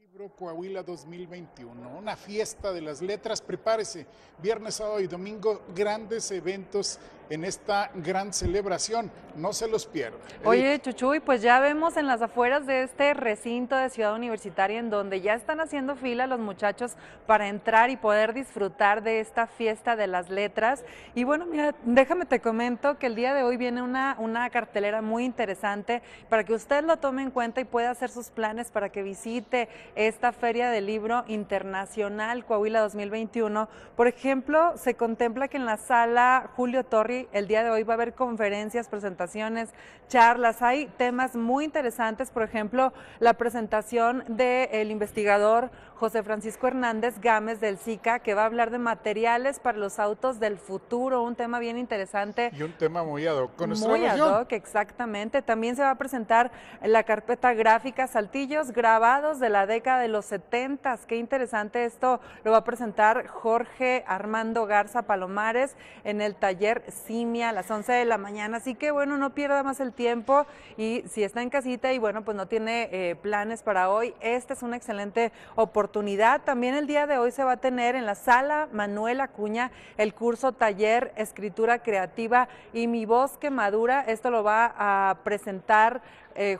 Libro Coahuila 2021, una fiesta de las letras. Prepárese, viernes, sábado y domingo, grandes eventos en esta gran celebración, no se los pierdan. Oye, Chuchuy, pues ya vemos en las afueras de este recinto de Ciudad Universitaria en donde ya están haciendo fila los muchachos para entrar y poder disfrutar de esta fiesta de las letras. Y bueno, mira, déjame te comento que el día de hoy viene una cartelera muy interesante para que usted lo tome en cuenta y pueda hacer sus planes para que visite esta Feria del Libro Internacional Coahuila 2021. Por ejemplo, se contempla que en la Sala Julio Torri el día de hoy va a haber conferencias, presentaciones, charlas. Hay temas muy interesantes, por ejemplo, la presentación del investigador José Francisco Hernández Gámez del SICA, que va a hablar de materiales para los autos del futuro, un tema bien interesante. Y un tema muy ad hoc con nuestra región. Muy ad hoc, exactamente. También se va a presentar la carpeta gráfica Saltillos grabados de la década de los 70. Qué interesante esto, lo va a presentar Jorge Armando Garza Palomares en el taller Simia a las 11 de la mañana. Así que bueno, no pierda más el tiempo y si está en casita y bueno, pues no tiene planes para hoy, esta es una excelente oportunidad. También el día de hoy se va a tener en la Sala Manuel Acuña el curso Taller Escritura Creativa y Mi Voz que Madura. Esto lo va a presentar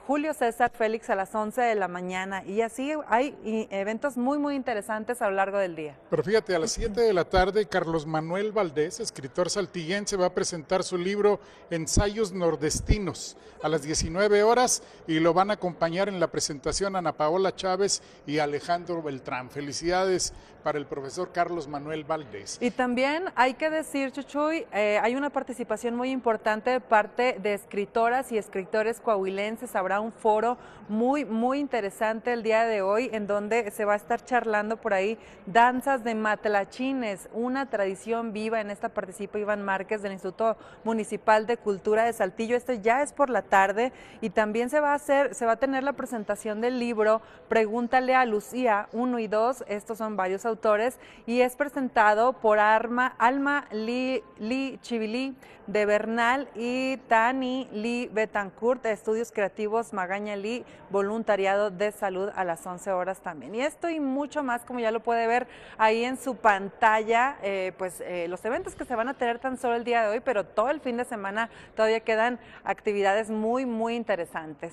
Julio César Félix a las 11 de la mañana. Y así hay eventos muy, muy interesantes a lo largo del día. Pero fíjate, a las 7 de la tarde, Carlos Manuel Valdés, escritor saltillense, va a presentar su libro Ensayos Nordestinos a las 19 horas y lo van a acompañar en la presentación Ana Paola Chávez y Alejandro Beltrán. Felicidades para el profesor Carlos Manuel Valdés. Y también hay que decir, Chuchuy, hay una participación muy importante de parte de escritoras y escritores coahuilenses. Habrá un foro muy, muy interesante el día de hoy en donde se va a estar charlando por ahí danzas de matlachines, una tradición viva. En esta participa Iván Márquez del Instituto Municipal de Cultura de Saltillo. Esto ya es por la tarde y también se va a tener la presentación del libro Pregúntale a Lucía 1 y 2, estos son varios autores y es presentado por Alma Lee Chivilí de Bernal y Tani Lee Betancourt, de Estudios Creativos Magaña Lee, Voluntariado de Salud a las 11 horas también. Y esto y mucho más, como ya lo puede ver ahí en su pantalla, los eventos que se van a tener tan solo el día de hoy, pero todo el fin de semana todavía quedan actividades muy, muy interesantes.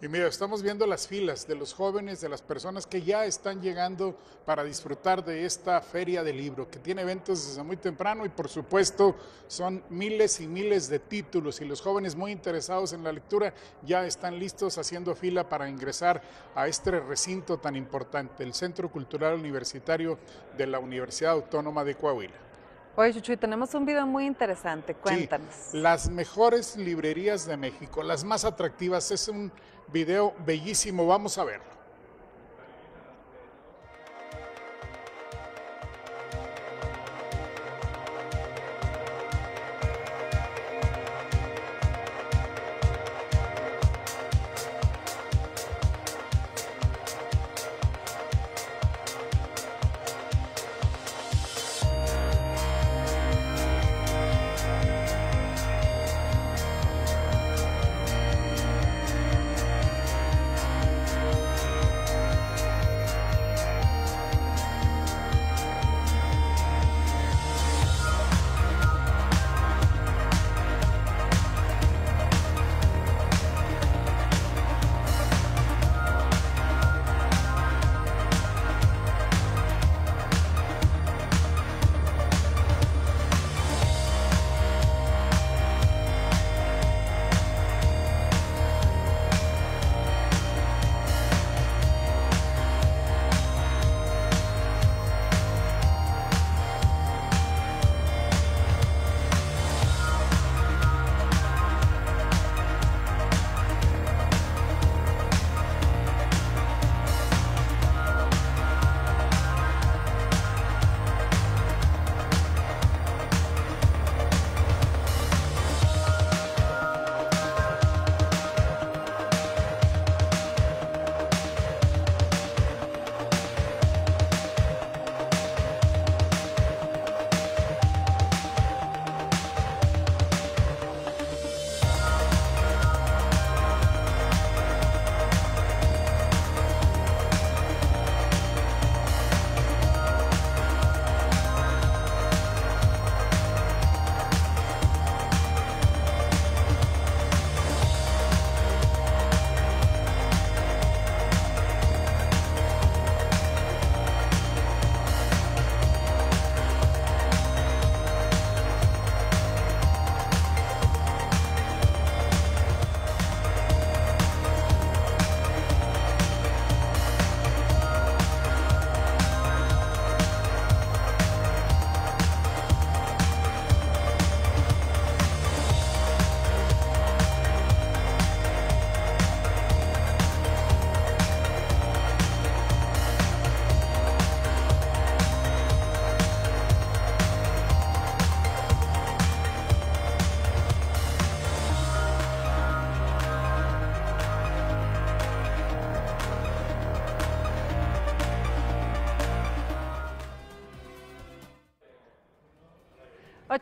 Y mira, estamos viendo las filas de los jóvenes, de las personas que ya están llegando para disfrutar de esta Feria del Libro, que tiene eventos desde muy temprano y por supuesto son miles y miles de títulos y los jóvenes muy interesados en la lectura ya están listos haciendo fila para ingresar a este recinto tan importante, el Centro Cultural Universitario de la Universidad Autónoma de Coahuila. Oye, Chuchuy, tenemos un video muy interesante, cuéntanos. Sí, las mejores librerías de México, las más atractivas, es un video bellísimo, vamos a verlo.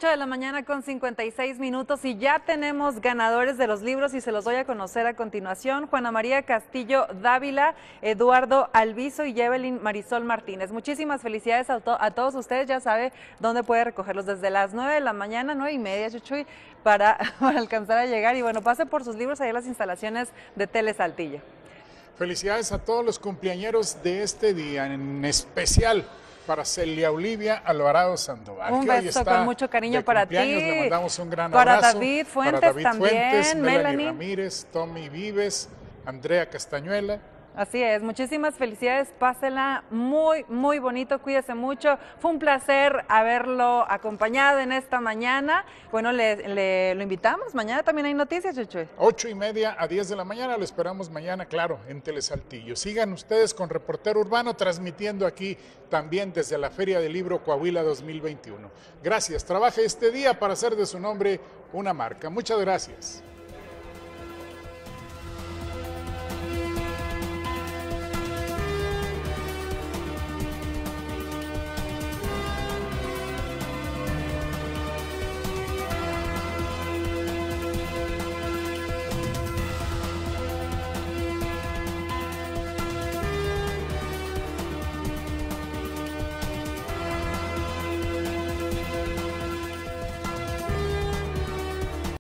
8:56 a.m. y ya tenemos ganadores de los libros y se los doy a conocer a continuación. Juana María Castillo Dávila, Eduardo Alviso y Evelyn Marisol Martínez. Muchísimas felicidades a todos ustedes. Ya sabe dónde puede recogerlos desde las 9 de la mañana, 9:30, chuchuy, para alcanzar a llegar. Y bueno, pase por sus libros ahí en las instalaciones de Telesaltillo. Felicidades a todos los cumpleañeros de este día, en especial para Celia Olivia Alvarado Sandoval. Un beso con mucho cariño para ti. Le mandamos un gran abrazo. Para David Fuentes, para David también, Fuentes, Melanie Ramírez, Tommy Vives, Andrea Castañuela. Así es, muchísimas felicidades, pásela muy, muy bonito, cuídese mucho. Fue un placer haberlo acompañado en esta mañana. Bueno, lo invitamos, mañana también hay noticias, Chuchuy. 8:30 a 10 de la mañana, lo esperamos mañana, claro, en Telesaltillo. Sigan ustedes con Reportero Urbano, transmitiendo aquí también desde la Feria del Libro Coahuila 2021. Gracias, trabaje este día para hacer de su nombre una marca. Muchas gracias.